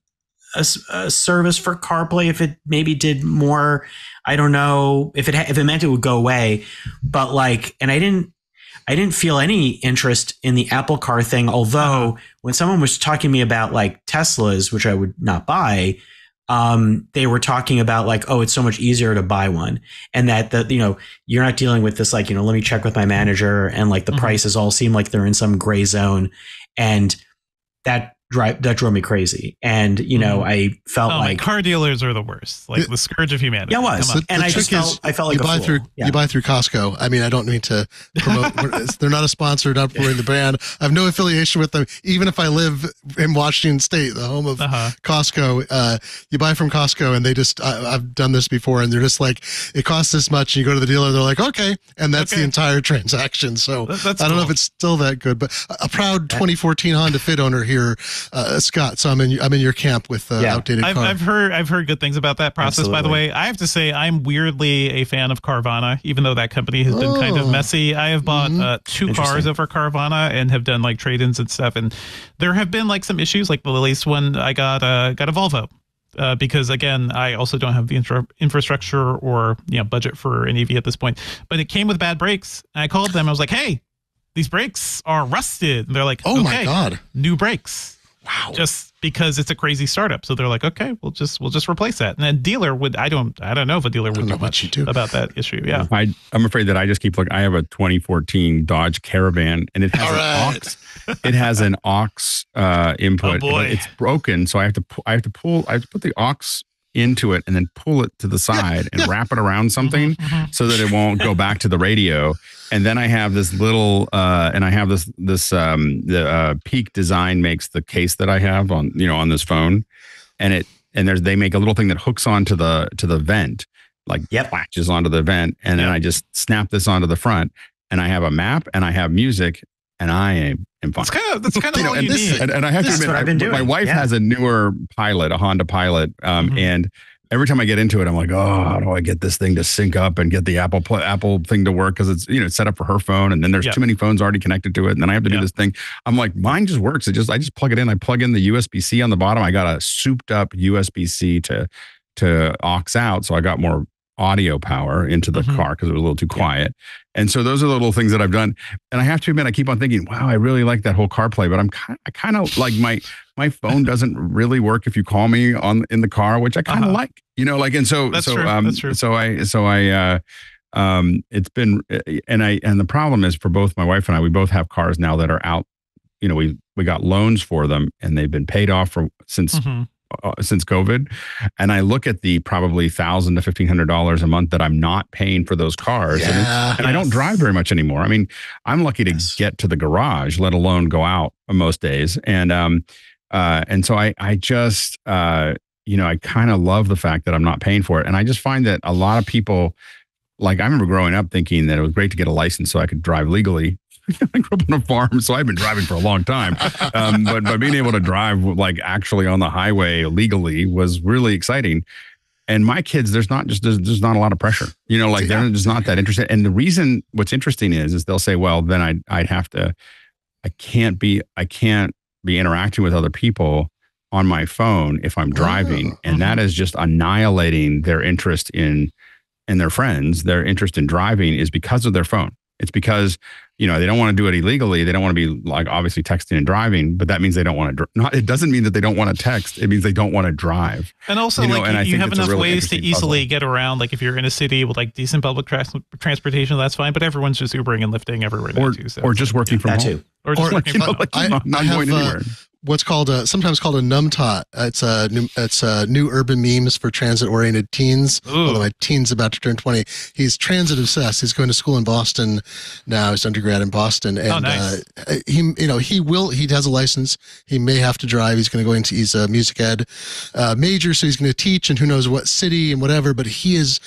A, a service for CarPlay if it maybe did more. I don't know if it if it meant it would go away, but like, and I didn't I didn't feel any interest in the Apple Car thing. Although when someone was talking to me about like Teslas, which I would not buy, um, they were talking about like, oh, it's so much easier to buy one, and that that you know you're not dealing with this like you know let me check with my manager, and like the mm-hmm. prices all seem like they're in some gray zone, and that. Drive, that drove me crazy, and you know mm. I felt oh, like car dealers are the worst, like it, the scourge of humanity. Yeah, it was, the, and the I just felt I felt like you a buy fool. through yeah. you buy through Costco. I mean, I don't mean to promote; they're not a sponsor, not promoting the brand. I have no affiliation with them, even if I live in Washington State, the home of uh-huh. Costco. Uh, you buy from Costco, and they just I, I've done this before, and they're just like it costs this much. And you go to the dealer, they're like okay, and that's okay. the entire transaction. So that, that's I don't cool. know if it's still that good, but a proud twenty fourteen Honda Fit owner here. Uh, Scott, so I'm in I'm in your camp with uh, yeah. outdated I've, car. I've heard I've heard good things about that process. Absolutely. By the way, I have to say I'm weirdly a fan of Carvana, even though that company has oh. been kind of messy. I have bought mm-hmm. uh, two cars over Carvana and have done like trade-ins and stuff. And there have been like some issues, like the latest one I got uh, got a Volvo. Uh, because again, I also don't have the infra infrastructure or you know budget for an E V at this point. But it came with bad brakes. And I called them. I was like, hey, these brakes are rusted. And they're like, oh okay, my god, new brakes. Wow. Just because it's a crazy startup, so they're like, okay, we'll just we'll just replace that. And then dealer would I don't I don't know if a dealer would do much do. about that issue. Yeah, I, I'm afraid that I just keep looking. I have a twenty fourteen Dodge Caravan, and it has All an right. aux. It has an aux uh, input. Oh boy, it's broken, so I have to I have to pull I have to put the aux into it and then pull it to the side and wrap it around something so that it won't go back to the radio. And then I have this little, uh, and I have this, this, um, the uh, Peak Design makes the case that I have on, you know, on this phone, and it, and there's, they make a little thing that hooks onto the, to the vent, like yep. latches onto the vent. And then I just snap this onto the front, and I have a map and I have music, and I am fine. That's kind of, that's kind of you know, all and you this, need. And, and I have this to admit, I, my wife yeah. has a newer Pilot, a Honda Pilot. Um, mm-hmm. And every time I get into it, I'm like, oh, how do I get this thing to sync up and get the Apple Apple thing to work? Because it's, you know, it's set up for her phone. And then there's yeah. too many phones already connected to it. And then I have to do yeah. this thing. I'm like, mine just works. It just I just plug it in. I plug in the U S B C on the bottom. I got a souped up U S B C to, to aux out. So I got more audio power into the mm-hmm. car because it was a little too quiet. Yeah. And so those are the little things that I've done. And I have to admit, I keep on thinking, wow, I really like that whole CarPlay, but I'm kind I kind of like my my phone doesn't really work if you call me on in the car, which I kind of uh-huh. like, you know, like, and so, that's so, true. um, That's true. so I, so I, uh, um, it's been, and I, and the problem is for both my wife and I, we both have cars now that are out, you know, we, we got loans for them and they've been paid off for since mm-hmm. Uh, since COVID. And I look at the probably thousand to fifteen hundred dollars a month that I'm not paying for those cars. Yeah, and, yes. and I don't drive very much anymore. I mean, I'm lucky to yes. get to the garage, let alone go out most days. And, um, uh, and so I, I just, uh, you know, I kind of love the fact that I'm not paying for it. And I just find that a lot of people, like I remember growing up thinking that it was great to get a license so I could drive legally. I grew up on a farm, so I've been driving for a long time. Um, but by being able to drive like actually on the highway legally was really exciting. And my kids, there's not just, there's, there's not a lot of pressure, you know, like they're just not that interested. And the reason what's interesting is, is they'll say, well, then I'd, I'd have to, I can't be, I can't be interacting with other people on my phone if I'm driving. Oh. And that is just annihilating their interest in, and their friends, their interest in driving is because of their phone. It's because, you know, they don't want to do it illegally. They don't want to be like obviously texting and driving, but that means they don't want to, not, it doesn't mean that they don't want to text. It means they don't want to drive. And also you know, like and you, you have enough really ways to easily puzzle. Get around. Like if you're in a city with like decent public tra- transportation, that's fine. But everyone's just Ubering and Lyfting everywhere. Or, too, so. Or just working yeah, from that home. Too. Or just or, working from home. Like, I, not I going have, anywhere. Uh, what's called a, sometimes called a numbtot. It's a new, it's a new urban memes for transit oriented teens. Ooh. Although my teen's about to turn twenty. He's transit obsessed. He's going to school in Boston now. He's undergrad in Boston. And, oh, nice. uh, he, you know, he will, he has a license. He may have to drive. He's going to go into, he's a music ed uh, major. So he's going to teach in who knows what city and whatever, but he is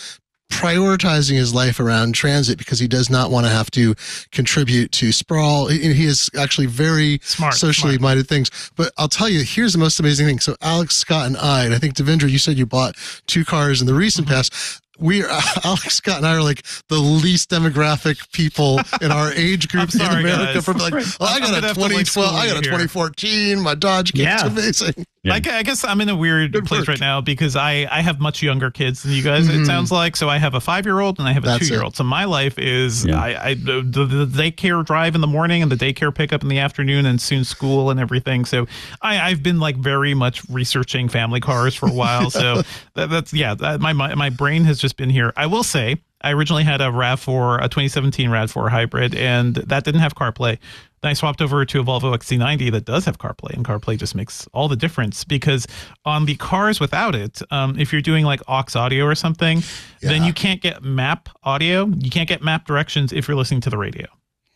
prioritizing his life around transit because he does not want to have to contribute to sprawl. He is actually very smart, socially smart. Minded things. But I'll tell you, here's the most amazing thing. So Alex, Scott, and I, and I think Devindra, you said you bought two cars in the recent mm-hmm. past. We are, Alex, Scott, and I are like the least demographic people in our age group sorry, in America. From like, well, I got a twenty twelve, like I got a twenty fourteen. My Dodge Cape's yeah. amazing. Yeah. I, I guess I'm in a weird Good place work. Right now because I, I have much younger kids than you guys. Mm-hmm. It sounds like so I have a five year old and I have a That's two year old. So my life is yeah. I, I the, the daycare drive in the morning and the daycare pickup in the afternoon and soon school and everything. So I I've been like very much researching family cars for a while. So that, that's yeah that, my my brain has just been here. I will say I originally had a RAV four, a twenty seventeen RAV four hybrid, and that didn't have CarPlay. I swapped over to a Volvo X C ninety that does have CarPlay, and CarPlay just makes all the difference because on the cars without it, um, if you're doing like aux audio or something, yeah. then you can't get map audio. You can't get map directions if you're listening to the radio.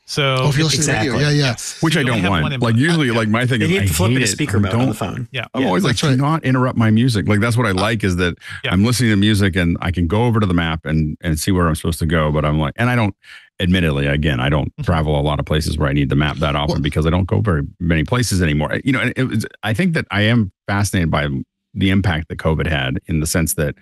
So oh, if you're listening exactly. to the radio, yeah, yeah. Yes. Which so I don't want. Like usually, uh, like my thing is I flip hate it. Speaker mode don't, on the phone. Yeah, I'm yeah, always like, right. do not interrupt my music. Like that's what I like is that yeah. I'm listening to music and I can go over to the map and and see where I'm supposed to go. But I'm like, and I don't. Admittedly, again, I don't travel a lot of places where I need the map that often well, because I don't go very many places anymore. You know, it, it, I think that I am fascinated by the impact that COVID had in the sense that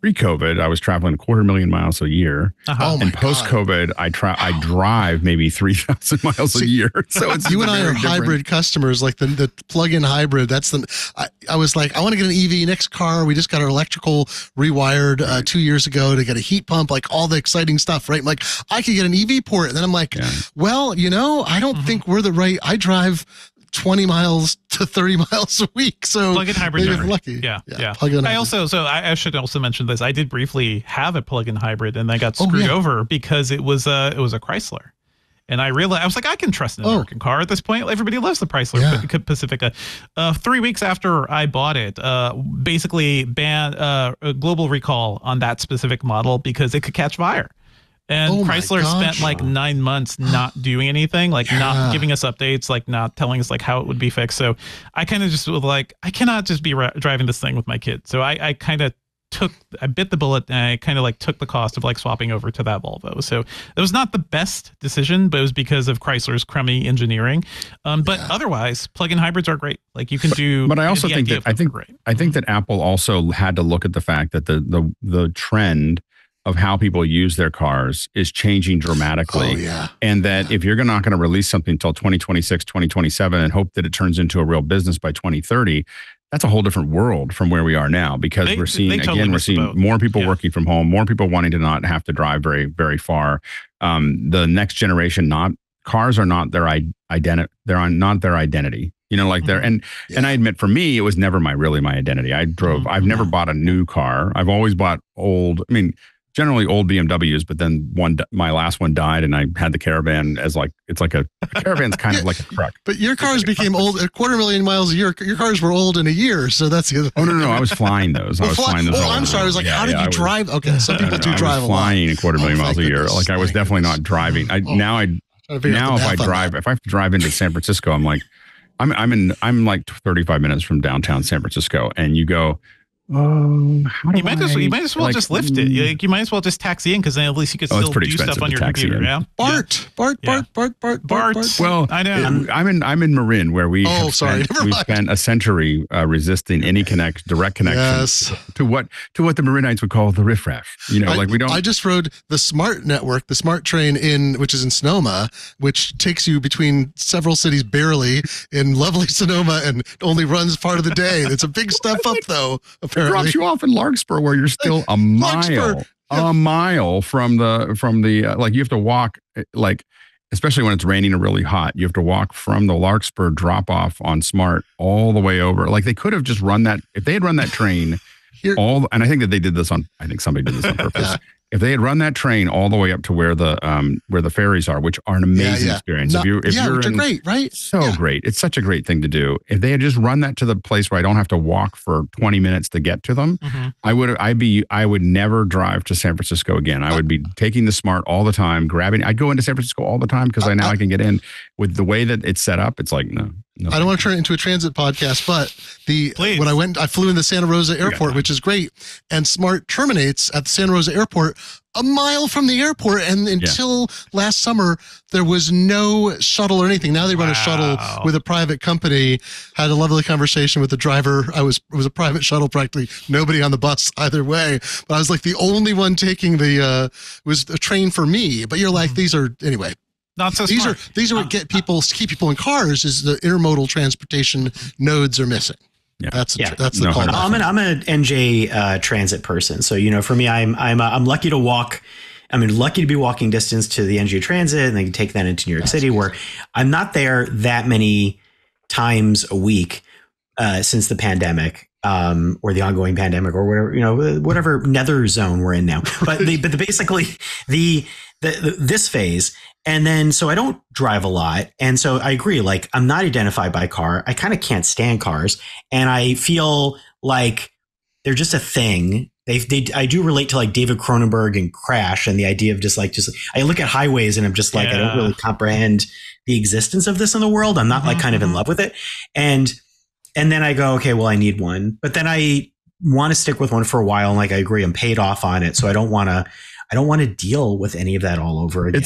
pre-COVID, I was traveling a quarter million miles a year. Uh-huh. Oh and post-COVID, God. I try I drive maybe three thousand miles See, a year. So it's you and I are different. Hybrid customers, like the, the plug-in hybrid. That's the I, I was like, I want to get an E V next car. We just got our electrical rewired uh, two years ago to get a heat pump, like all the exciting stuff, right? I'm like I could get an E V port. And then I'm like, yeah. well, you know, I don't mm-hmm. think we're the right. I drive twenty miles to thirty miles a week. So plug-in hybrid. Lucky. Yeah. Yeah. yeah. Plug-in I hybrid. also, so I, I should also mention this. I did briefly have a plug-in hybrid and I got screwed oh, yeah. over because it was a, it was a Chrysler. And I realized, I was like, I can trust an American oh. car at this point. Everybody loves the Chrysler yeah. Pacifica. Uh, three weeks after I bought it, uh, basically banned uh, a global recall on that specific model because it could catch fire. And oh Chrysler spent like nine months not doing anything, like yeah. not giving us updates, like not telling us like how it would be fixed. So I kind of just was like, I cannot just be driving this thing with my kid. So I, I kind of took, I bit the bullet and I kind of like took the cost of like swapping over to that Volvo. So it was not the best decision, but it was because of Chrysler's crummy engineering. Um, but yeah. otherwise, plug-in hybrids are great. Like you can but, do. But I also think that I think I think that Apple also had to look at the fact that the the the trend of how people use their cars is changing dramatically. Oh, yeah. And that yeah. if you're not going to release something until twenty twenty-six, twenty twenty-seven, and hope that it turns into a real business by twenty thirty, that's a whole different world from where we are now, because they, we're seeing, totally again, we're seeing more people yeah. working from home, more people wanting to not have to drive very, very far. Um, the next generation, not cars are not their identity. They're not their identity. You know, like there, and yeah. and I admit, for me, it was never my really my identity. I drove. Mm-hmm. I've never bought a new car. I've always bought old. I mean, generally old B M Ws, but then one, my last one died, and I had the Caravan as like, it's like a, a Caravan's kind yeah, of like a truck. But your cars like became old, a quarter million miles a year. Your cars were old in a year, so that's the other Oh, no, no, no, I was flying those. I was fly, flying those. Oh, I'm sorry. I was like, yeah, how did yeah, you was, drive? Okay, some people do know, drive a lot. I was flying a quarter million oh, miles a year. Like I was definitely not driving. I, oh, now I, now if I drive, if I have to drive into San Francisco, I'm like, I'm, I'm in, I'm like thirty-five minutes from downtown San Francisco, and you go, Um, how do you, might I, as well, you might as well like, just lift it. You, like, you might as well just taxi in, because then at least you could oh, still do stuff on your computer. Yeah? Bart, yeah. Bart, Bart, yeah. Bart, Bart, Bart, Bart. Well, I know. I'm, I'm in I'm in Marin, where we oh, sorry, spent, we spent a century uh, resisting any connect direct connection yes. to what to what the Marinites would call the riffraff. You know, I, like we don't. I just rode the Smart Network, the Smart train in which is in Sonoma, which takes you between several cities barely in lovely Sonoma, and only runs part of the day. It's a big step up though. It drops you off in Larkspur, where you're still a mile, yeah. a mile from the, from the, uh, like you have to walk, like, especially when it's raining or really hot, you have to walk from the Larkspur drop off on Smart all the way over. Like they could have just run that, if they had run that train Here. all, and I think that they did this on, I think somebody did this on purpose. yeah. If they had run that train all the way up to where the um where the ferries are, which are an amazing yeah, yeah. experience. Not, if you, if yeah, you're which in, are great, right? So yeah. great. It's such a great thing to do. If they had just run that to the place where I don't have to walk for twenty minutes to get to them, mm-hmm. I would I'd be I would never drive to San Francisco again. I would be taking the Smart all the time, grabbing. I'd go into San Francisco all the time because uh, I now uh, I can get in. With the way that it's set up, it's like no. No. I don't want to turn it into a transit podcast, but the Please. when I went, I flew in the Santa Rosa airport, which is great. And Smart terminates at the Santa Rosa airport, a mile from the airport. And until yeah. last summer, there was no shuttle or anything. Now they run wow. a shuttle with a private company. Had a lovely conversation with the driver. I was, it was a private shuttle, practically nobody on the bus either way. But I was like the only one taking the, uh, was a train for me. But you're like, mm-hmm. these are, anyway. Not so these smart. are these are what get people keep people in cars is the intermodal transportation nodes are missing. Yeah, that's a, yeah. that's the no, call. I'm an I'm an N J uh, transit person, so you know for me I'm I'm uh, I'm lucky to walk. I mean, lucky to be walking distance to the N J transit, and they can take that into New York that's City, crazy. where I'm not there that many times a week uh, since the pandemic. Um, or the ongoing pandemic, or whatever you know, whatever nether zone we're in now. But the, but the basically the, the the this phase, and then so I don't drive a lot, and so I agree. Like I'm not identified by car. I kind of can't stand cars, and I feel like they're just a thing. They they I do relate to like David Cronenberg and Crash, and the idea of just like just I look at highways and I'm just like yeah. I don't really comprehend the existence of this in the world. I'm not mm-hmm. like kind of in love with it, and. And then I go, okay, well, I need one, but then I want to stick with one for a while. And like, I agree, I'm paid off on it. So I don't want to, I don't want to deal with any of that all over again.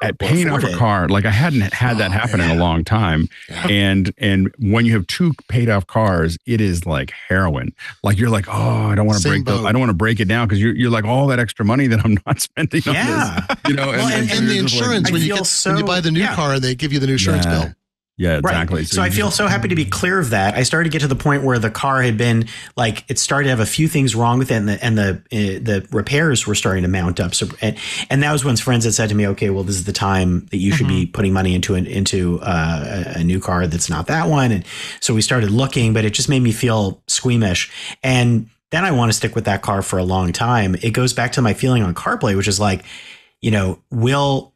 It's paying off a car. Like I hadn't had oh, that happen yeah. in a long time. Yeah. And, and when you have two paid off cars, it is like heroin. Like you're like, oh, I don't want to break the, I don't want to break it down. Cause you're, you're like all that extra money that I'm not spending yeah. on this, you know, well, and, and, and the insurance, like, when, you get, so, when you buy the new yeah. car, they give you the new insurance yeah. bill. Yeah, exactly. Right. So, so I feel so happy to be clear of that. I started to get to the point where the car had been like it started to have a few things wrong with it, and the and the, uh, the repairs were starting to mount up. So and, and that was when friends had said to me, "Okay, well, this is the time that you should mm-hmm. be putting money into an into uh, a new car that's not that one." And so we started looking, but it just made me feel squeamish. And then I want to stick with that car for a long time. It goes back to my feeling on CarPlay, which is like, you know, will.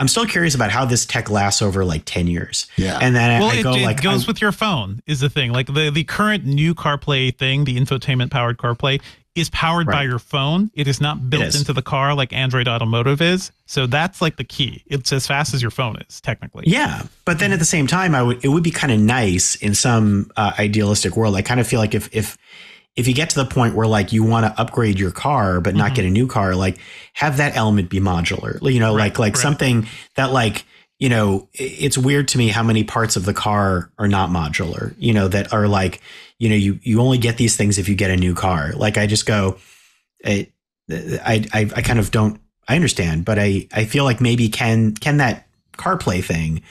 I'm still curious about how this tech lasts over like ten years. Yeah. And then well, I, I it, go it like, goes I'm, with your phone is the thing. Like the, the current new CarPlay thing, the infotainment powered CarPlay is powered right. by your phone. It is not built is. into the car like Android Automotive is. So that's like the key. It's as fast as your phone is technically. Yeah. But then at the same time, I would, it would be kind of nice in some uh, idealistic world. I kind of feel like if, if, if you get to the point where like you want to upgrade your car, but not mm-hmm. get a new car, like have that element be modular, you know, right, like, like right. something that like, you know, it's weird to me how many parts of the car are not modular, you know, that are like, you know, you, you only get these things if you get a new car. Like I just go, I, I, I kind of don't, I understand, but I, I feel like maybe can, can that CarPlay thing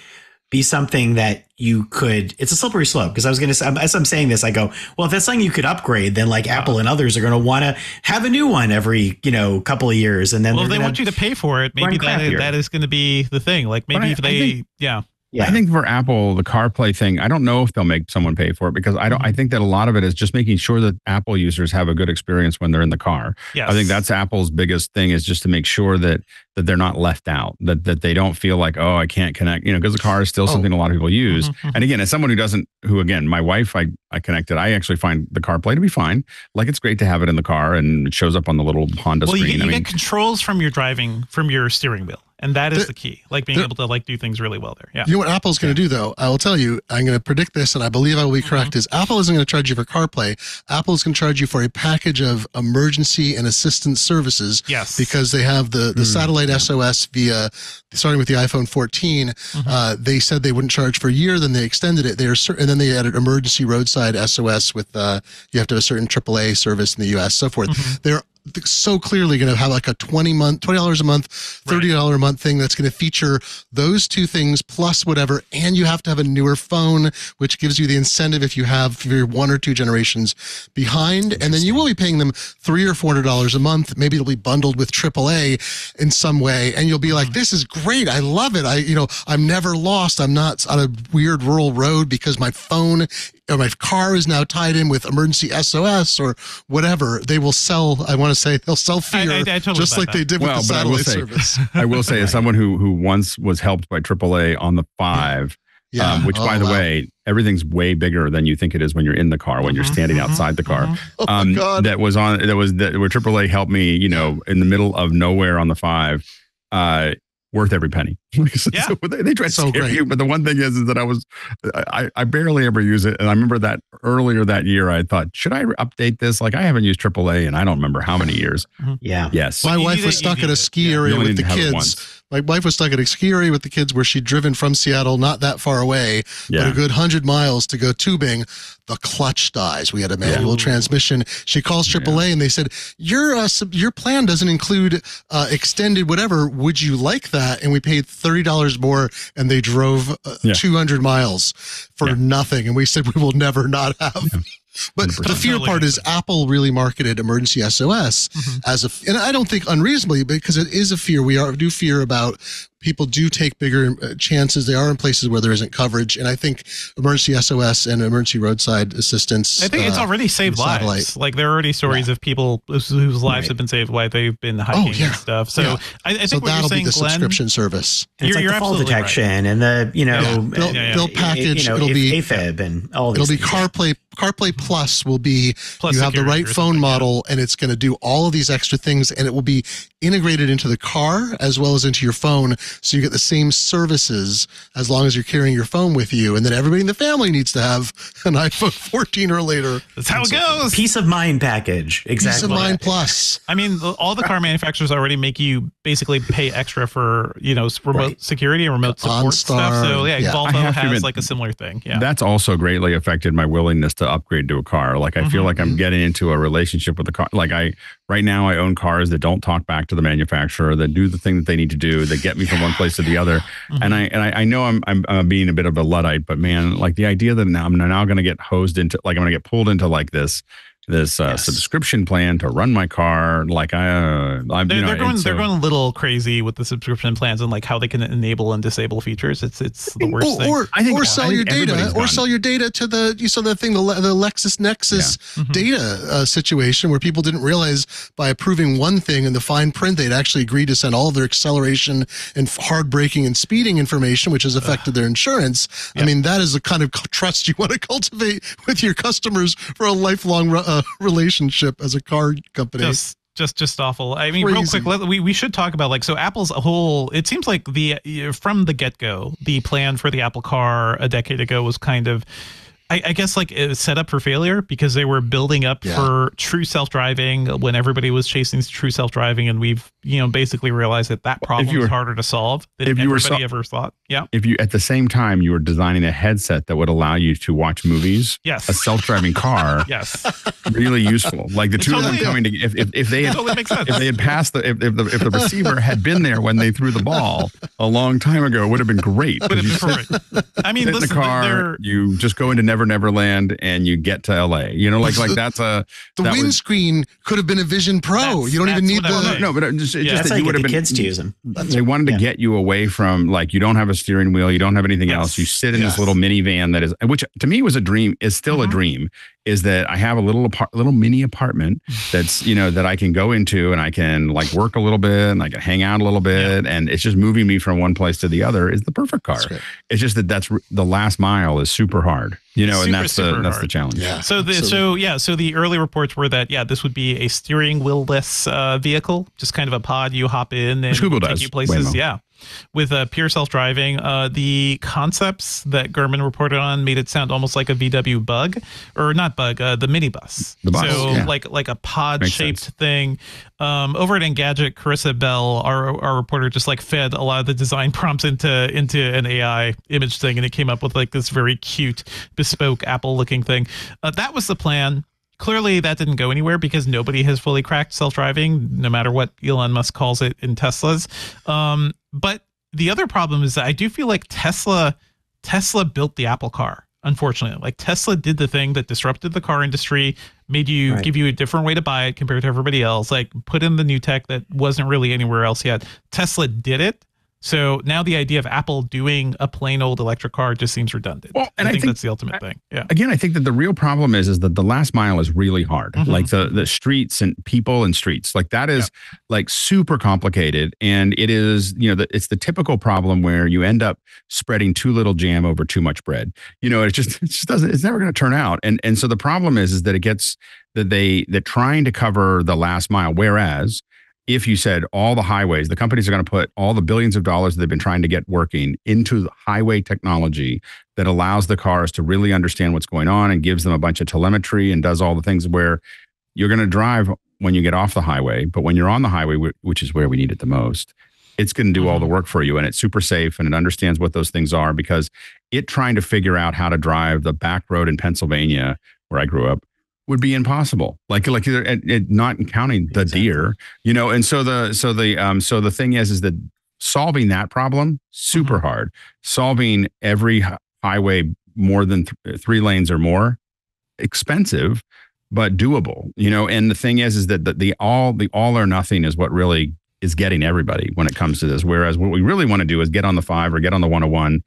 be something that you could, it's a slippery slope. Cause I was going to say, as I'm saying this, I go, well, if that's something you could upgrade, then like Apple and others are going to want to have a new one every, you know, couple of years. And then well, if they want you to pay for it. Maybe that is, that is going to be the thing. Like maybe I, if they, think, yeah. Yeah. I think for Apple, the CarPlay thing, I don't know if they'll make someone pay for it because I don't, I think that a lot of it is just making sure that Apple users have a good experience when they're in the car. Yes. I think that's Apple's biggest thing is just to make sure that, that they're not left out, that, that they don't feel like, oh, I can't connect, you know, because the car is still oh. something a lot of people use. Mm-hmm. And again, as someone who doesn't, who again, my wife, I, I connected, I actually find the CarPlay to be fine. Like it's great to have it in the car and it shows up on the little Honda well, screen. You, you I mean, get controls from your driving, from your steering wheel. And that is the, the key, like being able to like do things really well there. Yeah. You know what Apple's going to do though? I will tell you, I'm going to predict this and I believe I will be correct mm-hmm. is Apple isn't going to charge you for CarPlay. Apple is going to charge you for a package of emergency and assistance services. Yes. Because they have the, the mm-hmm. satellite yeah. S O S via, starting with the iPhone fourteen, mm-hmm. uh, they said they wouldn't charge for a year, then they extended it. They are certain, and then they added emergency roadside S O S with, uh, you have to have a certain triple A service in the U S, so forth. Mm-hmm. They're so clearly going to have like a twenty month, twenty dollars a month, thirty dollars right. a month thing that's going to feature those two things plus whatever. And you have to have a newer phone, which gives you the incentive if you have if you're one or two generations behind. And then you will be paying them three or four hundred dollars a month. Maybe it'll be bundled with triple A in some way. And you'll be like, this is great. I love it. I, you know, I'm never lost. I'm not on a weird rural road because my phone or my car is now tied in with emergency S O S or whatever. They will sell, I want to say, they'll sell fear I, I, I totally just like that. They did well, with the satellite I say, service. I will say, as someone who who once was helped by triple A on the five, yeah. um, which oh, by the wow. way, everything's way bigger than you think it is when you're in the car, when you're standing mm-hmm. outside the car. Mm-hmm. Oh um, God. That was on, that was, that, where triple A helped me, you know, in the middle of nowhere on the five, uh, worth every penny. Yeah. So they, they try to so scare you, but the one thing is, is that I was, I, I barely ever use it. And I remember that earlier that year, I thought, should I update this? Like I haven't used triple A and I don't remember how many years. Yeah. Yes. My wife was stuck at a ski area with the kids. My wife was stuck at a ski area with the kids where she'd driven from Seattle, not that far away, yeah. but a good hundred miles to go tubing. The clutch dies. We had a manual yeah. transmission. She calls triple A yeah. and they said, your, uh, your plan doesn't include uh, extended whatever. Would you like that? And we paid thirty dollars more and they drove uh, yeah. two hundred miles for yeah. nothing. And we said, we will never not have. Yeah. But one hundred percent. The fear part is Apple really marketed emergency S O S mm-hmm. as a, and I don't think unreasonably because it is a fear. We are do fear about people do take bigger chances. They are in places where there isn't coverage. And I think emergency S O S and emergency roadside assistance. I think uh, it's already saved lives. Satellite. Like there are already stories yeah. of people whose lives right. have been saved while they've been hiking oh, yeah. and stuff. So yeah. I, I think so what that'll you're saying, be the Glenn, subscription service. It's like you're the fall detection right. and the, you know, yeah. they'll, yeah, yeah. they'll package, you know, it'll be A F A B and all these It'll things. Be CarPlay. CarPlay Plus will be, Plus you have the right phone model and it's going to do all of these extra things and it will be integrated into the car as well as into your phone. So you get the same services as long as you're carrying your phone with you. And then everybody in the family needs to have an iPhone fourteen or later. That's how it goes. Peace of mind package. Exactly. Peace of mind plus. I mean, all the car manufacturers already make you basically pay extra for, you know, remote right. security and remote support OnStar, stuff. So yeah, yeah. Volvo has even, like a similar thing. Yeah. That's also greatly affected my willingness to upgrade to a car. Like I mm-hmm. feel like I'm getting into a relationship with a car. Like I, right now I own cars that don't talk back to the manufacturer, that do the thing that they need to do, that get me from one place to the other. Mm-hmm. And I, and I, I know I'm, I'm, I'm being a bit of a Luddite, but man, like the idea that now I'm now going to get hosed into, like I'm going to get pulled into like this this uh, yes. subscription plan to run my car. Like I, uh, I they're, you know, they're going, so, they're going a little crazy with the subscription plans and like how they can enable and disable features. It's it's the worst or, thing. Or, I think, or sell I think your data, or sell your data to the you saw that thing the the LexisNexis yeah. mm-hmm. data uh, situation where people didn't realize by approving one thing in the fine print they'd actually agreed to send all of their acceleration and hard braking and speeding information, which has affected Ugh. their insurance. Yeah. I mean, that is the kind of trust you want to cultivate with your customers for a lifelong uh, relationship as a car company. Just, just, just awful. I mean, Crazy. real quick, let, we we should talk about like so Apple's whole. It seems like the from the get go, the plan for the Apple Car a decade ago was kind of, I, I guess, like it was set up for failure because they were building up yeah. for true self-driving when everybody was chasing true self-driving, and we've you know basically realized that that problem were, is harder to solve than if you everybody were, ever thought. Yeah. If you at the same time you were designing a headset that would allow you to watch movies, yes, a self-driving car, yes, really useful. Like the two totally of them coming to if if, if they had, totally makes sense. If they had passed the if, if the if the receiver had been there when they threw the ball a long time ago, it would have been great. Would have been perfect. I mean, listen, in the car, you just go into never. Neverland and you get to L A, you know, like like that's a the that windscreen was, could have been a Vision Pro. You don't even need the no, no, but it just, yeah, just that's that you would have been kids to use them. That's they right. wanted to yeah. get you away from like you don't have a steering wheel, you don't have anything yes. else. You sit in yes. this little minivan that is, which to me was a dream, is still mm-hmm. a dream. Is that I have a little apart, little mini apartment that's you know that I can go into and I can like work a little bit and I can hang out a little bit yeah. and it's just moving me from one place to the other is the perfect car. It's just that that's the last mile is super hard, you know, super, and that's the that's hard. the challenge. Yeah. So the Absolutely. so yeah so the early reports were that yeah this would be a steering wheelless uh, vehicle, just kind of a pod you hop in and Google take does. you places. Waymo. Yeah. With uh, pure self-driving, uh, the concepts that Gurman reported on made it sound almost like a V W bug, or not bug, uh, the minibus. The bus, so yeah. like like a pod-shaped thing. Um, over at Engadget, Carissa Bell, our our reporter, just like fed a lot of the design prompts into into an A I image thing, and it came up with like this very cute, bespoke Apple-looking thing. Uh, that was the plan. Clearly, that didn't go anywhere because nobody has fully cracked self-driving, no matter what Elon Musk calls it in Teslas. Um, but the other problem is that I do feel like Tesla, Tesla built the Apple car, unfortunately. Like Tesla did the thing that disrupted the car industry, made you right. give you a different way to buy it compared to everybody else, like put in the new tech that wasn't really anywhere else yet. Tesla did it. So now the idea of Apple doing a plain old electric car just seems redundant. Well, and I, I think, think that's the ultimate I, thing. Yeah. Again, I think that the real problem is is that the last mile is really hard. Mm-hmm. Like the the streets and people and streets like that is yeah. like super complicated, and it is you know the, it's the typical problem where you end up spreading too little jam over too much bread. You know, it just it just doesn't it's never going to turn out. And and so the problem is is that it gets that they that trying to cover the last mile, whereas. If you said all the highways, the companies are going to put all the billions of dollars they've been trying to get working into highway technology that allows the cars to really understand what's going on and gives them a bunch of telemetry and does all the things where you're going to drive when you get off the highway. But when you're on the highway, which is where we need it the most, it's going to do all the work for you. And it's super safe and it understands what those things are because it trying to figure out how to drive the back road in Pennsylvania, where I grew up, would be impossible. Like, like either it, it not counting the exactly. deer, you know. And so the so the um so the thing is is that solving that problem super mm-hmm. hard. Solving every highway more than th three lanes or more, expensive, but doable. You know. And the thing is is that the, the all the all or nothing is what really is getting everybody when it comes to this. Whereas what we really want to do is get on the five or get on the one oh one,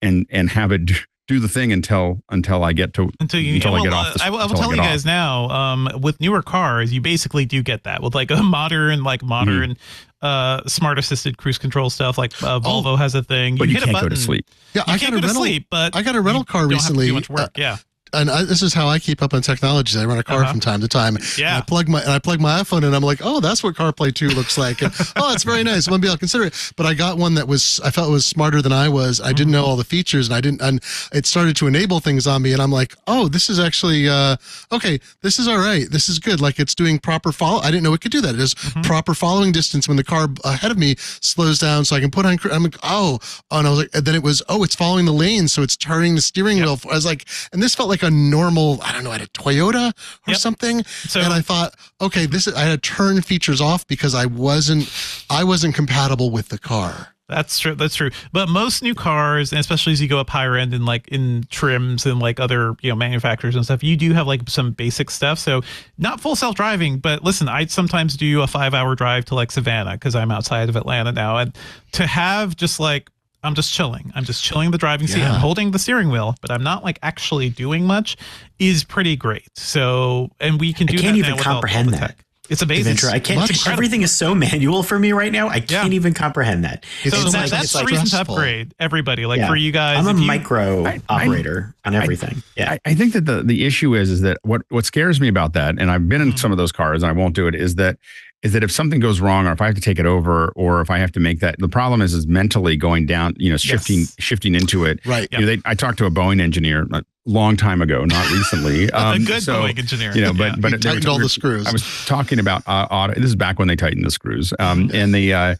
and and have it. Do the thing until until I get to until, you, until well, I get off. The, I will, I will tell I you guys off. now. Um, with newer cars, you basically do get that with like a modern, like modern, mm-hmm. uh, smart assisted cruise control stuff. Like uh, Volvo oh, has a thing. You but you hit can't a button, go to sleep. Yeah, you I can't got go a rental, to sleep. But I got a rental car recently. Don't have to do much work. Uh, yeah. And I, this is how I keep up on technologies. I run a car uh-huh. from time to time. Yeah. And I plug my and I plug my iPhone in. I'm like, oh, that's what CarPlay two looks like. And, oh, it's very nice. Maybe I'll consider it. But I got one that was I felt was smarter than I was. I didn't know all the features, and I didn't. And it started to enable things on me. And I'm like, oh, this is actually uh, okay. This is all right. This is good. Like it's doing proper follow. I didn't know it could do that. It does mm-hmm. proper following distance when the car ahead of me slows down, so I can put on. I'm like, oh, and I was like, and then it was oh, it's following the lane, so it's turning the steering yep. wheel. I was like, and this felt like. a normal, I don't know, I had a Toyota or yep. something, so, and I thought, okay, this is. I had to turn features off because I wasn't, I wasn't compatible with the car. That's true. That's true. But most new cars, and especially as you go up higher end and like in trims and like other, you know, manufacturers and stuff, you do have like some basic stuff. So not full self driving, but listen, I sometimes do a five hour drive to like Savannah because I'm outside of Atlanta now. And to have just like, I'm just chilling. I'm just chilling the driving seat. Yeah. I'm holding the steering wheel, but I'm not like actually doing much is pretty great. So, and we can do I can't that even now comprehend that. Tech. It's amazing. Devindra, I can't. It's everything is so manual for me right now. I can't yeah. even comprehend that. So it's that, like, that's the like reason to upgrade everybody. Like yeah. for you guys, I'm a you, micro I, operator I, on everything. I, yeah, I think that the the issue is is that what what scares me about that, and I've been in mm-hmm. some of those cars, and I won't do it. Is that is that if something goes wrong, or if I have to take it over, or if I have to make that, the problem is is mentally going down. You know, shifting yes. shifting into it. Right. You yep. know, they, I talked to a Boeing engineer. Not, long time ago, not recently. Um, a good so, Boeing engineer. You know, but, yeah. but it, tightened were, all the screws. I was talking about uh, auto. This is back when they tightened the screws. Um, and the uh,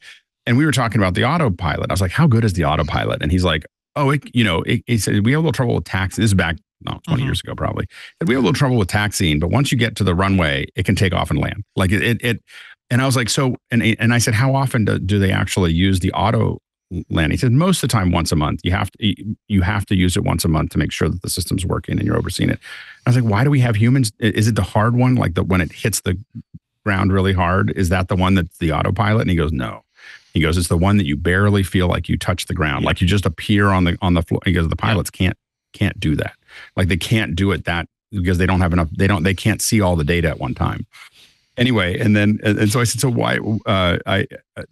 and we were talking about the autopilot. I was like, how good is the autopilot? And he's like, oh, it, you know, it, he said, we have a little trouble with taxi. This is back no, twenty mm-hmm. years ago, probably. And we have a little trouble with taxiing, but once you get to the runway, it can take off and land. Like it, it, it and I was like, so, and, and I said, how often do, do they actually use the auto Land. He said most of the time once a month. You have to you have to use it once a month to make sure that the system's working and you're overseeing it. I was like, why do we have humans? Is it the hard one? Like the when it hits the ground really hard, is that the one that's the autopilot? And he goes, no. He goes, it's the one that you barely feel like you touch the ground, like you just appear on the on the floor. He goes, the pilots can't can't do that. Like they can't do it that because they don't have enough. They don't. They can't see all the data at one time. Anyway, and then and so I said, so why? Uh, I,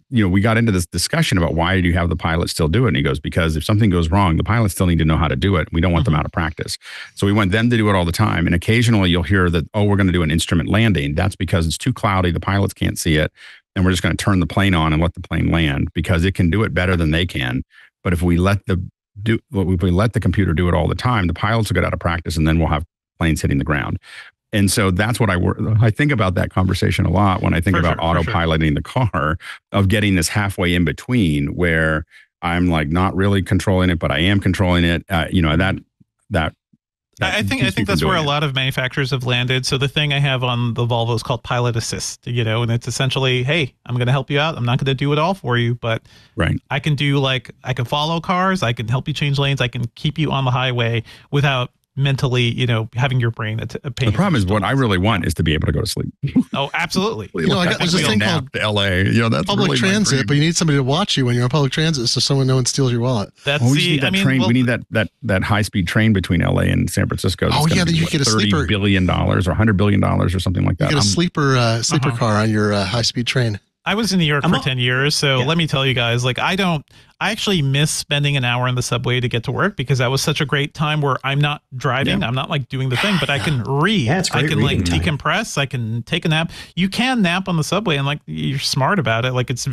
you know, we got into this discussion about why do you have the pilot still do it? And he goes, because if something goes wrong, the pilots still need to know how to do it. We don't want mm-hmm. them out of practice, so we want them to do it all the time. And occasionally, you'll hear that, oh, we're going to do an instrument landing. That's because it's too cloudy, the pilots can't see it, and we're just going to turn the plane on and let the plane land because it can do it better than they can. But if we let the do, if we let the computer do it all the time, the pilots will get out of practice, and then we'll have planes hitting the ground. And so that's what I work. I think about that conversation a lot when I think for about sure, autopiloting sure. the car, of getting this halfway in between where I'm like not really controlling it, but I am controlling it. Uh, you know that that. that I think I think that's where it. a lot of manufacturers have landed. So the thing I have on the Volvo is called Pilot Assist. You know, and it's essentially, hey, I'm going to help you out. I'm not going to do it all for you, but right. I can do like I can follow cars. I can help you change lanes. I can keep you on the highway without mentally, you know, having your brain that's a pain. The problem is what I really want is to be able to go to sleep. Oh, absolutely. You know, I got, there's this thing called L A, you know, that's public really transit, but you need somebody to watch you when you're on public transit so someone no one steals your wallet. That's well, we the, need that I mean, train. Well, we need that that that high speed train between L A and San Francisco. Oh yeah, that you what, get a sleeper thirty billion dollars or one hundred billion dollars or something like that. You get a I'm, sleeper uh, sleeper uh-huh. car on your uh, high speed train. I was in New York I'm for all, ten years, so yeah. let me tell you guys, like, I don't, I actually miss spending an hour on the subway to get to work because that was such a great time where I'm not driving, yeah. I'm not, like, doing the thing, but I can read. Yeah, I can, like, time. decompress. I can take a nap. You can nap on the subway, and, like, you're smart about it. Like, it's,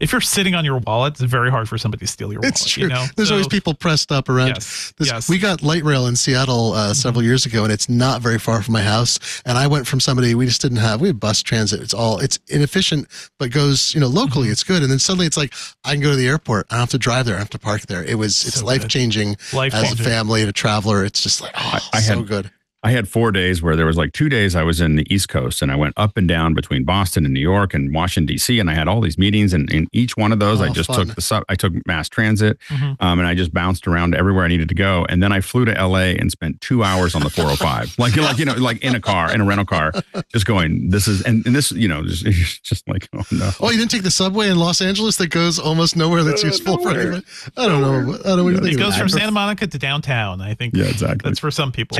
if you're sitting on your wallet, it's very hard for somebody to steal your wallet. It's true. You know? There's so, always people pressed up around. Yes, this, yes. We got light rail in Seattle uh, several mm-hmm. years ago, and it's not very far from my house. And I went from somebody, we just didn't have, we had bus transit. It's all, it's inefficient, but goes, you know, locally, mm-hmm. it's good. And then suddenly it's like, I can go to the airport. I don't have to drive there. I have to park there. It was, it's so life-changing life as changing. a family and a traveler. It's just like, oh, I, I so had, good. I had four days where there was like two days I was in the East Coast and I went up and down between Boston and New York and Washington, D C. And I had all these meetings and in each one of those, oh, I just fun. took the sub, I took mass transit mm-hmm. um, and I just bounced around everywhere I needed to go. And then I flew to L A and spent two hours on the four oh five, like, like, you know, like in a car, in a rental car, just going, this is, and, and this, you know, just, just like, oh no. Oh, you didn't take the subway in Los Angeles that goes almost nowhere that's uh, useful nowhere. for anyone? I don't nowhere. know. I don't know what yeah. you think It goes from that. Santa Monica to downtown, I think. Yeah, exactly. That's for some people.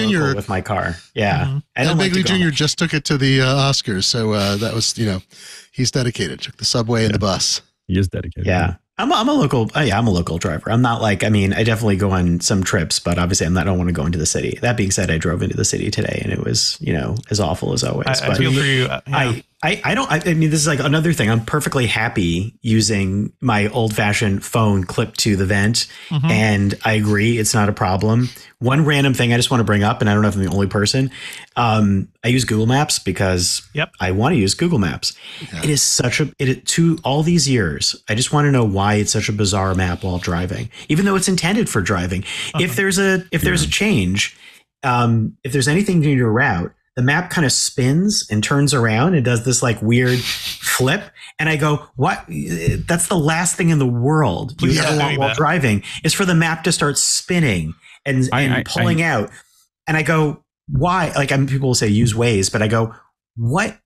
Junior with my car, yeah. Mm-hmm. And Bigley like Junior just took it to the uh, Oscars, so uh, that was, you know, he's dedicated. Took the subway yeah. and the bus. He is dedicated. Yeah, I'm a, I'm a local. Oh, yeah, I'm a local driver. I'm not like I mean, I definitely go on some trips, but obviously, I'm not, I don't want to go into the city. That being said, I drove into the city today, and it was, you know, as awful as always. I, but I feel for you. Uh, yeah. I, I, I don't, I, I mean, this is like another thing. I'm perfectly happy using my old fashioned phone clipped to the vent. Mm-hmm. And I agree, it's not a problem. One random thing I just want to bring up, and I don't know if I'm the only person, um, I use Google Maps because yep. I want to use Google Maps. Yeah. It is such a, it to all these years, I just want to know why it's such a bizarre map while driving, even though it's intended for driving. Uh-huh. If there's a, if there's yeah. a change, um, if there's anything in your route the map kind of spins and turns around and does this like weird flip. And I go, what? That's the last thing in the world you ever want while driving, is for the map to start spinning and, I, and I, pulling I, out. And I go, why? Like, I mean, people will say use Waze, but I go, what?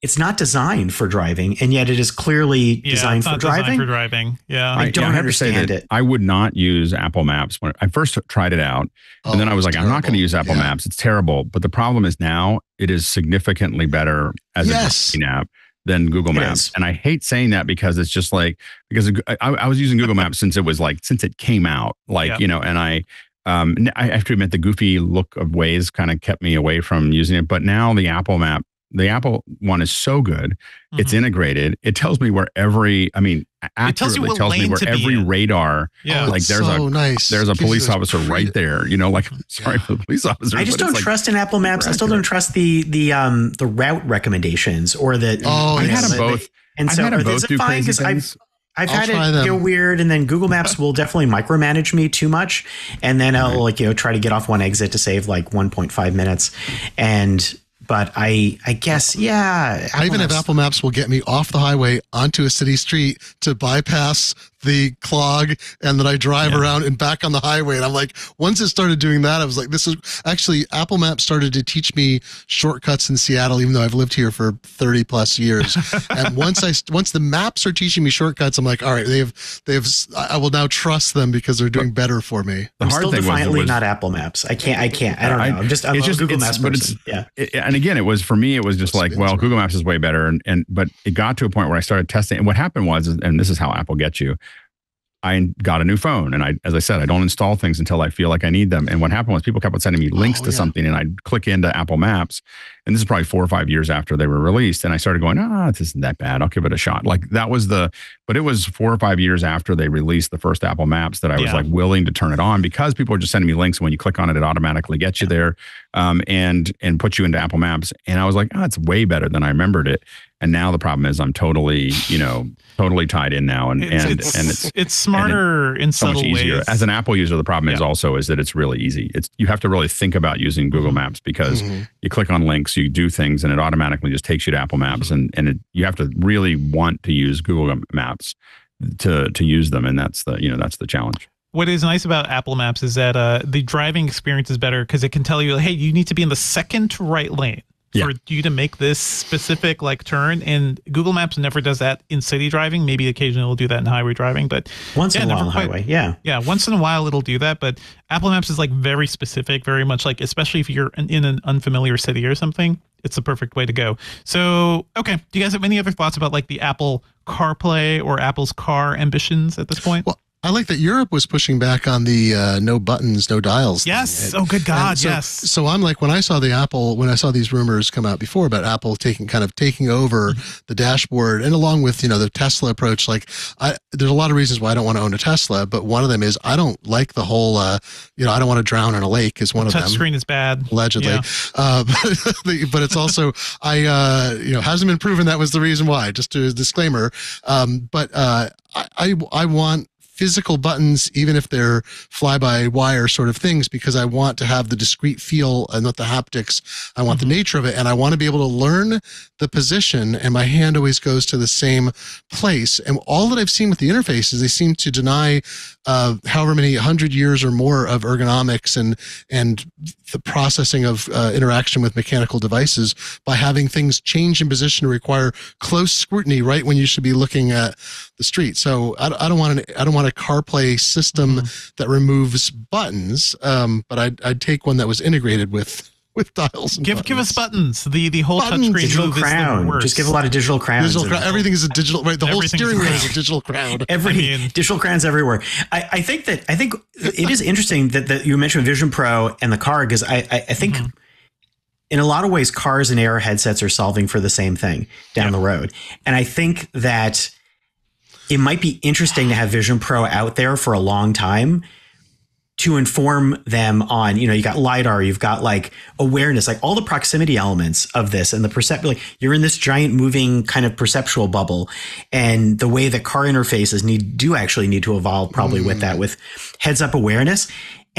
It's not designed for driving, and yet it is clearly yeah, designed, it's not for driving. designed for driving. Yeah, I don't yeah, I understand it. I would not use Apple Maps when I first tried it out, oh, and then I was like, terrible. I'm not going to use Apple yeah. Maps. It's terrible. But the problem is now it is significantly better as yes. a app than Google Maps, and I hate saying that because it's just like because I, I was using Google Maps since it was like since it came out, like yeah. you know, and I. Um, I have to admit the goofy look of Waze kind of kept me away from using it, but now the Apple Map. The Apple one is so good. Mm-hmm. It's integrated. It tells me where every, I mean, accurately tells me where every radar, yeah. like there's a there's a police officer right there, you know, like, I'm sorry for the police officer. I just don't trust in Apple Maps. I still don't trust the, the, um, the route recommendations or the, oh, I had them both. And so is it fine? Because I've, I've had it go weird, and then Google Maps will definitely micromanage me too much. And then I'll like, you know, try to get off one exit to save like one point five minutes. And But I, I guess, yeah. I even have Apple Maps will get me off the highway onto a city street to bypass the clog, and then I drive yeah. around and back on the highway. And I'm like, once it started doing that, I was like, this is actually Apple Maps started to teach me shortcuts in Seattle, even though I've lived here for thirty plus years. And once I, once the maps are teaching me shortcuts, I'm like, all right, they have, they have, I will now trust them because they're doing better for me. The I'm hard still thing defiantly was, not Apple Maps. I can't, I can't, I don't I, know. I'm just, I'm it's just Google Maps person. Yeah. It, and again, it was, for me, it was just like, well, Google Maps is way better. And, and, but it got to a point where I started testing. And what happened was, and this is how Apple gets you, I got a new phone, and I, as I said, I don't install things until I feel like I need them. And what happened was people kept on sending me links oh, to yeah. something, and I'd click into Apple Maps, and this is probably four or five years after they were released. And I started going, ah, this isn't that bad. I'll give it a shot. Like that was the, but it was four or five years after they released the first Apple Maps that I was yeah. like willing to turn it on, because people are just sending me links. And when you click on it, it automatically gets you yeah. there um, and, and puts you into Apple Maps. And I was like, oh, it's way better than I remembered it. And now the problem is I'm totally, you know, totally tied in now. And it's, and, it's, and it's, it's smarter and it's in so subtle much easier. Ways. As an Apple user, the problem yeah. is also is that it's really easy. It's You have to really think about using Google Maps, because mm-hmm. you click on links, you do things, and it automatically just takes you to Apple Maps. Mm-hmm. And, and it, you have to really want to use Google Maps to, to use them. And that's the, you know, that's the challenge. What is nice about Apple Maps is that uh, the driving experience is better, because it can tell you, hey, you need to be in the second to right lane. Yeah. For you to make this specific like turn, and Google Maps never does that in city driving. Maybe occasionally it'll do that in highway driving, but once yeah, in a while, quite, highway, yeah, yeah, once in a while it'll do that. But Apple Maps is like very specific, very much like, especially if you're in an unfamiliar city or something, it's the perfect way to go. So, okay, do you guys have any other thoughts about like the Apple CarPlay or Apple's car ambitions at this point? Well, I like that Europe was pushing back on the uh, no buttons, no dials. Yes. Thing. Oh, good God. So, yes. So I'm like, when I saw the Apple, when I saw these rumors come out before about Apple taking kind of taking over mm-hmm. the dashboard, and along with, you know, the Tesla approach, like I, there's a lot of reasons why I don't want to own a Tesla, but one of them is I don't like the whole, uh, you know, I don't want to drown in a lake is one the of touch them. Touchscreen is bad. Allegedly. Yeah. Uh, but, but it's also, I, uh, you know, hasn't been proven that was the reason why, just to disclaimer. Um, but uh, I, I, I want physical buttons, even if they're fly-by-wire sort of things, because I want to have the discrete feel and not the haptics. I want mm-hmm. the nature of it, and I want to be able to learn the position, and my hand always goes to the same place. And all that I've seen with the interface is they seem to deny uh, however many hundred years or more of ergonomics and, and the processing of uh, interaction with mechanical devices by having things change in position to require close scrutiny right when you should be looking at the street. So I, I don't want an, I don't want a CarPlay system mm-hmm. that removes buttons, um, but I'd, I'd take one that was integrated with with dials. And give buttons. give us buttons. The the whole buttons. touchscreen digital crown. Just give a lot of digital crowns. Digital crown. Everything is a digital. Right, the whole steering wheel is a digital crown. Every I mean. digital crowns everywhere. I, I think that I think it is interesting that, that you mentioned Vision Pro and the car, because I, I I think. Mm-hmm. In a lot of ways, cars and A R headsets are solving for the same thing down yeah. the road. And I think that it might be interesting to have Vision Pro out there for a long time to inform them on, you know, you got LiDAR, you've got like awareness, like all the proximity elements of this, and the percept, like you're in this giant moving kind of perceptual bubble, and the way that car interfaces need do actually need to evolve probably mm. with that, with heads up awareness.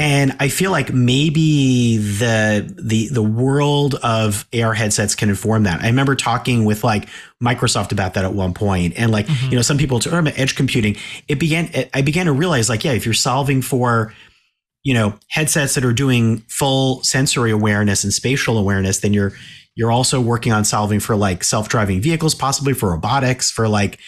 And I feel like maybe the the the world of A R headsets can inform that. I remember talking with like Microsoft about that at one point, and like mm-hmm. you know, some people to oh, edge computing. It began. I began to realize like yeah, if you're solving for you know headsets that are doing full sensory awareness and spatial awareness, then you're you're also working on solving for like self-driving vehicles, possibly for robotics, for like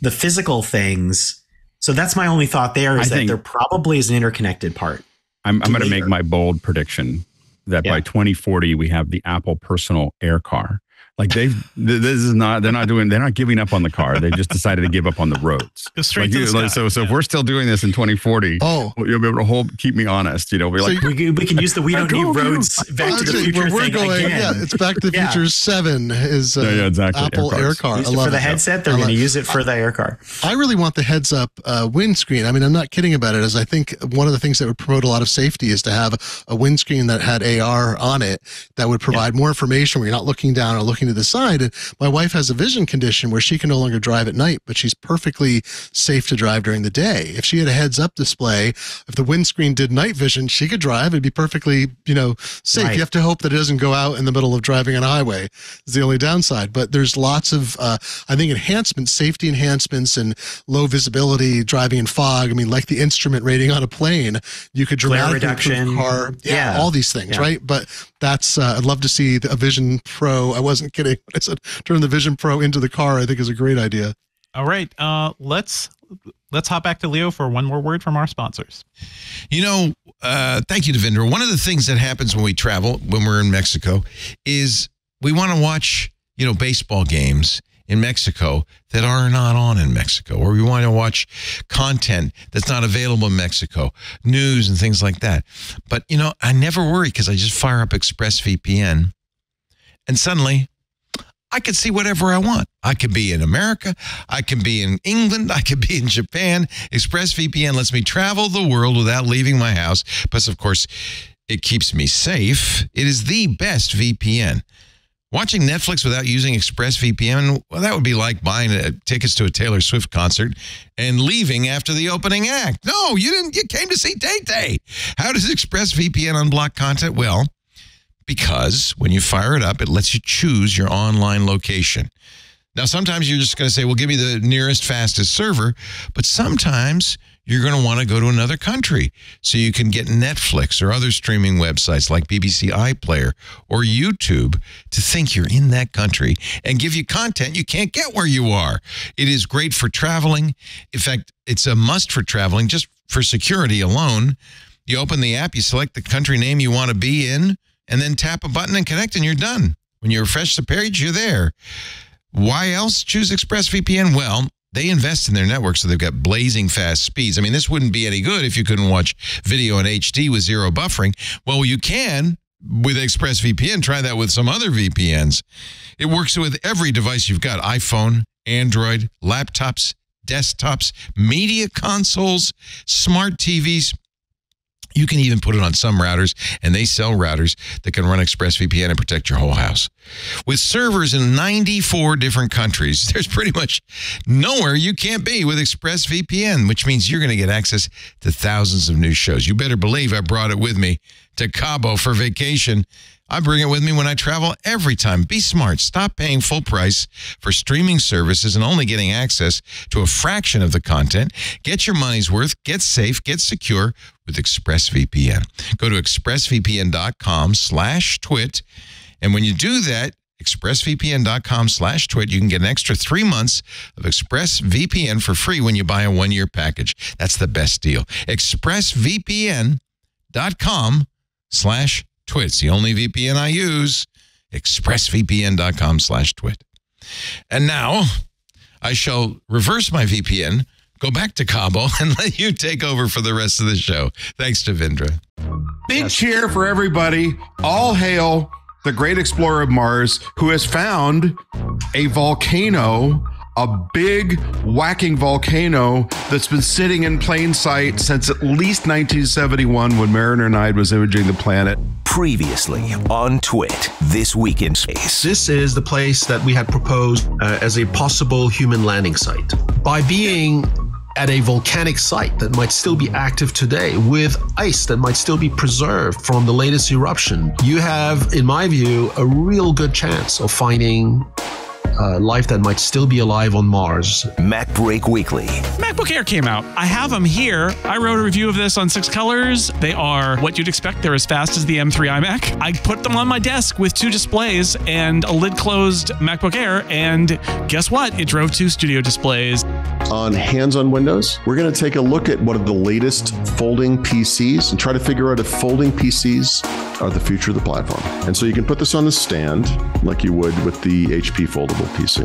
the physical things. So that's my only thought there is I that there probably is an interconnected part. I'm, I'm going to make my bold prediction that yeah. by twenty forty, we have the Apple personal air car. Like they've, this is not, they're not doing, they're not giving up on the car. They just decided to give up on the roads. Straight like, to the sky. Like, so, so yeah. if we're still doing this in twenty forty, oh. you'll be able to hold, keep me honest. You know, we're so like, we, we can use the, we don't need roads back to the future where we're thing going, again. Yeah, it's Back to the yeah. Future seven is uh, yeah, yeah, exactly. Apple air, air car. Used I love it for the it. headset. They're going to use it for I, the air car. I really want the heads up uh, windscreen. I mean, I'm not kidding about it. As I think one of the things that would promote a lot of safety is to have a windscreen that had A R on it that would provide yeah. more information where you're not looking down or looking to the side. And my wife has a vision condition where she can no longer drive at night, but she's perfectly safe to drive during the day. If she had a heads-up display, if the windscreen did night vision, she could drive and be perfectly, you know, safe. Right. You have to hope that it doesn't go out in the middle of driving on a highway. It's the only downside. But there's lots of, uh, I think, enhancements, safety enhancements, and low visibility driving in fog. I mean, like the instrument rating on a plane, you could dramatically improve car. Yeah, yeah, all these things, yeah. right? But that's. Uh, I'd love to see a Vision Pro. I wasn't. kidding. I said turn the Vision Pro into the car, I think, is a great idea. All right. Uh, let's let's hop back to Leo for one more word from our sponsors. You know, uh, thank you, Devindra. One of the things that happens when we travel, when we're in Mexico, is we want to watch, you know, baseball games in Mexico that are not on in Mexico, or we want to watch content that's not available in Mexico, news and things like that. But, you know, I never worry because I just fire up ExpressVPN and suddenly I could see whatever I want. I could be in America. I can be in England. I could be in Japan. ExpressVPN lets me travel the world without leaving my house. Plus, of course, it keeps me safe. It is the best V P N. Watching Netflix without using ExpressVPN, well, that would be like buying a, tickets to a Taylor Swift concert and leaving after the opening act. No, you didn't. You came to see Tay-Tay. How does ExpressVPN unblock content? Well, because when you fire it up, it lets you choose your online location. Now, sometimes you're just going to say, well, give me the nearest, fastest server. But sometimes you're going to want to go to another country so you can get Netflix or other streaming websites like B B C iPlayer or YouTube to think you're in that country and give you content you can't get where you are. It is great for traveling. In fact, it's a must for traveling just for security alone. You open the app, you select the country name you want to be in, and then tap a button and connect, and you're done. When you refresh the page, you're there. Why else choose ExpressVPN? Well, they invest in their network, so they've got blazing fast speeds. I mean, this wouldn't be any good if you couldn't watch video in H D with zero buffering. Well, you can with ExpressVPN. Try that with some other V P Ns. It works with every device you've got, iPhone, Android, laptops, desktops, media consoles, smart T Vs. You can even put it on some routers, and they sell routers that can run ExpressVPN and protect your whole house. With servers in ninety-four different countries, there's pretty much nowhere you can't be with ExpressVPN, which means you're going to get access to thousands of new shows. You better believe I brought it with me to Cabo for vacation. I bring it with me when I travel every time. Be smart. Stop paying full price for streaming services and only getting access to a fraction of the content. Get your money's worth. Get safe. Get secure with ExpressVPN. Go to expressvpn dot com slash twit. And when you do that, expressvpn dot com slash twit, you can get an extra three months of ExpressVPN for free when you buy a one-year package. That's the best deal. expressvpn dot com slash twit. Twit's the only V P N I use, expressvpn dot com slash twit. And now I shall reverse my V P N, go back to Cabo, and let you take over for the rest of the show. Thanks, Devindra. Big cheer for everybody. All hail the great explorer of Mars who has found a volcano, a big whacking volcano that's been sitting in plain sight since at least nineteen seventy-one when Mariner nine was imaging the planet. Previously on Twit, this week in space. This is the place that we had proposed uh, as a possible human landing site. By being at a volcanic site that might still be active today, with ice that might still be preserved from the latest eruption, you have, in my view, a real good chance of finding Uh, life that might still be alive on Mars. MacBreak Weekly. MacBook Air came out. I have them here. I wrote a review of this on Six Colors. They are what you'd expect. They're as fast as the M three iMac. I put them on my desk with two displays and a lid-closed MacBook Air, and guess what? It drove two studio displays. On Hands on Windows, we're going to take a look at one of the latest folding P Cs and try to figure out if folding P Cs are the future of the platform. And so you can put this on the stand like you would with the H P foldable P C,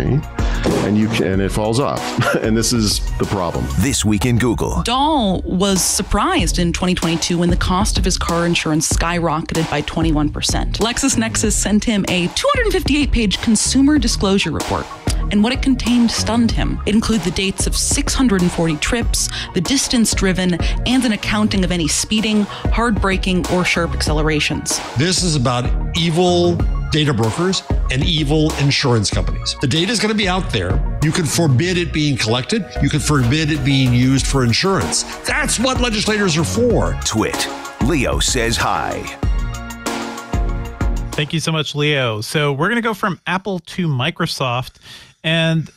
and you can, and it falls off. And this is the problem. This Week in Google. Dahl was surprised in twenty twenty-two when the cost of his car insurance skyrocketed by twenty-one percent. LexisNexis sent him a two hundred fifty-eight page consumer disclosure report, and what it contained stunned him. It included the dates of six hundred forty trips, the distance driven, and an accounting of any speeding, hard braking, or sharp accelerations. This is about evil data brokers and evil insurance companies. The data is going to be out there. You can forbid it being collected. You can forbid it being used for insurance. That's what legislators are for. Twit. Leo says hi. Thank you so much, Leo. So we're going to go from Apple to Microsoft. And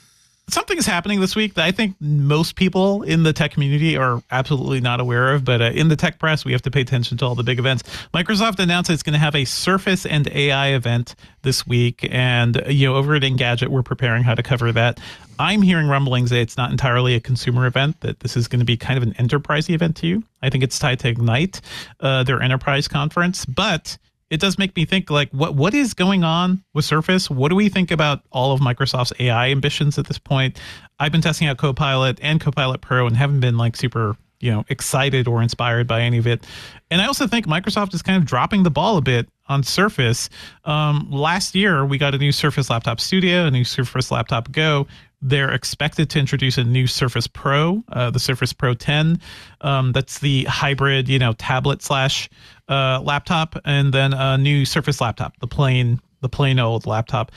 something is happening this week that I think most people in the tech community are absolutely not aware of. But uh, in the tech press, we have to pay attention to all the big events. Microsoft announced it's going to have a Surface and A I event this week. And, you know, over at Engadget, we're preparing how to cover that. I'm hearing rumblings that it's not entirely a consumer event, that this is going to be kind of an enterprise event too. I think it's tied to Ignite, uh, their enterprise conference. But it does make me think, like, what what is going on with Surface? What do we think about all of Microsoft's A I ambitions at this point? I've been testing out Copilot and Copilot Pro and haven't been, like, super, you know, excited or inspired by any of it. And I also think Microsoft is kind of dropping the ball a bit on Surface. Um, last year, we got a new Surface Laptop Studio, a new Surface Laptop Go. They're expected to introduce a new Surface Pro, uh, the Surface Pro ten. Um, that's the hybrid, you know, tablet slash uh, laptop, and then a new Surface laptop, the plain, the plain old laptop.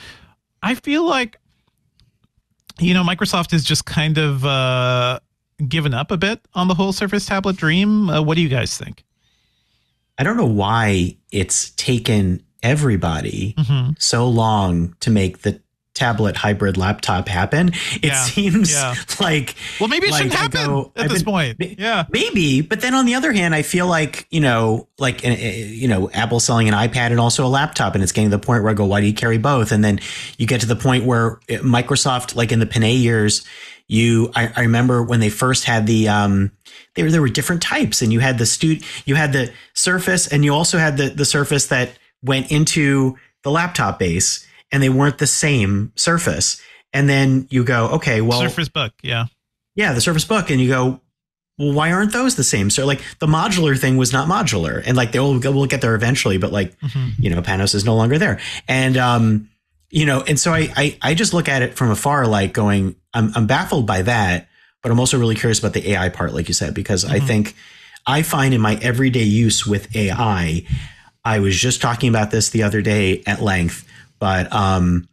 I feel like, you know, Microsoft is just kind of uh, given up a bit on the whole Surface tablet dream. Uh, what do you guys think? I don't know why it's taken everybody mm-hmm. so long to make the tablet hybrid laptop happen. It yeah, seems yeah. like, well, maybe it like shouldn't happen go, at I've this been, point. Yeah, maybe. But then on the other hand, I feel like, you know, like, you know, Apple selling an iPad and also a laptop, and it's getting to the point where I go, why do you carry both? And then you get to the point where Microsoft, like in the Panay years, you, I, I remember when they first had the, um, there, there were different types, and you had the stu, you had the Surface, and you also had the, the Surface that went into the laptop base, and they weren't the same Surface. And then you go, okay, well, Surface Book, yeah. Yeah, the Surface Book. And you go, well, why aren't those the same? So, like, the modular thing was not modular. And, like, they'll we'll get there eventually, but, like, mm-hmm. you know, Panos is no longer there. And, um, you know, and so I, I I just look at it from afar, like, going, I'm I'm baffled by that, but I'm also really curious about the A I part, like you said, because mm-hmm. I think I find in my everyday use with A I, I was just talking about this the other day at length, but um,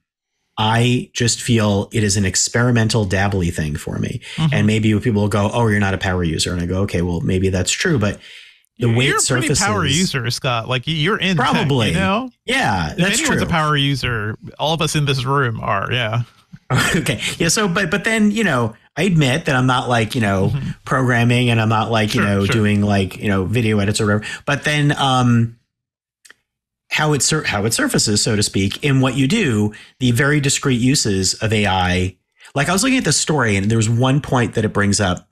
I just feel it is an experimental dabbly thing for me. Mm-hmm. And maybe people will go, oh, you're not a power user. And I go, okay, well, maybe that's true. But the you're way it surfaces. You're a power user, Scott. Like, you're in probably. Tech, you know? Yeah, if that's true. If anyone's a power user, all of us in this room are, yeah. Okay. Yeah. So, but, but then, you know, I admit that I'm not, like, you know, mm-hmm. programming, and I'm not, like, you sure, know, sure. doing, like, you know, video edits or whatever. But then, um, how it sur- how it surfaces, so to speak, in what you do, the very discrete uses of A I. Like, I was looking at the story, and there was one point that it brings up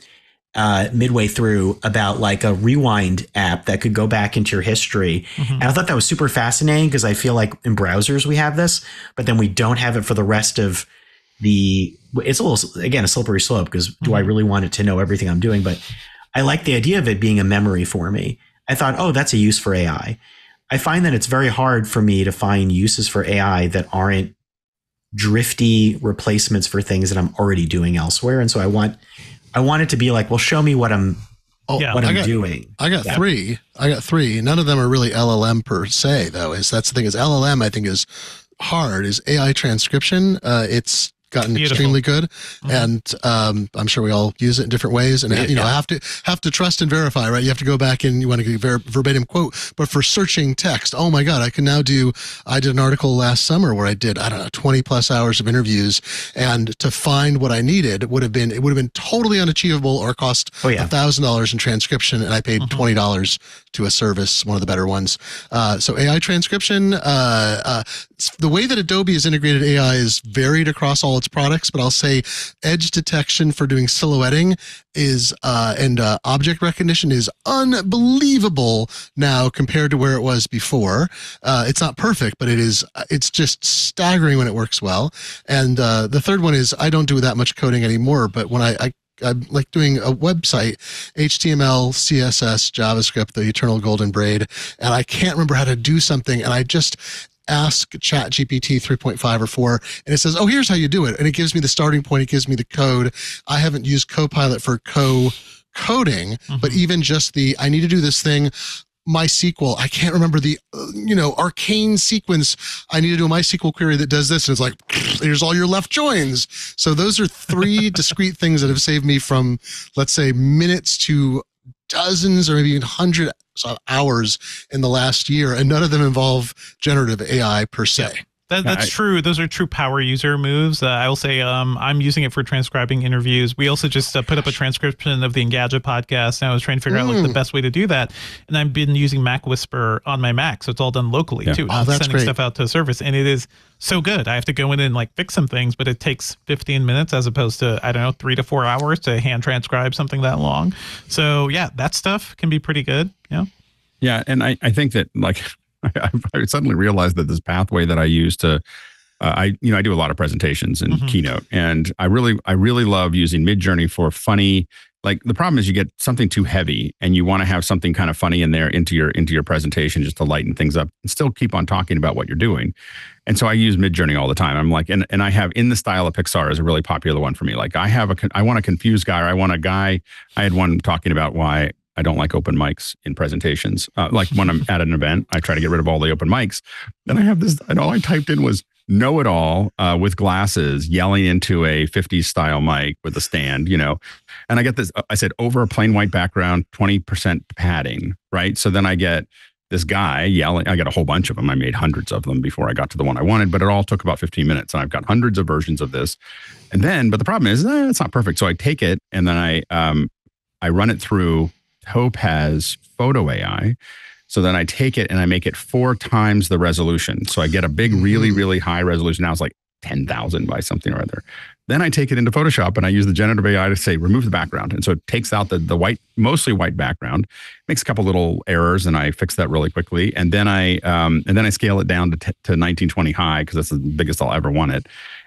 uh, midway through about, like, a rewind app that could go back into your history. Mm-hmm. And I thought that was super fascinating, because I feel like in browsers we have this, but then we don't have it for the rest of the, it's a little, again, a slippery slope, because mm-hmm. do I really want it to know everything I'm doing? But I like the idea of it being a memory for me. I thought, oh, that's a use for A I. I find that it's very hard for me to find uses for A I that aren't drifty replacements for things that I'm already doing elsewhere. And so I want, I want it to be like, well, show me what I'm, oh, yeah, what I'm I got, doing. I got yeah. three. I got three. None of them are really L L M per se, though. Is that's the thing is L L M I think is hard. Is A I transcription? Uh, it's gotten Beautiful. extremely good, mm-hmm. and um, I'm sure we all use it in different ways. And yeah, you know, yeah. have to have to trust and verify, right? You have to go back and you want to get ver verbatim quote. But for searching text, oh my God, I can now do. I did an article last summer where I did I don't know twenty plus hours of interviews, and to find what I needed would have been it would have been totally unachievable or cost oh, yeah. a thousand dollars in transcription, and I paid mm-hmm. twenty dollars to a service, one of the better ones. Uh, so A I transcription, uh, uh, the way that Adobe has integrated A I is varied across all its products, but I'll say edge detection for doing silhouetting is uh, and uh, object recognition is unbelievable now compared to where it was before. Uh, it's not perfect, but it is. It's just staggering when it works well. And uh, the third one is I don't do that much coding anymore, but when I, I I'm like doing a website, H T M L, C S S, JavaScript, the eternal golden braid, and I can't remember how to do something, and I just ask Chat G P T three point five or four, and it says, oh, here's how you do it. And it gives me the starting point. It gives me the code. I haven't used Copilot for co-coding, mm-hmm. but even just the, I need to do this thing, MySQL, I can't remember the, you know, arcane sequence. I need to do a MySQL query that does this. And it's like, here's all your left joins. So those are three discrete things that have saved me from, let's say, minutes to dozens or maybe even hundreds of hours in the last year. And none of them involve generative A I per se. Yeah. That, that's I, true. Those are true power user moves. Uh, I will say um, I'm using it for transcribing interviews. We also just uh, put up a transcription of the Engadget podcast, and I was trying to figure mm. out like the best way to do that. And I've been using Mac Whisper on my Mac, so it's all done locally yeah. too. Oh, I'm sending great. stuff out to the service, and it is so good. I have to go in and like fix some things, but it takes fifteen minutes as opposed to, I don't know, three to four hours to hand transcribe something that long. So yeah, that stuff can be pretty good. Yeah. Yeah, and I, I think that like... I, I suddenly realized that this pathway that I use to, uh, I you know, I do a lot of presentations in mm-hmm. Keynote, and I really, I really love using Midjourney for funny. Like the problem is you get something too heavy, and you want to have something kind of funny in there into your into your presentation just to lighten things up and still keep on talking about what you're doing. And so I use Midjourney all the time. I'm like, and and I have In the Style of Pixar is a really popular one for me. Like I have a, I want a confused guy, or I want a guy. I had one talking about why I don't like open mics in presentations. Uh, like when I'm at an event, I try to get rid of all the open mics. Then I have this, and all I typed in was know-it-all uh, with glasses yelling into a fifties style mic with a stand, you know. And I get this, I said, over a plain white background, twenty percent padding, right? So then I get this guy yelling. I got a whole bunch of them. I made hundreds of them before I got to the one I wanted, but it all took about fifteen minutes. And I've got hundreds of versions of this. And then, but the problem is, eh, it's not perfect. So I take it and then I, um, I run it through Topaz Photo A I. So then I take it and I make it four times the resolution. So I get a big, really, really high resolution. Now it's like ten thousand by something or other. Then I take it into Photoshop and I use the generative A I to say, remove the background. And so it takes out the, the white, mostly white background, makes a couple little errors, and I fix that really quickly. And then I, um, and then I scale it down to, to nineteen twenty high, because that's the biggest I'll ever want it.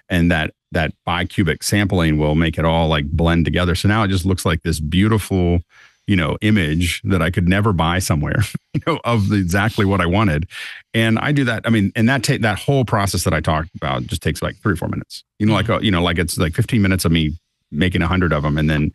And that, that bicubic sampling will make it all like blend together. So now it just looks like this beautiful, you know, image that I could never buy somewhere, you know, of the, exactly what I wanted. And I do that. I mean, and that that whole process that I talked about just takes like three or four minutes, you know, like, a, you know, like it's like fifteen minutes of me making a hundred of them, and then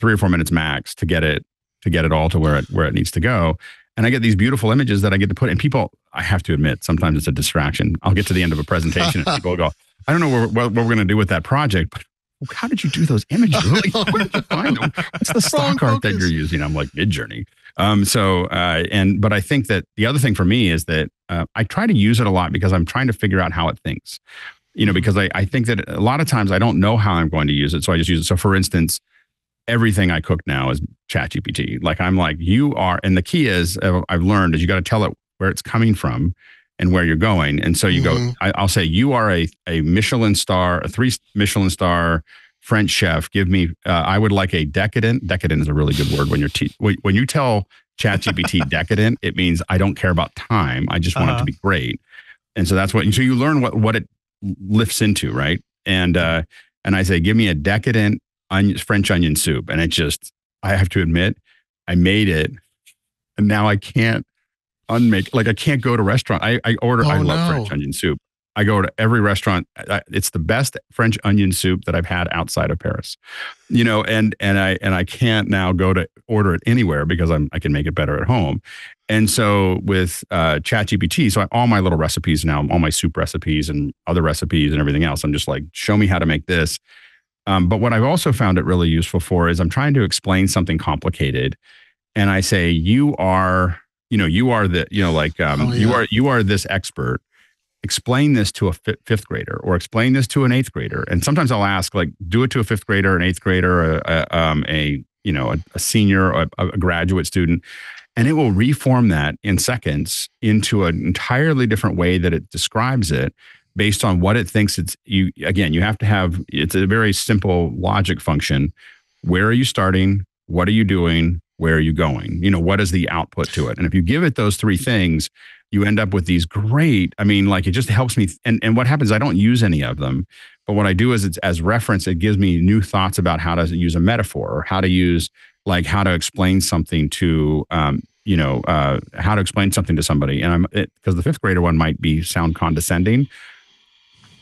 three or four minutes max to get it, to get it all to where it, where it needs to go. And I get these beautiful images that I get to put in people. I have to admit, sometimes it's a distraction. I'll get to the end of a presentation and people go, I don't know what, what, what we're going to do with that project, but how did you do those images? Like, where did you find them? What's the stock art that you're using? I'm like, Midjourney. Um, so, uh, and, but I think that the other thing for me is that uh, I try to use it a lot because I'm trying to figure out how it thinks, you know, because I, I think that a lot of times I don't know how I'm going to use it. So I just use it. So for instance, everything I cook now is Chat G P T. Like I'm like, you are, and the key is uh, I've learned is you got to tell it where it's coming from and where you're going. And so you mm-hmm. go, I, I'll say, you are a, a Michelin star, a three Michelin star French chef. Give me, uh, I would like a decadent. Decadent is a really good word. When you're, te when you tell Chat G P T decadent, it means I don't care about time. I just want uh-huh. it to be great. And so that's what, so you learn what, what it lifts into. Right. And, uh, and I say, give me a decadent onion, French onion soup. And it just, I have to admit, I made it, and now I can't unmake, like I can't go to restaurant. I, I order, oh, I love no. French onion soup. I go to every restaurant. It's the best French onion soup that I've had outside of Paris, you know, and, and I, and I can't now go to order it anywhere because I'm, I can make it better at home. And so with uh, ChatGPT, so I, all my little recipes now, all my soup recipes and other recipes and everything else, I'm just like, show me how to make this. Um, but what I've also found it really useful for is I'm trying to explain something complicated. And I say, you are, you know, you are the, you know, like um, oh, yeah. you are, you are this expert. Explain this to a fifth grader, or explain this to an eighth grader. And sometimes I'll ask, like, do it to a fifth grader, an eighth grader, a, a, um, a you know, a, a senior, a, a graduate student, and it will reform that in seconds into an entirely different way that it describes it based on what it thinks it's. You again, you have to have. It's a very simple logic function. Where are you starting? What are you doing? Where are you going? You know, what is the output to it? And if you give it those three things, you end up with these great, I mean, like, it just helps me. And, and what happens, I don't use any of them, but what I do is it's as reference, it gives me new thoughts about how to use a metaphor, or how to use, like, how to explain something to, um, you know, uh, how to explain something to somebody. And I'm, because the fifth grader one might be sound condescending,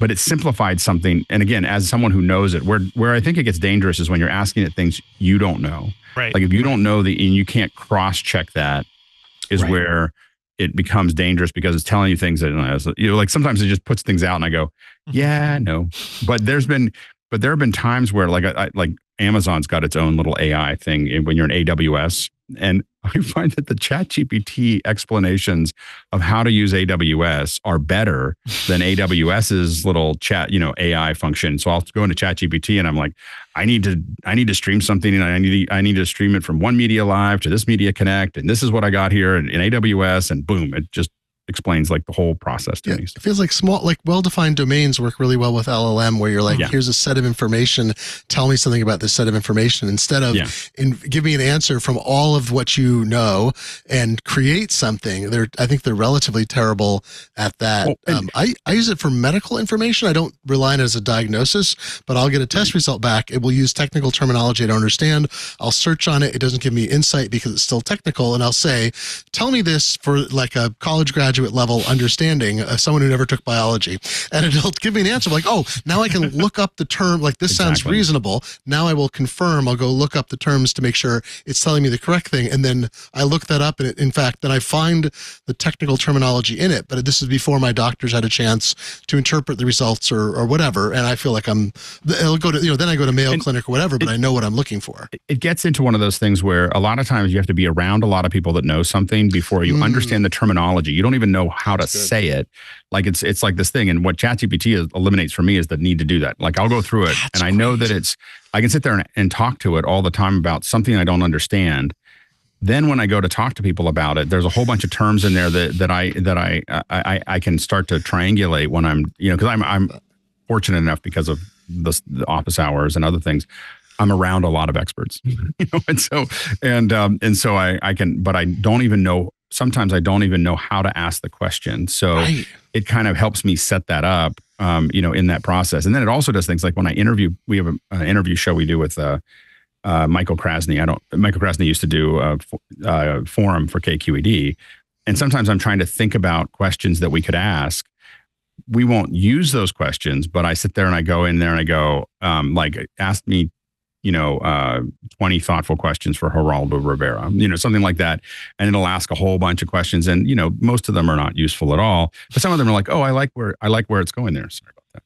but it simplified something. And again, as someone who knows it, where where I think it gets dangerous is when you're asking it things you don't know. Right. Like, if you don't know the, and you can't cross-check that, is right. Where it becomes dangerous, because it's telling you things that, you know, like, sometimes it just puts things out and I go, yeah, no. But there's been, but there have been times where, like, I, like Amazon's got its own little A I thing when you're in A W S. And I find that the ChatGPT explanations of how to use A W S are better than AWS's little chat, you know, A I function. So I'll go into ChatGPT and I'm like, I need to, I need to stream something, and I need, to, I need to stream it from One Media Live to this Media Connect, and this is what I got here in, in A W S, and boom, it just explains, like, the whole process to yeah, me. It feels like small, like, well-defined domains work really well with L L M, where you're like, yeah. here's a set of information. Tell me something about this set of information, instead of, yeah. in, give me an answer from all of what you know and create something. They're, I think they're relatively terrible at that. Oh, and, um, I, I use it for medical information. I don't rely on it as a diagnosis, but I'll get a test result back. It will use technical terminology I don't understand. I'll search on it. It doesn't give me insight because it's still technical. And I'll say, tell me this for, like, a college graduate level understanding of someone who never took biology, and it'll give me an answer like, oh, now I can look up the term, like, this exactly. sounds reasonable. Now I will confirm, I'll go look up the terms to make sure it's telling me the correct thing, and then I look that up, and it, in fact, then I find the technical terminology in it. But this is before my doctors had a chance to interpret the results, or, or whatever, and I feel like I'm it'll go to, you know, then I go to Mayo and Clinic or whatever, but it, I know what I'm looking for. It gets into one of those things where a lot of times you have to be around a lot of people that know something before you mm. understand the terminology. You don't even even know how to say it. Like, it's it's like this thing. And what ChatGPT eliminates for me is the need to do that. Like, I'll go through it That's and I know crazy. that it's, I can sit there and, and talk to it all the time about something I don't understand. Then when I go to talk to people about it, there's a whole bunch of terms in there that that I that I I, I can start to triangulate when I'm, you know, because I'm I'm fortunate enough, because of the, the office hours and other things, I'm around a lot of experts, you know, and so and um, and so I I can, but I don't even know. Sometimes I don't even know how to ask the question. So right. it kind of helps me set that up, um, you know, in that process. And then it also does things like when I interview, we have a, an interview show we do with uh, uh, Michael Krasny. I don't, Michael Krasny used to do a, a forum for K Q E D. And sometimes I'm trying to think about questions that we could ask. We won't use those questions, but I sit there and I go in there and I go, um, like, ask me, you know, uh, twenty thoughtful questions for Geraldo Rivera, you know, something like that. And it'll ask a whole bunch of questions. And, you know, most of them are not useful at all, but some of them are like, oh, I like where, I like where it's going there. Sorry about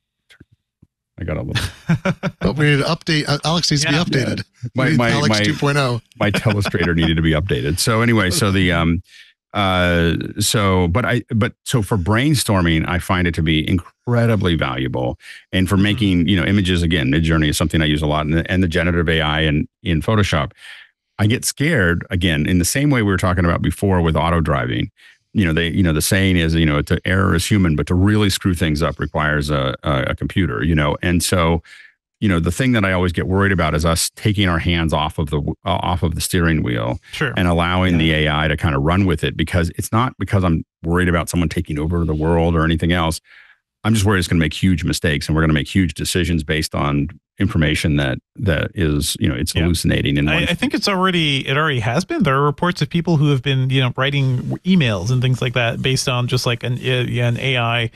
that. I got a little, but we need to update. Alex needs yeah. to be updated. Yeah. My, my, Alex two point oh. My Telestrator needed to be updated. So anyway, so the, um, uh, so, but I, but so for brainstorming, I find it to be incredibly valuable, and for making, you know, images, again, Midjourney is something I use a lot, and, and the generative A I and in Photoshop. I get scared, again, in the same way we were talking about before with auto driving. You know, they, you know, the saying is, you know, to error is human, but to really screw things up requires a, a, a computer, you know? And so, you know, the thing that I always get worried about is us taking our hands off of the uh, off of the steering wheel sure. and allowing yeah. the A I to kind of run with it, because it's not because I'm worried about someone taking over the world or anything else. I'm just worried it's going to make huge mistakes, and we're going to make huge decisions based on information that that is, you know, it's yeah. hallucinating. And I, I think it's already, it already has been. There are reports of people who have been, you know, writing emails and things like that based on just like an, an A I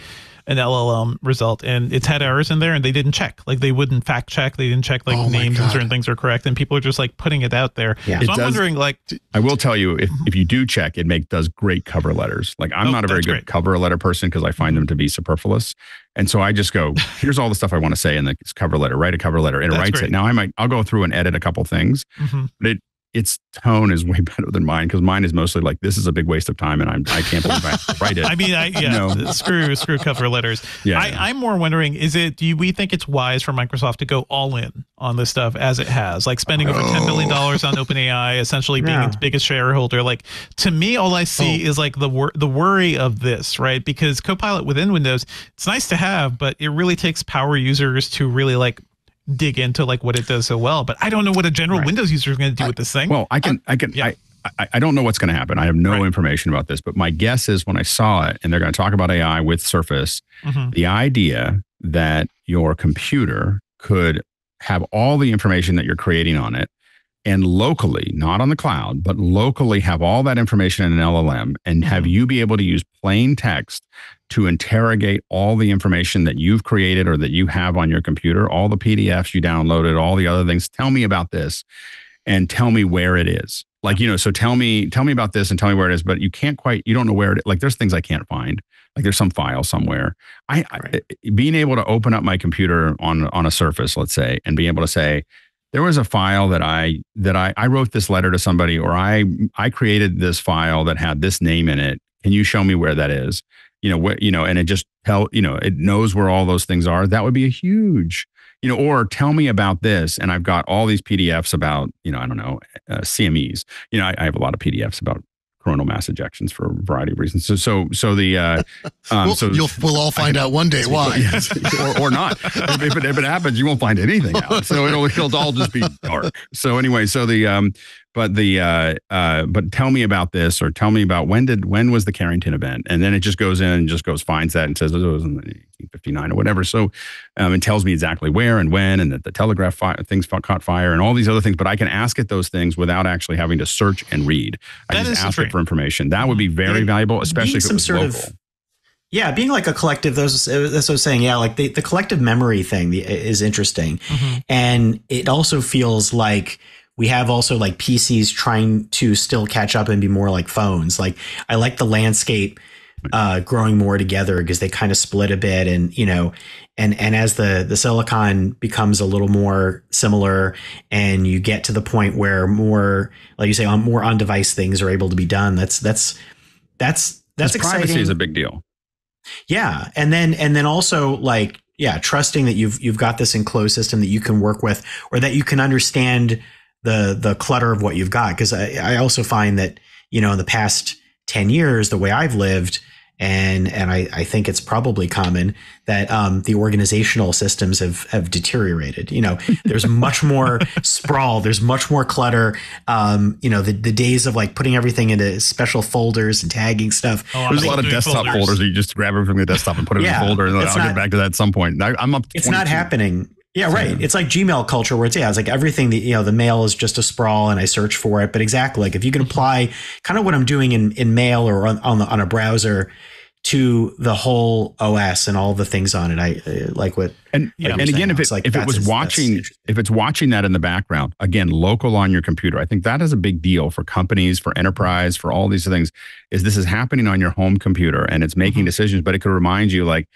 an L L M result, and it's had errors in there, and they didn't check. Like, they wouldn't fact check. They didn't check like oh names and certain things are correct, and people are just like putting it out there. Yeah. So it I'm does, wondering, like, I will tell you, if if you do check, it make does great cover letters. Like, I'm oh, not a very good great. cover letter person because I find them to be superfluous, and so I just go, here's all the stuff I want to say in the cover letter. Write a cover letter, and it that's writes great. it. Now I might I'll go through and edit a couple things, mm-hmm. but it. its tone is way better than mine, because mine is mostly like, this is a big waste of time, and I'm, I can't believe I write it. I mean, I, yeah, no. screw screw cover letters. Yeah, I, yeah. I'm more wondering, is it, do you, we think it's wise for Microsoft to go all in on this stuff as it has? Like, spending oh. over ten billion dollars on OpenAI, essentially being yeah. its biggest shareholder. Like, to me, all I see oh. is like the, wor the worry of this, right? Because Copilot within Windows, it's nice to have, but it really takes power users to really like dig into like what it does so well. But I don't know what a general right. Windows user is going to do I, with this thing. Well, I can, I can, yeah. I, I don't know what's going to happen. I have no right. information about this, but my guess is when I saw it, and they're going to talk about A I with Surface, mm-hmm. the idea that your computer could have all the information that you're creating on it, and locally, not on the cloud, but locally have all that information in an L L M, and have you be able to use plain text to interrogate all the information that you've created or that you have on your computer, all the P D Fs you downloaded, all the other things. Tell me about this and tell me where it is. Like, you know, so tell me, tell me about this and tell me where it is, but you can't quite, you don't know where it is. Like, there's things I can't find. Like, there's some file somewhere. I, right. I being able to open up my computer on, on a Surface, let's say, and be able to say, there was a file that I that I, I wrote this letter to somebody, or I I created this file that had this name in it. Can you show me where that is? You know, what you know, and it just tell you know, it knows where all those things are. That would be a huge, you know, or tell me about this, and I've got all these P D Fs about, you know, I don't know, uh, C M Es. You know, I, I have a lot of P D Fs about coronal mass ejections for a variety of reasons. So, so, so the, uh, um, we'll, so you'll, we'll all find out one day why, yes, or, or not. If, if it happens, you won't find anything out. So it'll, it'll all just be dark. So anyway, so the, um, but the, uh, uh, but tell me about this, or tell me about when did, when was the Carrington event? And then it just goes in and just goes, finds that and says, oh, it was in eighteen fifty-nine or whatever. So, um, it tells me exactly where and when, and that the telegraph fi things caught fire and all these other things, but I can ask it those things without actually having to search and read. I that just ask it for information. That would be very yeah, valuable, especially if it was local. Of, yeah. Being like a collective, those, that's what I was saying. Yeah. Like the, the collective memory thing is interesting. Mm-hmm. And it also feels like, we have also like P Cs trying to still catch up and be more like phones. Like, I like the landscape uh, growing more together because they kind of split a bit, and, you know, and, and as the, the silicon becomes a little more similar, and you get to the point where more, like you say, on more on device things are able to be done. That's, that's, that's, that's exciting. Privacy is a big deal. Yeah. And then, and then also like, yeah, trusting that you've, you've got this enclosed system that you can work with, or that you can understand the the clutter of what you've got. Because I, I also find that, you know, in the past ten years, the way I've lived, and and I, I think it's probably common that um, the organizational systems have, have deteriorated. You know, there's much more sprawl. There's much more clutter. Um, you know, the, the days of like putting everything into special folders and tagging stuff. Oh, there's a lot of desktop folders. folders that you just grab everything from the desktop and put it yeah, in a folder. And I'll not, get back to that at some point. I, I'm up to it's twenty-two. Not happening. Yeah, right. It's like Gmail culture where it's, yeah, it's like everything that, you know, the mail is just a sprawl and I search for it. But exactly, like if you can apply kind of what I'm doing in, in mail or on, on, the, on a browser to the whole O S and all the things on it, I uh, like what. And, yeah, and again, if it, like, if it was watching, if it's watching that in the background, again, local on your computer, I think that is a big deal for companies, for enterprise, for all these things, is this is happening on your home computer and it's making mm-hmm. decisions, but it could remind you like,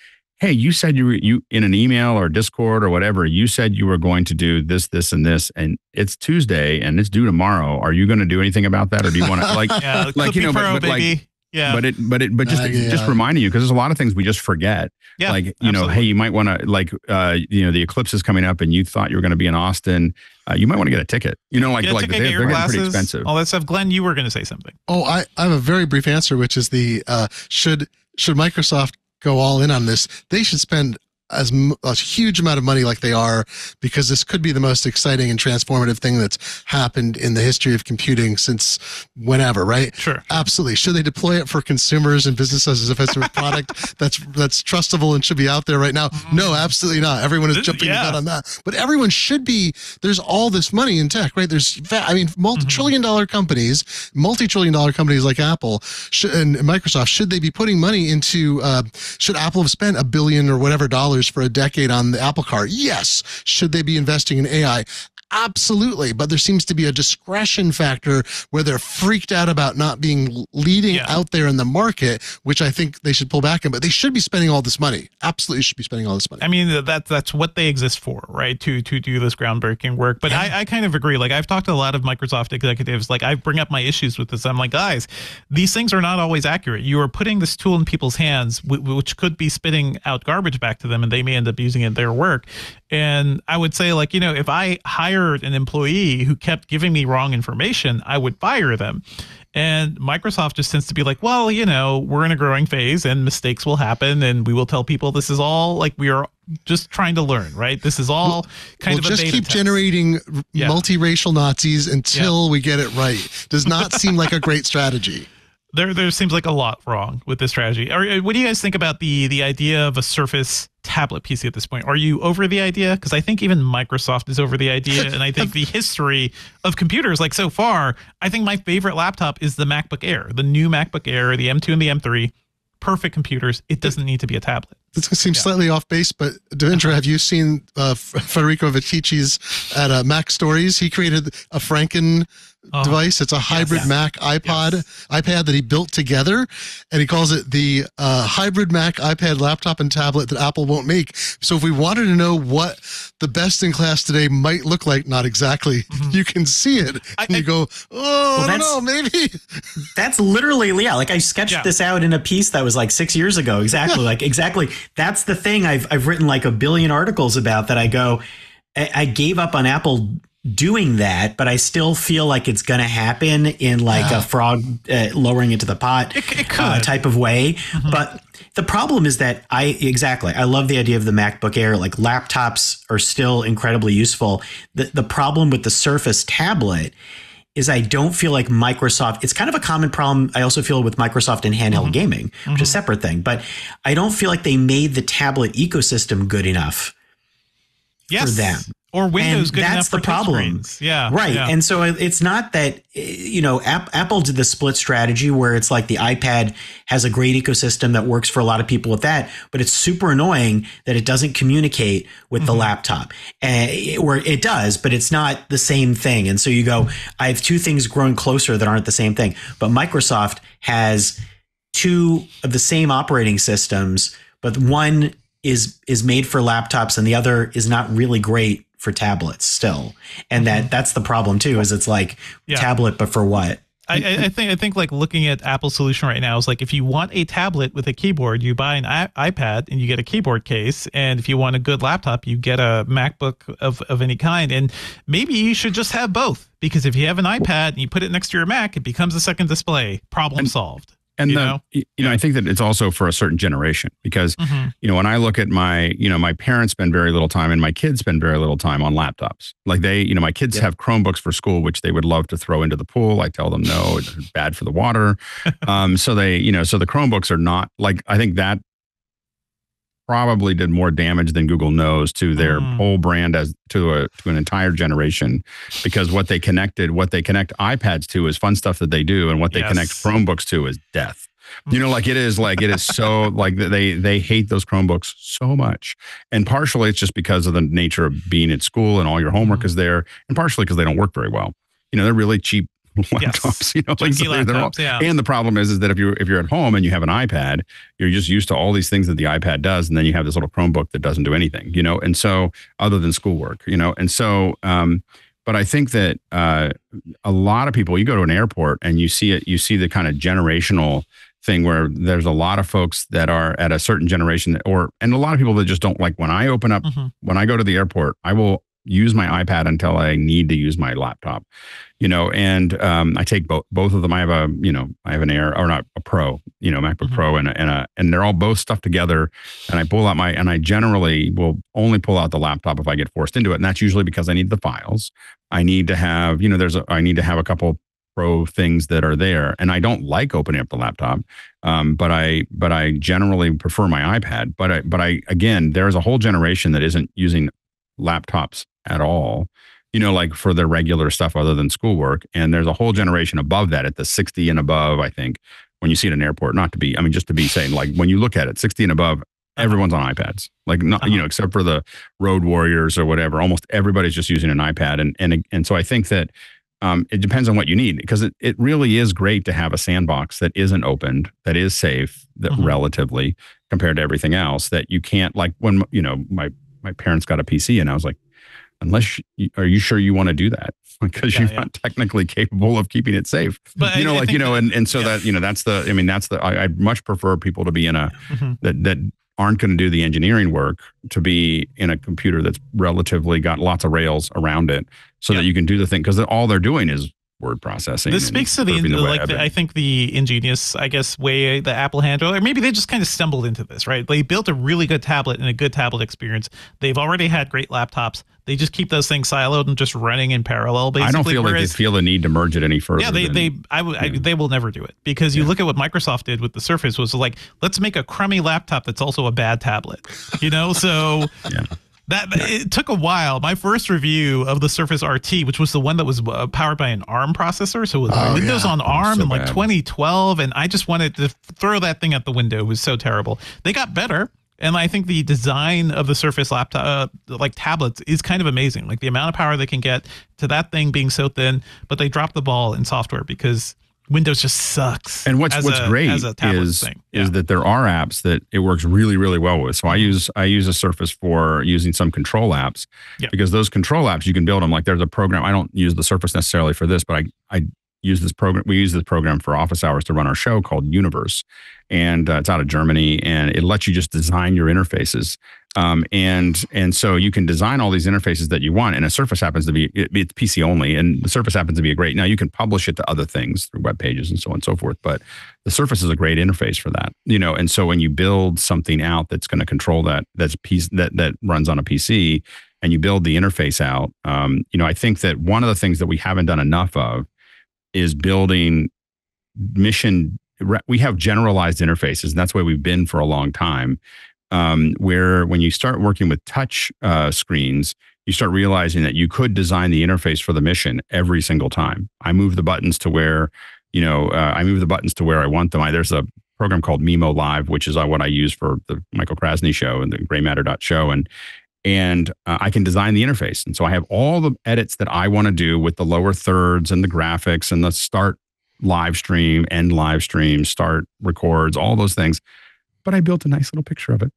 hey, you said you were you in an email or Discord or whatever, you said you were going to do this, this, and this, and it's Tuesday and it's due tomorrow. Are you going to do anything about that? Or do you want to like, yeah, like, you know, pro, but, but like, yeah, but it, but it, but just, uh, yeah. just reminding you, because there's a lot of things we just forget. Yeah, like, you absolutely. know, hey, you might want to like, uh, you know, the eclipse is coming up and you thought you were going to be in Austin. Uh, you might want to get a ticket, you know, like, like they, they're glasses, pretty expensive. All that stuff. Glenn, you were going to say something. Oh, I, I have a very brief answer, which is the, uh, should, should Microsoft go all in on this? They should spend as a huge amount of money like they are, because this could be the most exciting and transformative thing that's happened in the history of computing since whenever, right? Sure. Absolutely. Should they deploy it for consumers and businesses as a festive product that's that's trustable and should be out there right now? Mm-hmm. No, absolutely not. Everyone is this, jumping yeah. out on that. But everyone should be, there's all this money in tech, right? There's, I mean, multi-trillion mm-hmm. dollar companies, multi-trillion dollar companies like Apple sh- and Microsoft, should they be putting money into, uh, should Apple have spent a billion or whatever dollars for a decade on the Apple car? Yes. Should they be investing in A I? Absolutely. But there seems to be a discretion factor where they're freaked out about not being leading yeah. out there in the market, which I think they should pull back in. But they should be spending all this money. Absolutely should be spending all this money. I mean, that, that's what they exist for, right? To to do this groundbreaking work. But yeah. I, I kind of agree. Like, I've talked to a lot of Microsoft executives. Like, I bring up my issues with this. I'm like, guys, these things are not always accurate. You are putting this tool in people's hands, which could be spitting out garbage back to them, and they may end up using it in their work. And I would say, like, you know, if I hired an employee who kept giving me wrong information, I would fire them. And Microsoft just tends to be like, well, you know, we're in a growing phase and mistakes will happen. And we will tell people this is all, like, we are just trying to learn, right? This is all we'll, kind we'll of a just keep test. generating yeah. multiracial Nazis until yeah. we get it right. Does not seem like a great strategy. There, there seems like a lot wrong with this strategy. Or, what do you guys think about the the idea of a Surface tablet P C at this point? Are you over the idea? Because I think even Microsoft is over the idea, and I think the history of computers, like, so far, I think my favorite laptop is the MacBook Air, the new MacBook Air, the M two and the M three. Perfect computers. It doesn't need to be a tablet. This seems yeah. slightly off base, but Devindra, have you seen uh, Federico Vitici's at uh, Mac Stories? He created a Franken uh, device. It's a hybrid yes, yeah. Mac iPod yes. iPad that he built together, and he calls it the uh, hybrid Mac iPad laptop and tablet that Apple won't make. So if we wanted to know what the best in class today might look like, not exactly. Mm-hmm. You can see it, I, and I, you go, oh, well, I don't know, maybe. That's literally, yeah, like I sketched yeah. this out in a piece that was like six years ago. Exactly, yeah. like exactly. That's the thing I've I've written like a billion articles about, that I go, I, I gave up on Apple doing that, but I still feel like it's going to happen in like yeah. a frog uh, lowering into the pot it, it uh, type of way. Mm-hmm. But the problem is that I exactly I love the idea of the MacBook Air. Like, laptops are still incredibly useful. The the problem with the Surface tablet is I don't feel like Microsoft, it's kind of a common problem I also feel with Microsoft and handheld mm-hmm. gaming, mm-hmm. which is a separate thing, but I don't feel like they made the tablet ecosystem good enough yes. for them. Or Windows and good enough for touchscreens. That's the problem. Yeah. Right. Yeah. And so it's not that, you know, App, Apple did the split strategy where it's like the iPad has a great ecosystem that works for a lot of people with that, but it's super annoying that it doesn't communicate with mm-hmm. the laptop. And it, or it does, but it's not the same thing. And so you go, I have two things growing closer that aren't the same thing. But Microsoft has two of the same operating systems, but one is is made for laptops and the other is not really great for tablets still. And that that's the problem too, is it's like yeah. tablet, but for what? I, I think I think like looking at Apple's solution right now is like, if you want a tablet with a keyboard, you buy an I- iPad and you get a keyboard case. And if you want a good laptop, you get a MacBook of, of any kind. And maybe you should just have both, because if you have an iPad and you put it next to your Mac, it becomes a second display. Problem and, solved. And you, the, know? you yeah. know, I think that it's also for a certain generation, because, mm-hmm. you know, when I look at my, you know, my parents spend very little time and my kids spend very little time on laptops. Like they, you know, my kids yep. have Chromebooks for school, which they would love to throw into the pool. I tell them, no, it's bad for the water. Um, so they, you know, so the Chromebooks are not like, I think that probably did more damage than Google knows to their mm. whole brand, as to a to an entire generation, because what they connected, what they connect iPads to is fun stuff that they do, and what yes. they connect Chromebooks to is death. You know, like it is like it is so like they they hate those Chromebooks so much, and partially it's just because of the nature of being at school and all your homework mm. is there, and partially because they don't work very well. You know, they're really cheap laptops, yes. you know, like so they're, they're all, yeah. and the problem is, is that if you're if you're at home and you have an iPad, you're just used to all these things that the iPad does, and then you have this little Chromebook that doesn't do anything, you know, and so other than schoolwork, you know, and so, um, but I think that uh, a lot of people, you go to an airport and you see it, you see the kind of generational thing where there's a lot of folks that are at a certain generation, or and a lot of people that just don't like when I open up, mm-hmm. when I go to the airport, I will use my iPad until I need to use my laptop, you know, and um, I take both both of them. I have a, you know, I have an Air or not a Pro, you know, MacBook mm-hmm. Pro and a, and a, and they're all both stuffed together. And I pull out my, and I generally will only pull out the laptop if I get forced into it. And that's usually because I need the files. I need to have, you know, there's, a, I need to have a couple Pro things that are there. And I don't like opening up the laptop, um, but I but I generally prefer my iPad. But I, but I, again, there's a whole generation that isn't using laptops at all, you know, like for their regular stuff other than schoolwork. And there's a whole generation above that at the sixty and above, I think, when you see it in an airport, not to be, I mean, just to be saying, like, when you look at it, sixty and above, everyone's on iPads, like, not, you know, except for the road warriors or whatever, almost everybody's just using an iPad. And, and, and so I think that um, it depends on what you need, because it, it really is great to have a sandbox that isn't opened, that is safe, that mm-hmm. relatively compared to everything else that you can't, like when, you know, my, my parents got a P C and I was like, unless, you, are you sure you want to do that? Because yeah, you're yeah. not technically capable of keeping it safe. But you know, I, like, I you know, that, and, and so yeah. that, you know, that's the, I mean, that's the, I, I much prefer people to be in a, mm-hmm. that, that aren't going to do the engineering work to be in a computer that's relatively got lots of rails around it so yeah. that you can do the thing. Because all they're doing is word processing. This speaks to the, the like the, I think the ingenious, I guess, way the Apple handled, or maybe they just kind of stumbled into this, right? They built a really good tablet and a good tablet experience. They've already had great laptops. They just keep those things siloed and just running in parallel. Basically, I don't feel Whereas, like they feel the need to merge it any further. Yeah, they than, they I, w I they will never do it, because you yeah. look at what Microsoft did with the Surface, was like, let's make a crummy laptop that's also a bad tablet, you know? So. yeah. That it took a while. My first review of the Surface R T, which was the one that was uh, powered by an ARM processor, so it was oh, Windows yeah. on ARM so in like bad. twenty twelve, and I just wanted to throw that thing out the window. It was so terrible. They got better, and I think the design of the Surface laptop, uh, like tablets, is kind of amazing. Like the amount of power they can get to that thing being so thin, but they dropped the ball in software because Windows just sucks. And what's what's a, great is thing. Yeah. is that there are apps that it works really really well with. So I use I use a Surface for using some control apps yeah. because those control apps you can build them. Like there's a program, I don't use the Surface necessarily for this, but I I use this program. We use this program for office hours to run our show called Universe, and uh, it's out of Germany, and it lets you just design your interfaces. Um, and and so you can design all these interfaces that you want, and a Surface happens to be, it, it's P C only, and the Surface happens to be a great, now you can publish it to other things through web pages and so on and so forth, but the Surface is a great interface for that, you know, and so when you build something out that's going to control that, that's piece, that, that runs on a P C, and you build the interface out, um, you know, I think that one of the things that we haven't done enough of is building mission, we have generalized interfaces, and that's where we've been for a long time. Um, where when you start working with touch uh, screens, you start realizing that you could design the interface for the mission every single time. I move the buttons to where, you know, uh, I move the buttons to where I want them. I, there's a program called Mimo Live, which is uh, what I use for the Michael Krasny show and the Gray Matter show. And, and uh, I can design the interface. And so I have all the edits that I want to do with the lower thirds and the graphics and the start live stream, end live stream, start records, all those things. But I built a nice little picture of it.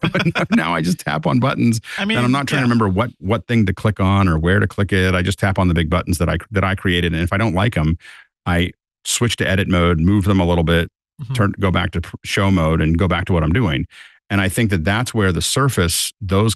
But now I just tap on buttons, I mean, and I'm not trying yeah. to remember what what thing to click on or where to click it. I just tap on the big buttons that I that I created, and if I don't like them, I switch to edit mode, move them a little bit, mm-hmm. turn go back to show mode, and go back to what I'm doing. And I think that that's where the Surface, those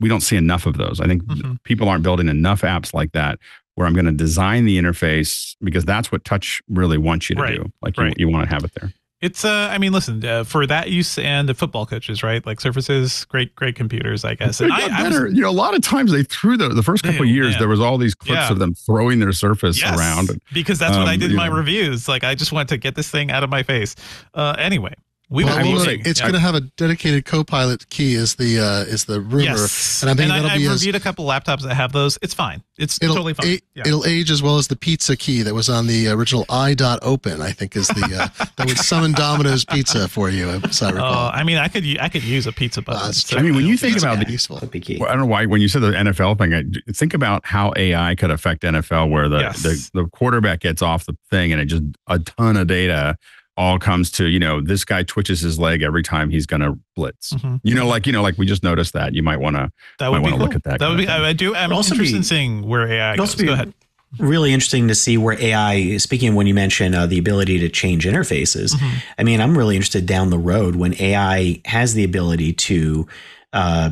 we don't see enough of those. I think mm-hmm. people aren't building enough apps like that, where I'm going to design the interface, because that's what touch really wants you to right. do. Like right. you, you want to have it there. It's, uh, I mean, listen, uh, for that use and the football coaches, right? Like Surfaces, great, great computers, I guess. And I, I was, you know, a lot of times they threw the, the first couple of years, man. there was all these clips yeah. of them throwing their Surface yes, around. Because that's um, what I did in my know. reviews. Like, I just wanted to get this thing out of my face. Uh, anyway. We well, well, it's yeah. going to have a dedicated Copilot key is the uh, is the rumor, yes. and I think and that'll I, be. I've reviewed as, a couple laptops that have those. It's fine. It's it'll, totally fine. It, yeah. It'll age as well as the pizza key that was on the original i dot open. I think is the uh, that would summon Domino's Pizza for you. As I recall. Uh, I mean, I could I could use a pizza button. Uh, so I mean, when you think about the useful, well, I don't know why when you said the N F L thing, I, think about how A I could affect N F L, where the, yes. the the quarterback gets off the thing and it just a ton of data. All comes to, you know, this guy twitches his leg every time he's going to blitz. Mm-hmm. You know, like, you know, like we just noticed that. You might want to that would be cool. look at that. That would be, I do, I'm also interested be, in seeing where A I goes. Go ahead. Really interesting to see where A I, speaking of when you mentioned uh, the ability to change interfaces. Mm-hmm. I mean, I'm really interested down the road when A I has the ability to uh,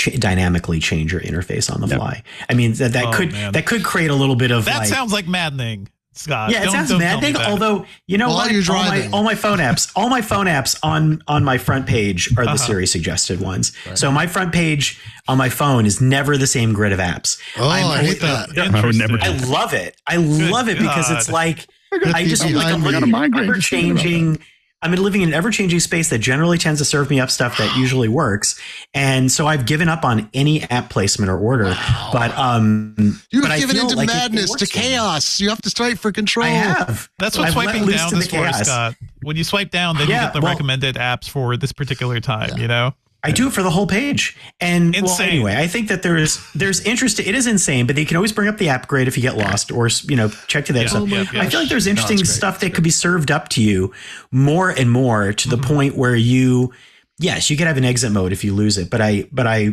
ch- dynamically change your interface on the yep. fly. I mean, that, that oh, could man. that could create a little bit of that like, sounds like maddening. Scott, yeah, it sounds maddening. Although, you know what? All my, all my phone apps, all my phone apps on on my front page are the uh-huh. Siri suggested ones. Right. So my front page on my phone is never the same grid of apps. Oh, I'm, I hate that. I would never. I love it. I Good love it because God. it's like I just like I'm living in ever changing. I'm living in an ever changing space that generally tends to serve me up stuff that usually works, and so I've given up on any app placement or order. Wow. But um, you've but given into like madness, to chaos. You have to fight for control. I have. That's what I've swiping down is for, Scott. When you swipe down, then yeah, you get the well, recommended apps for this particular time. Yeah. You know. I do it for the whole page. And well, anyway, I think that there is there's interest. It is insane, but they can always bring up the app grade if you get lost or, you know, check to that. Yeah, stuff. Yeah, yeah. I feel like there's interesting no, stuff it's that great. could be served up to you more and more to the mm-hmm. point where you, yes, you could have an exit mode if you lose it. But I but I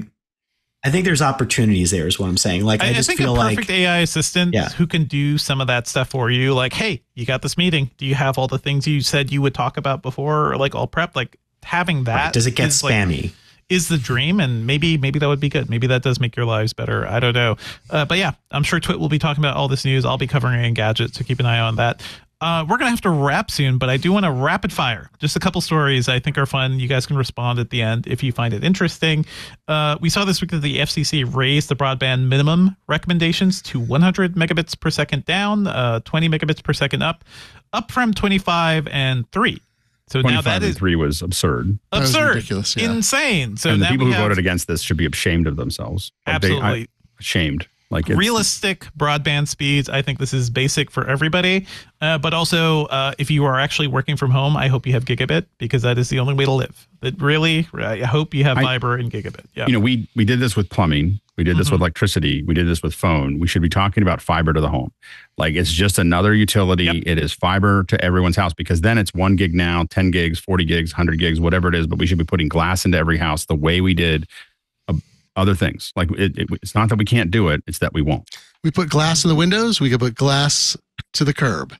I think there's opportunities there is what I'm saying. Like I, I just I think feel a perfect like A I assistant yeah. who can do some of that stuff for you. Like, hey, you got this meeting. Do you have all the things you said you would talk about before? Or like all prepped? Like having that right. does it get is spammy like, is the dream, and maybe maybe that would be good. Maybe that does make your lives better. I don't know, uh, but yeah, I'm sure Twit will be talking about all this news. I'll be covering Engadget, so keep an eye on that. Uh, we're gonna have to wrap soon, but I do want to rapid fire just a couple stories I think are fun. You guys can respond at the end if you find it interesting. Uh, we saw this week that the F C C raised the broadband minimum recommendations to one hundred megabits per second down, uh, twenty megabits per second up, up from twenty-five and three. So now that is three was absurd, absurd, was ridiculous, yeah. insane. So and the people who have, voted against this should be ashamed of themselves. Like absolutely they, I, ashamed. Like it's, realistic broadband speeds. I think this is basic for everybody. Uh, but also, uh, if you are actually working from home, I hope you have gigabit because that is the only way to live. But really, I hope you have fiber I, and gigabit. Yeah. You know, we we did this with plumbing. We did this mm-hmm. with electricity. We did this with phone. We should be talking about fiber to the home. Like it's just another utility. Yep. It is fiber to everyone's house because then it's one gig now, ten gigs, forty gigs, one hundred gigs, whatever it is. But we should be putting glass into every house the way we did uh, other things. Like it, it, it's not that we can't do it. It's that we won't. We put glass in the windows. We could put glass to the curb.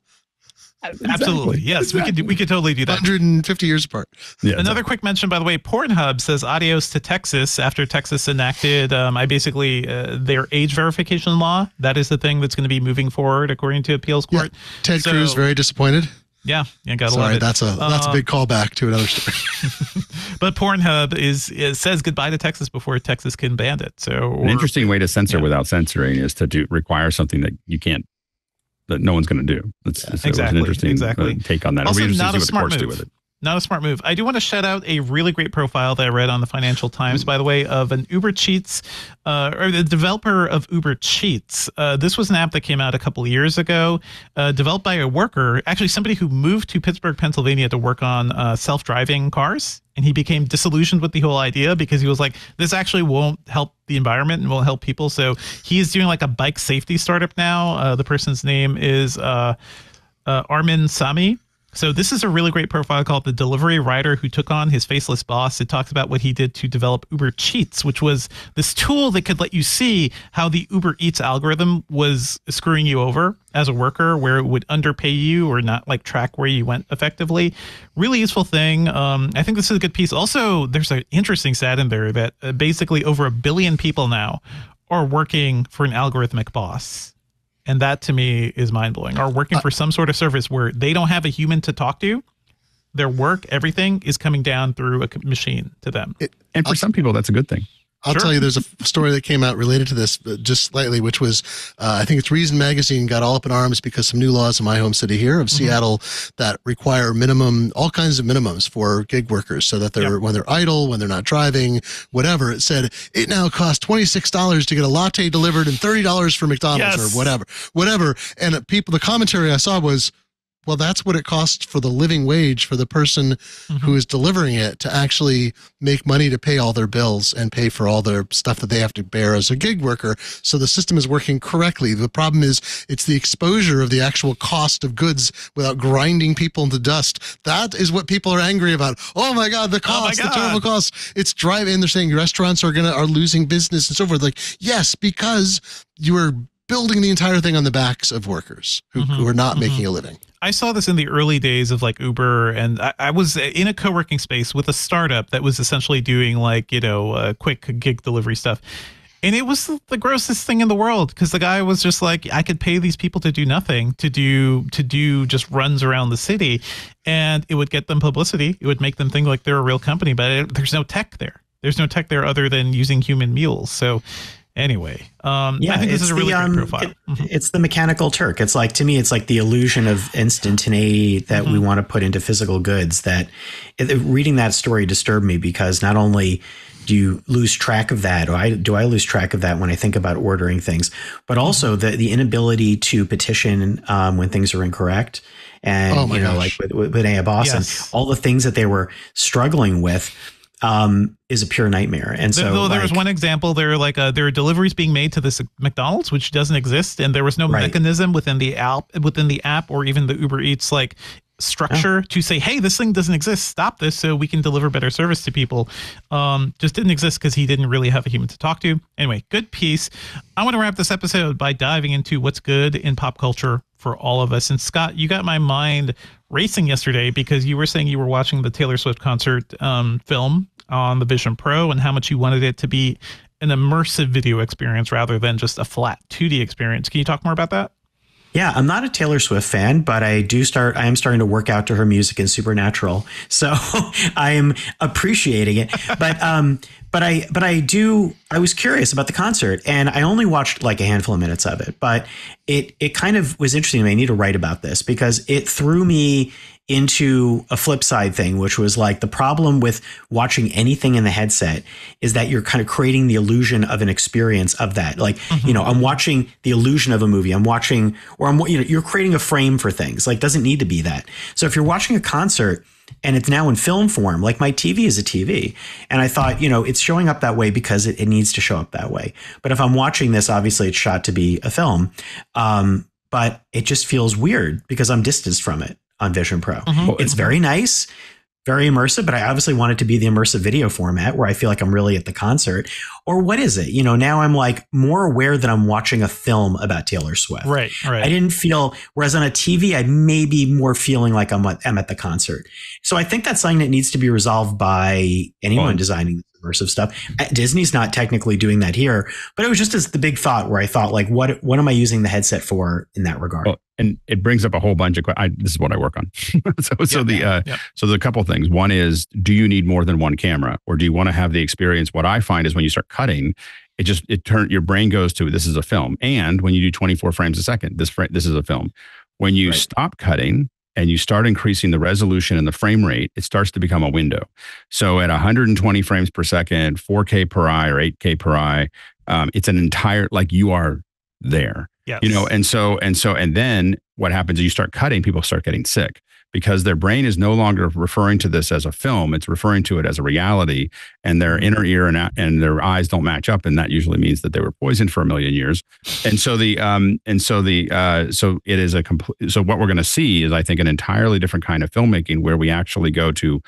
Exactly. Absolutely. Yes, exactly. we could we could totally do that. one hundred fifty years apart. Yeah, another exactly. quick mention, by the way, Pornhub says adios to Texas after Texas enacted um, I basically uh, their age verification law. That is the thing that's going to be moving forward, according to appeals court. Yeah. Ted so, Cruz, very disappointed. Yeah, yeah, gotta Sorry, love it. That's a that's uh, a big callback to another story. But Pornhub is it says goodbye to Texas before Texas can ban it. So or, an interesting way to censor yeah. without censoring is to do require something that you can't. That no one's going to do. That's yeah, so exactly, an interesting exactly. uh, take on that. Also, not a smart move. Do with it. Not a smart move. I do want to shout out a really great profile that I read on the Financial Times, by the way, of an Uber Cheats, uh, or the developer of Uber Cheats. Uh, this was an app that came out a couple of years ago, uh, developed by a worker, actually somebody who moved to Pittsburgh, Pennsylvania to work on uh, self-driving cars. And he became disillusioned with the whole idea because he was like, this actually won't help the environment and won't help people. So he is doing like a bike safety startup now. Uh, the person's name is uh, uh, Armin Sami. So this is a really great profile called The Delivery Rider Who Took On His Faceless Boss. It talks about what he did to develop Uber Cheats, which was this tool that could let you see how the Uber Eats algorithm was screwing you over as a worker, where it would underpay you or not like track where you went effectively. Really useful thing. Um, I think this is a good piece. Also, there's an interesting stat in there that uh, basically over a billion people now are working for an algorithmic boss. And that to me is mind blowing. Or working for some sort of service where they don't have a human to talk to, their work, everything is coming down through a machine to them. It, and for I'll, some people, that's a good thing. I'll sure. tell you, there's a story that came out related to this just slightly, which was uh, I think it's Reason Magazine got all up in arms because some new laws in my home city here of mm-hmm. Seattle that require minimum, all kinds of minimums for gig workers so that they're, yep. when they're idle, when they're not driving, whatever. It said it now costs twenty-six dollars to get a latte delivered and thirty dollars for McDonald's yes. or whatever, whatever. And people, the commentary I saw was, well, that's what it costs for the living wage for the person mm-hmm. who is delivering it to actually make money to pay all their bills and pay for all their stuff that they have to bear as a gig worker. So the system is working correctly. The problem is it's the exposure of the actual cost of goods without grinding people into dust. That is what people are angry about. Oh my God, the cost, oh God. the terrible cost. It's driving. They're saying restaurants are gonna are losing business and so forth. Like, yes, because you are building the entire thing on the backs of workers who, mm-hmm, who are not mm-hmm. making a living. I saw this in the early days of like Uber, and I, I was in a co-working space with a startup that was essentially doing like, you know, uh, quick gig delivery stuff. And it was the grossest thing in the world, because the guy was just like, I could pay these people to do nothing, to do to do just runs around the city, and it would get them publicity. It would make them think like they're a real company, but it, there's no tech there. There's no tech there other than using human mules. So anyway, um, yeah, I think this is a really the, um, great profile. It, mm-hmm. It's the mechanical Turk. It's like, to me, it's like the illusion of instantaneity that mm-hmm. we want to put into physical goods. That it, reading that story disturbed me, because not only do you lose track of that, or I, do I lose track of that when I think about ordering things, but also mm-hmm. the, the inability to petition um, when things are incorrect. And, oh you know, gosh. like with B'nai Abbas, yes. all the things that they were struggling with. Um, is a pure nightmare. And so Though there like, was one example, there are like uh, there are deliveries being made to this McDonald's, which doesn't exist, and there was no right. mechanism within the app, within the app, or even the Uber Eats like structure oh. to say, hey, this thing doesn't exist. Stop this, so we can deliver better service to people. Um, just didn't exist because he didn't really have a human to talk to. Anyway, good piece. I want to wrap this episode by diving into what's good in pop culture for all of us. And Scott, you got my mind racing yesterday because you were saying you were watching the Taylor Swift concert um, film on the Vision Pro and how much you wanted it to be an immersive video experience rather than just a flat two D experience. Can you talk more about that? Yeah, I'm not a Taylor Swift fan, but I do start I am starting to work out to her music in Supernatural. So I am appreciating it. But um but I but I do I was curious about the concert, and I only watched like a handful of minutes of it, but it it kind of was interesting to me. I need to write about this because it threw me into a flip side thing, which was like the problem with watching anything in the headset is that you're kind of creating the illusion of an experience of that. Like, mm-hmm. you know, I'm watching the illusion of a movie. I'm watching, or I'm, you know, you're creating a frame for things. Like, doesn't need to be that. So if you're watching a concert and it's now in film form, like my T V is a T V. And I thought, you know, it's showing up that way because it, it needs to show up that way. But if I'm watching this, obviously it's shot to be a film. Um, but it just feels weird because I'm distanced from it. On Vision Pro. Mm-hmm. It's very nice, very immersive, but I obviously want it to be the immersive video format where I feel like I'm really at the concert. Or what is it? You know, now I'm like more aware that I'm watching a film about Taylor Swift. Right, right. I didn't feel, whereas on a T V, I may be more feeling like I'm at, I'm at the concert. So I think that's something that needs to be resolved by anyone oh. designing immersive stuff. Disney's not technically doing that here, but it was just as the big thought where I thought like, what, what am I using the headset for in that regard? Well, and it brings up a whole bunch of questions. This is what I work on. so, yeah, so the, uh, yeah. so there's a couple of things. One is, do you need more than one camera, or do you want to have the experience? What I find is when you start cutting, it just, it turn your brain goes to, this is a film. And when you do twenty-four frames a second, this, fr- this is a film. When you right. stop cutting, and you start increasing the resolution and the frame rate, it starts to become a window. So at one hundred twenty frames per second, four K per eye or eight K per eye, um, it's an entire, like you are there, yes. you know? And so, and so, and then what happens is you start cutting, people start getting sick because their brain is no longer referring to this as a film. It's referring to it as a reality, and their inner ear and, and their eyes don't match up. And that usually means that they were poisoned for a million years. And so the, um, and so the, uh, so it is a complete, so what we're going to see is I think an entirely different kind of filmmaking where we actually go to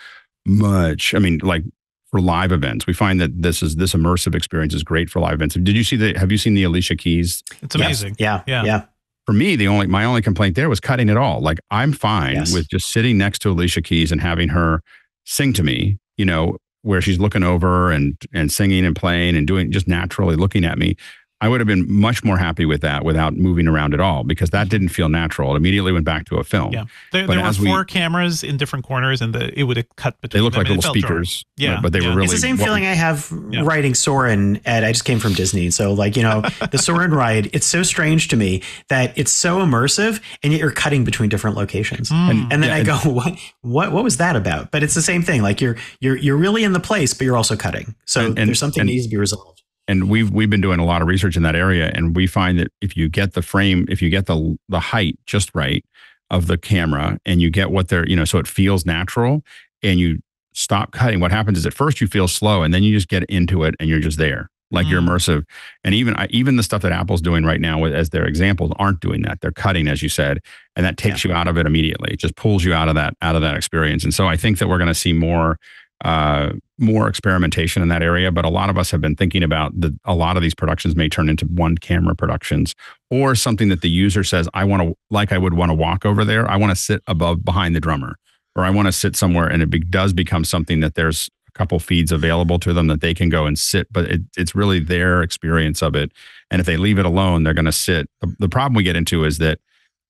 much, I mean, like for live events, we find that this is, this immersive experience is great for live events. Did you see the, have you seen the Alicia Keys? It's amazing. Yeah. Yeah. yeah. yeah. For me, the only my only complaint there was cutting it all. Like I'm fine yes. with just sitting next to Alicia Keys and having her sing to me, you know, where she's looking over and and singing and playing and doing just naturally looking at me. I would have been much more happy with that without moving around at all, because that didn't feel natural. It immediately went back to a film. Yeah, there, there were four we, cameers in different corners, and the, it would have cut between. They looked them like little speakers. Dry. Yeah, but they yeah. were really. It's the same well, feeling I have yeah. writing Soarin'. At I just came from Disney, so like you know the Soarin' ride. It's so strange to me that it's so immersive, and yet you're cutting between different locations. Mm. And, and then yeah, I go, what, what, what was that about? But it's the same thing. Like you're, you're, you're really in the place, but you're also cutting. So and, and, there's something and, that needs to be resolved. And we've we've been doing a lot of research in that area, and we find that if you get the frame, if you get the the height just right of the camera, and you get what they're, you know, so it feels natural, and you stop cutting, what happens is at first you feel slow, and then you just get into it, and you're just there, like mm. you're immersive. And even even the stuff that Apple's doing right now as their examples aren't doing that; they're cutting, as you said, and that takes yeah. you out of it immediately. It just pulls you out of that out of that experience. And so I think that we're going to see more uh, more experimentation in that area. But a lot of us have been thinking about that a lot of these productions may turn into one camera productions or something that the user says, I want to, like I would want to walk over there. I want to sit above behind the drummer, or I want to sit somewhere. And it be, does become something that there's a couple feeds available to them that they can go and sit, but it, it's really their experience of it. And if they leave it alone, they're going to sit. The, the problem we get into is that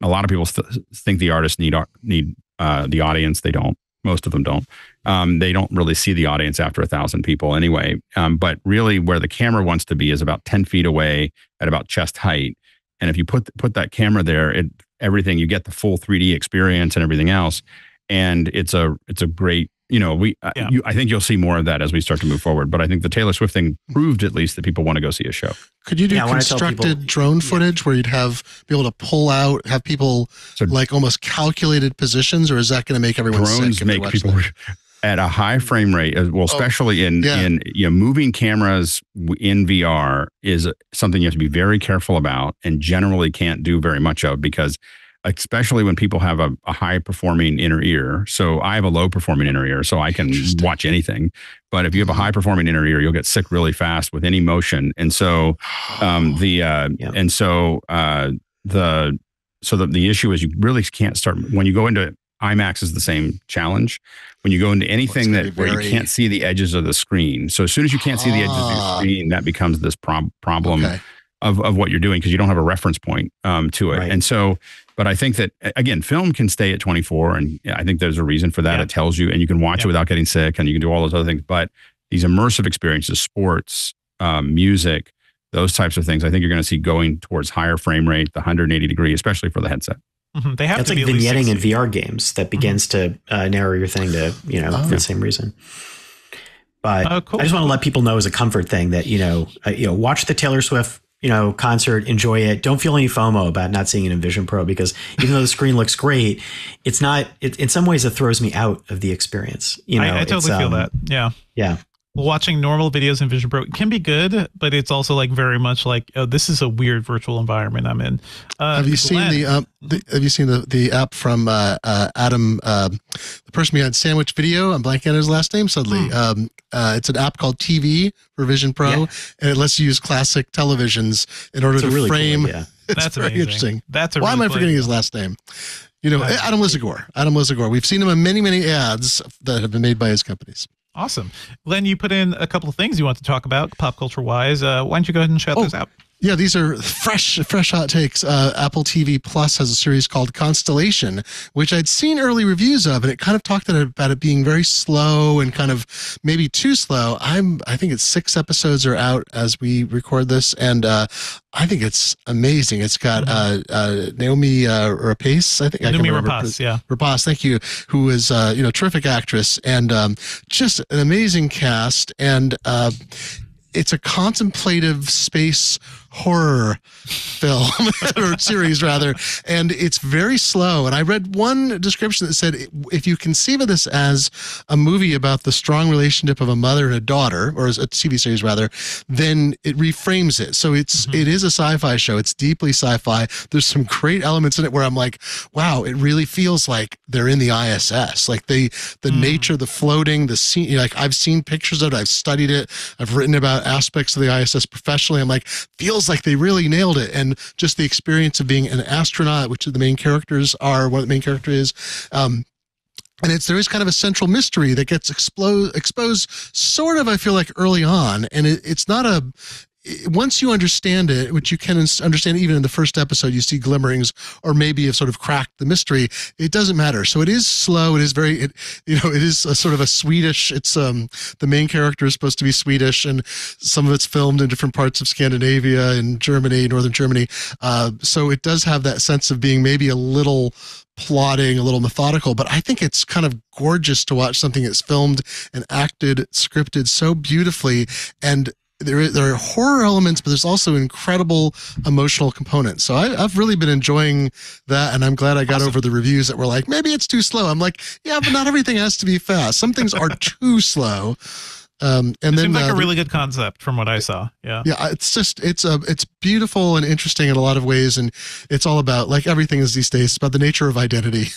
a lot of people th- think the artists need, need uh, the audience. They don't. Most of them don't. Um, they don't really see the audience after a thousand people anyway. Um, but really where the camera wants to be is about ten feet away at about chest height. And if you put put that camera there, it everything, you get the full three D experience and everything else. And it's a it's a great, you know, we yeah. uh, you, I think you'll see more of that as we start to move forward. But I think the Taylor Swift thing proved at least that people want to go see a show. Could you do yeah, constructed people, drone footage yeah. where you'd have be able to pull out, have people so, like almost calculated positions, or is that going to make everyone drones sick? Drones make people that? At a high frame rate. Well, especially oh, in yeah. in you know moving cameras in V R is something you have to be very careful about and generally can't do very much of because. Especially when people have a, a high performing inner ear. So I have a low performing inner ear, so I can watch anything. But if you have a high performing inner ear, you'll get sick really fast with any motion. And so um, the uh, yeah. and so uh, the so the, the issue is you really can't start when you go into IMAX is the same challenge. When you go into anything well, that where very... you can't see the edges of the screen. So as soon as you can't ah. see the edges of the screen, that becomes this prob- problem okay. of of what you're doing because you don't have a reference point um, to it. Right. And so. But I think that, again, film can stay at twenty-four, and I think there's a reason for that. Yeah. It tells you, and you can watch yeah. it without getting sick, and you can do all those other things. But these immersive experiences, sports, um, music, those types of things, I think you're going to see going towards higher frame rate, the one eighty degree, especially for the headset. Mm-hmm. They have That's to like be vignetting in V R games that begins mm-hmm. to uh, narrow your thing to, you know, oh. for the same reason. But oh, cool. I just want to let people know as a comfort thing that, you know, uh, you know, watch the Taylor Swift you know, concert, enjoy it. Don't feel any FOMO about not seeing it in Vision Pro because even though the screen looks great, it's not, it, in some ways it throws me out of the experience. You know, I, I totally um, feel that. Yeah. Yeah. Watching normal videos in Vision Pro can be good, but it's also like very much like, oh, this is a weird virtual environment I'm in. Uh, have you Glenn, seen the, um, the, have you seen the, the app from uh, uh, Adam, uh, the person behind Sandwich Video? I'm blanking on his last name suddenly. Hmm. Um, uh, it's an app called T V for Vision Pro, yeah. and it lets you use classic televisions in order That's to really frame. Cool, yeah. It's That's very amazing. Interesting. That's a Why really am I forgetting his last name? You know, That's Adam Lissagore. Adam Lissagore. We've seen him in many, many ads that have been made by his companies. Awesome. Glenn, you put in a couple of things you want to talk about pop culture wise. Uh, why don't you go ahead and shout oh, those out? Yeah, these are fresh, fresh hot takes. Uh, Apple T V Plus has a series called Constellation, which I'd seen early reviews of, and it kind of talked about it being very slow and kind of maybe too slow. I'm, I think it's six episodes are out as we record this, and uh, I think it's amazing. It's got uh, uh, Naomi uh, Rapace, I think. Naomi I Rapace, yeah. Rapace, thank you, who is uh, you know terrific actress and um, just an amazing cast, and. Uh, It's a contemplative space horror film or series rather, and it's very slow. And I read one description that said, if you conceive of this as a movie about the strong relationship of a mother and a daughter, or as a T V series rather, then it reframes it. So it's mm-hmm. it is a sci-fi show. It's deeply sci-fi. There's some great elements in it where I'm like, wow, it really feels like they're in the I S S. Like they, the mm. nature, the floating, the scene. You know, like I've seen pictures of it. I've studied it. I've written about aspects of the I S S professionally. I'm like, feels like they really nailed it. And just the experience of being an astronaut, which the main characters are, one of the main characters is, um, and it's there is kind of a central mystery that gets exposed, exposed sort of, I feel like, early on. And it, it's not a, once you understand it, which you can understand even in the first episode, you see glimmerings or maybe have sort of cracked the mystery. It doesn't matter. So it is slow. It is very, it, you know, it is a sort of a Swedish, it's um the main character is supposed to be Swedish, and some of it's filmed in different parts of Scandinavia and Germany, Northern Germany. Uh, so it does have that sense of being maybe a little plotting, a little methodical, but I think it's kind of gorgeous to watch something that's filmed and acted, scripted so beautifully. And There, there are horror elements, but there's also incredible emotional components. So I, I've really been enjoying that, and I'm glad I got awesome. over the reviews that were like, maybe it's too slow. I'm like, yeah, but not everything has to be fast. Some things are too slow. Um, and it then seemed like uh, a really good concept from what I saw. Yeah. Yeah. It's just, it's a, it's beautiful and interesting in a lot of ways. And it's all about, like everything is these days, it's about the nature of identity.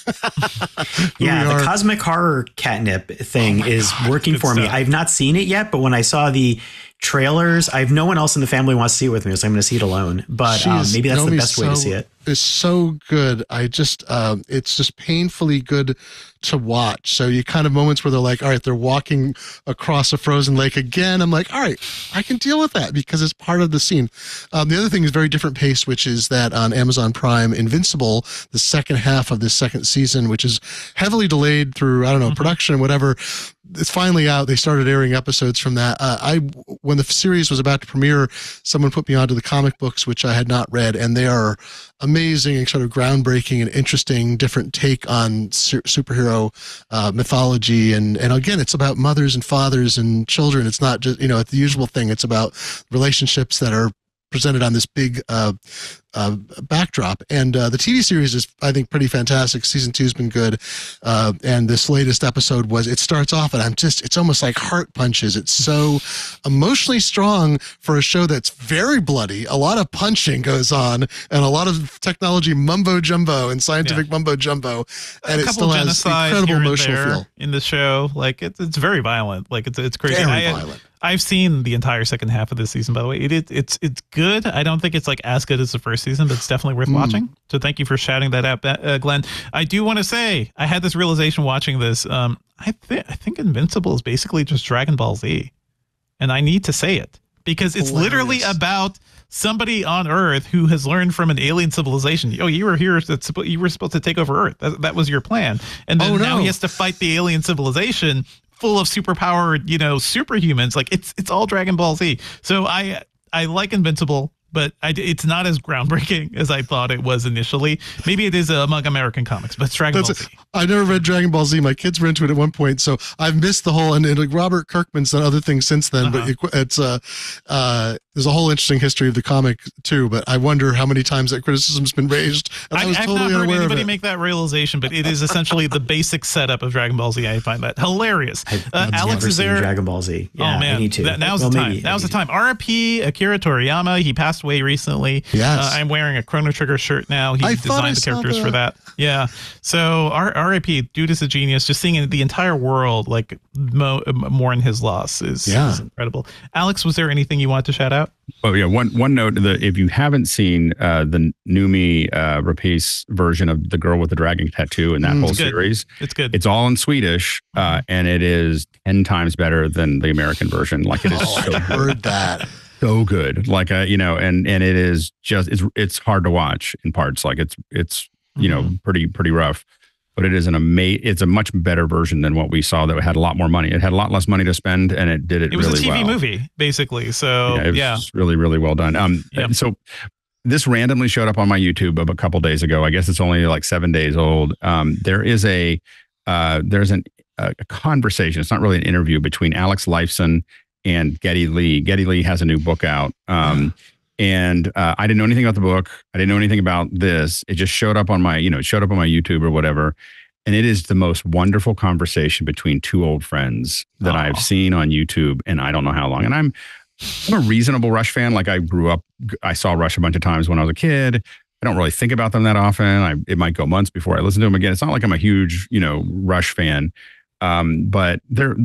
Yeah. The cosmic horror catnip thing oh is God, working for stuff. me. I've not seen it yet, but when I saw the trailers, I have no one else in the family wants to see it with me. So I'm going to see it alone, but Jeez, um, maybe that's the best so, way to see it. It's so good. I just, um, it's just painfully good to watch. So you kind of moments where they're like, all right, they're walking across a frozen lake again. I'm like, all right, I can deal with that because it's part of the scene. Um, the other thing is very different pace, which is that on Amazon Prime, Invincible, the second half of this second season, which is heavily delayed through, I don't know, mm-hmm. production, whatever. It's finally out. They started airing episodes from that. Uh, I, when the series was about to premiere, someone put me onto the comic books, which I had not read, and they are amazing and sort of groundbreaking and interesting, different take on su superhero uh, mythology. And and again, it's about mothers and fathers and children. It's not just, you know, it's the usual thing. It's about relationships that are presented on this big uh, uh, backdrop. And uh, the T V series is, I think, pretty fantastic. Season two has been good. Uh, and this latest episode was, it starts off and I'm just, it's almost like heart punches. It's so emotionally strong for a show that's very bloody. A lot of punching goes on and a lot of technology mumbo jumbo and scientific yeah. mumbo jumbo. And a it still has incredible emotional feel. In the show, like it's, it's very violent. Like it's, it's crazy. Very I, violent. I've seen the entire second half of this season, by the way. It, it it's it's good. I don't think it's like as good as the first season, but it's definitely worth mm. watching. So thank you for shouting that out, uh, Glenn. I do want to say I had this realization watching this. Um, I think I think Invincible is basically just Dragon Ball Z, and I need to say it because it's Hilarious. literally about somebody on Earth who has learned from an alien civilization. Oh, you were here. That's you were supposed to take over Earth. That, that was your plan, and then oh, no. now he has to fight the alien civilization full of superpowered, you know, superhumans. Like it's it's all Dragon Ball Z. So I I like Invincible, but I, it's not as groundbreaking as I thought it was initially. Maybe it is among American comics, but it's Dragon That's Ball it. Z. I never read Dragon Ball Z. My kids were into it at one point, so I've missed the whole and, and like Robert Kirkman's done other things since then. Uh-huh. But it, it's uh, uh, there's a whole interesting history of the comic too. But I wonder how many times that criticism's been raised. And I, I was I've totally not heard anybody make that realization, but it is essentially the basic setup of Dragon Ball Z. I find that hilarious. I've, uh, I've Alex never is seen there. Dragon Ball Z. Yeah, oh man, I need to. That, now's well, the time. Maybe, now's maybe. the time. R I P Akira Toriyama. He passed away recently. Yes. Uh, I'm wearing a Chrono Trigger shirt now. He I designed the characters that. for that. Yeah. So R I P dude is a genius. Just seeing the entire world like mo mourn his loss is, yeah. is incredible. Alex, was there anything you wanted to shout out? Oh yeah. One one note: the, if you haven't seen uh, the Noomi uh, Rapace version of The Girl with the Dragon Tattoo and that mm, whole it's series, it's good. It's all in Swedish, uh, and it is ten times better than the American version. Like it is. Oh, so I heard that. So good, like uh, you know, and and it is just it's it's hard to watch in parts. Like it's it's you know mm-hmm. pretty pretty rough, but it is an ama- It's a much better version than what we saw. That had a lot more money. It had a lot less money to spend, and it did it. It was really a T V well. movie, basically. So yeah, it was yeah. really really well done. Um, yep. so this randomly showed up on my YouTube a couple days ago. I guess it's only like seven days old. Um, there is a uh, there's an a conversation. It's not really an interview between Alex Lifeson and Geddy Lee. Geddy Lee has a new book out. Um, and uh, I didn't know anything about the book. I didn't know anything about this. It just showed up on my, you know, it showed up on my YouTube or whatever. And it is the most wonderful conversation between two old friends that Aww. I've seen on YouTube in I don't know how long. And I'm, I'm a reasonable Rush fan. Like I grew up, I saw Rush a bunch of times when I was a kid. I don't really think about them that often. I, it might go months before I listen to them again. It's not like I'm a huge, you know, Rush fan. Um, but they're,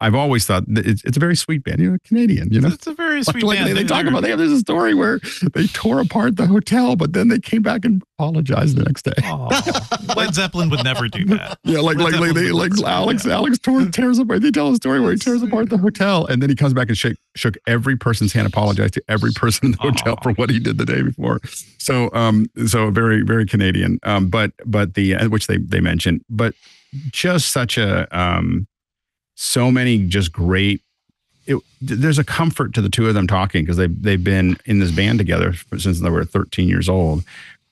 I've always thought it's, it's a very sweet band. You're a Canadian, you know. It's a very sweet like, band. They, they talk about they have there's a story where they tore apart the hotel, but then they came back and apologized the next day. Led Zeppelin would never do that. Yeah, like Led like like, they, like Alex that. Alex tore, tears apart. They tell a story where he tears apart the hotel, and then he comes back and shake, shook every person's hand, apologized to every person in the Aww. hotel for what he did the day before. So, um, so very very Canadian. Um, but but the which they they mentioned, but just such a um. So many just great, it, there's a comfort to the two of them talking because they've, they've been in this band together since they were thirteen years old.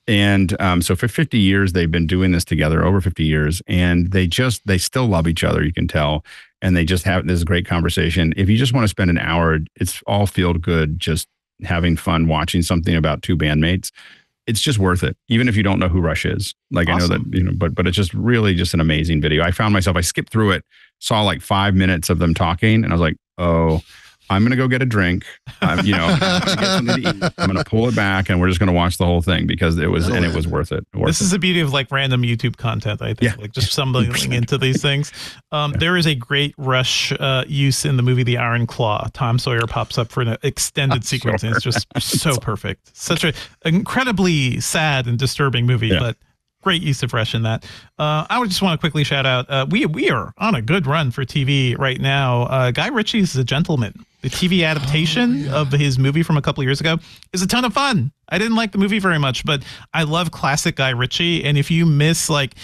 And um, so for fifty years, they've been doing this together, over fifty years. And they just, they still love each other, you can tell. And they just have this great conversation. If you just want to spend an hour, it's all feel good, just having fun, watching something about two bandmates. It's just worth it, even if you don't know who Rush is. Like awesome. I know that, you know, but, but it's just really just an amazing video. I found myself, I skipped through it saw like five minutes of them talking, and I was like, oh, I'm going to go get a drink. I'm, you know, I'm going to get something to eat. I'm going to pull it back, and we're just going to watch the whole thing because it was, and it was worth it. Worth this is it. The beauty of like random YouTube content, I think, yeah. like just stumbling into these things. Um, yeah. There is a great Rush uh, use in the movie The Iron Claw. Tom Sawyer pops up for an extended I'm sequence, sure. and it's just so perfect. Such an incredibly sad and disturbing movie, yeah. but great use of Rush in that. Uh, I would just want to quickly shout out, uh, we, we are on a good run for T V right now. Uh, Guy Ritchie's The Gentleman. The T V adaptation oh, yeah. of his movie from a couple of years ago is a ton of fun. I didn't like the movie very much, but I love classic Guy Ritchie. And if you miss like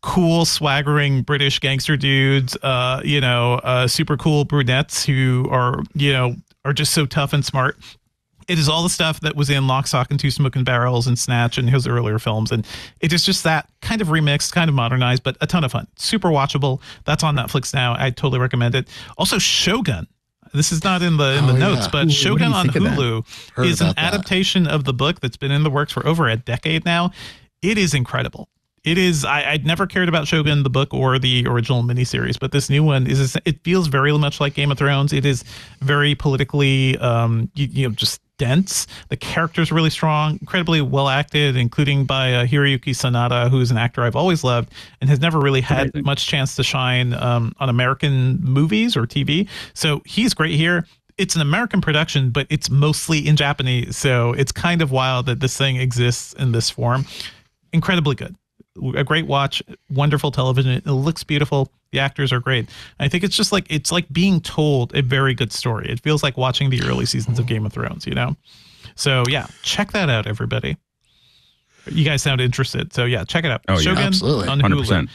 cool, swaggering British gangster dudes, uh, you know, uh, super cool brunettes who are, you know, are just so tough and smart. It is all the stuff that was in Lock, Stock, and Two Smoking Barrels and Snatch and his earlier films. And it is just that kind of remixed, kind of modernized, but a ton of fun. Super watchable. That's on Netflix now. I totally recommend it. Also, Shogun. This is not in the in the oh, notes, yeah. but Ooh, Shogun on Hulu is an adaptation that. of the book that's been in the works for over a decade now. It is incredible. It is. I, I'd never cared about Shogun, the book, or the original miniseries, but this new one is. It feels very much like Game of Thrones. It is very politically, um, you, you know, just dense. The characters are really strong, incredibly well acted, including by uh, Hiroyuki Sanada, who's an actor I've always loved and has never really had Amazing. much chance to shine um, on American movies or T V. So he's great here. It's an American production, but it's mostly in Japanese. So it's kind of wild that this thing exists in this form. Incredibly good. A great watch, wonderful television. It looks beautiful. The actors are great. I think it's just like, it's like being told a very good story. It feels like watching the early seasons of Game of Thrones, you know? So yeah, check that out, everybody. You guys sound interested. So yeah, check it out. Oh, Shogun yeah, absolutely. on Hulu. one hundred percent.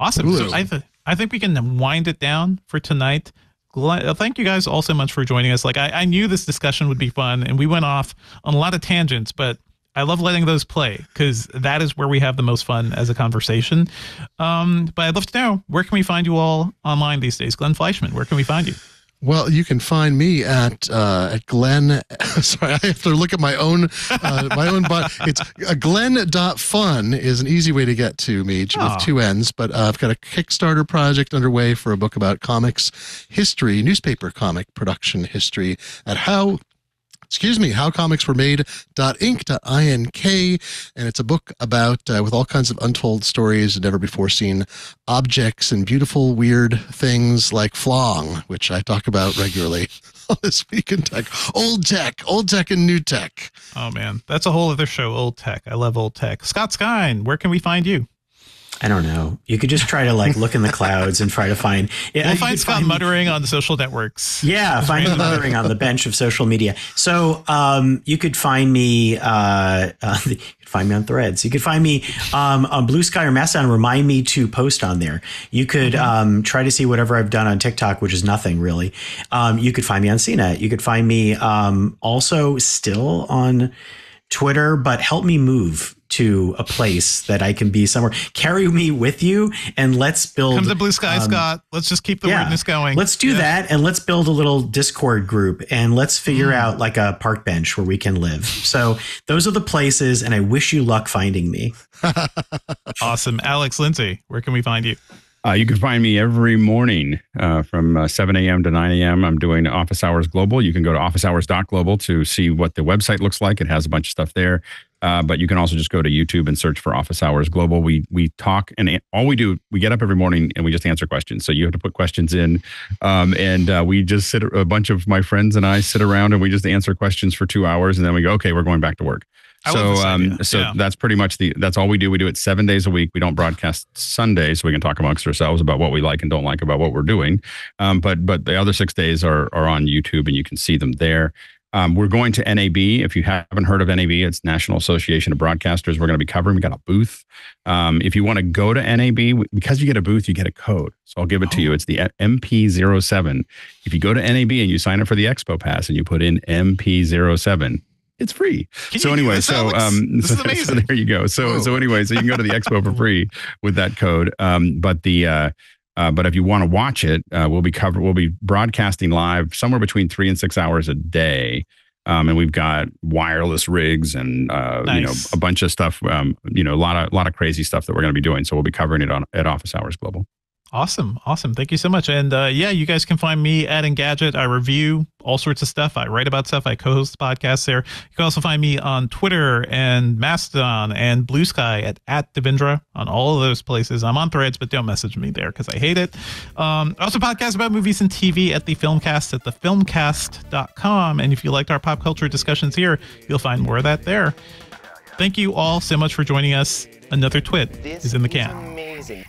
Awesome. Hulu. So I, th I think we can wind it down for tonight. Thank you guys all so much for joining us. Like I, I knew this discussion would be fun, and we went off on a lot of tangents, but I love letting those play because that is where we have the most fun as a conversation. Um, but I'd love to know, where can we find you all online these days? Glenn Fleishman, where can we find you? Well, you can find me at uh, at Glenn. Sorry, I have to look at my own uh, my own bot. It's uh, Glenn dot fun is an easy way to get to me with oh. two N's. But uh, I've got a Kickstarter project underway for a book about comics history, newspaper comic production history at How. Excuse me, How Comics Were Made dot ink dot ink, and it's a book about uh, with all kinds of untold stories and never before seen objects and beautiful weird things like Flong, which I talk about regularly on This Week in Tech. Old tech, old tech, and new tech. Oh man, that's a whole other show. Old tech, I love old tech. Scott Stein, where can we find you? I don't know. You could just try to like look in the clouds and try to find. Yeah, we'll find Scott find, muttering on the social networks. Yeah, just find him muttering on the bench of social media. So um, you could find me. Uh, uh, you could find me on Threads. You could find me um, on Blue Sky or Mastodon. Remind me to post on there. You could um, try to see whatever I've done on TikTok, which is nothing really. Um, you could find me on C net. You could find me um, also still on Twitter, but help me move to a place that I can be somewhere. Carry me with you, and let's build. Come to Blue Sky, um, Scott. Let's just keep the yeah, weirdness going. Let's do yeah. that, and let's build a little Discord group, and let's figure mm. out like a park bench where we can live. So those are the places, and I wish you luck finding me. Awesome. Alex Lindsay, where can we find you? Uh, you can find me every morning uh, from uh, seven A M to nine A M I'm doing Office Hours Global. You can go to office hours dot global to see what the website looks like. It has a bunch of stuff there. Uh, but you can also just go to YouTube and search for Office Hours Global. We we talk, and all we do, we get up every morning and we just answer questions. So you have to put questions in, um, and uh, we just sit, a bunch of my friends and I sit around and we just answer questions for two hours, and then we go, okay, we're going back to work. I so um, so yeah. that's pretty much the, that's all we do. We do it seven days a week. We don't broadcast Sundays, so we can talk amongst ourselves about what we like and don't like about what we're doing. Um, but but the other six days are are on YouTube, and you can see them there. Um, we're going to N A B. If you haven't heard of N A B, it's National Association of Broadcasters. We're going to be covering. We got a booth. Um, if you want to go to N A B, because you get a booth, you get a code. So I'll give it oh. to you. It's the M P zero seven. If you go to N A B and you sign up for the Expo Pass and you put in M P zero seven, it's free. Can so anyway, so Alex? um, so, so there you go. So oh. so anyway, so you can go to the Expo for free with that code. Um, but the uh, Uh, but if you want to watch it, uh, we'll be cover we'll be broadcasting live somewhere between three and six hours a day, um, and we've got wireless rigs and uh, nice. you know a bunch of stuff, um, you know a lot of a lot of crazy stuff that we're going to be doing. So we'll be covering it on at Office Hours Global. Awesome. Awesome. Thank you so much. And uh, yeah, you guys can find me at Engadget. I review all sorts of stuff. I write about stuff. I co-host podcasts there. You can also find me on Twitter and Mastodon and Blue Sky at, at Devindra on all of those places. I'm on Threads, but don't message me there because I hate it. Um, also podcast about movies and T V at the Filmcast at the filmcast dot com. And if you liked our pop culture discussions here, you'll find more of that there. Thank you all so much for joining us. Another Twit is in the can. Amazing.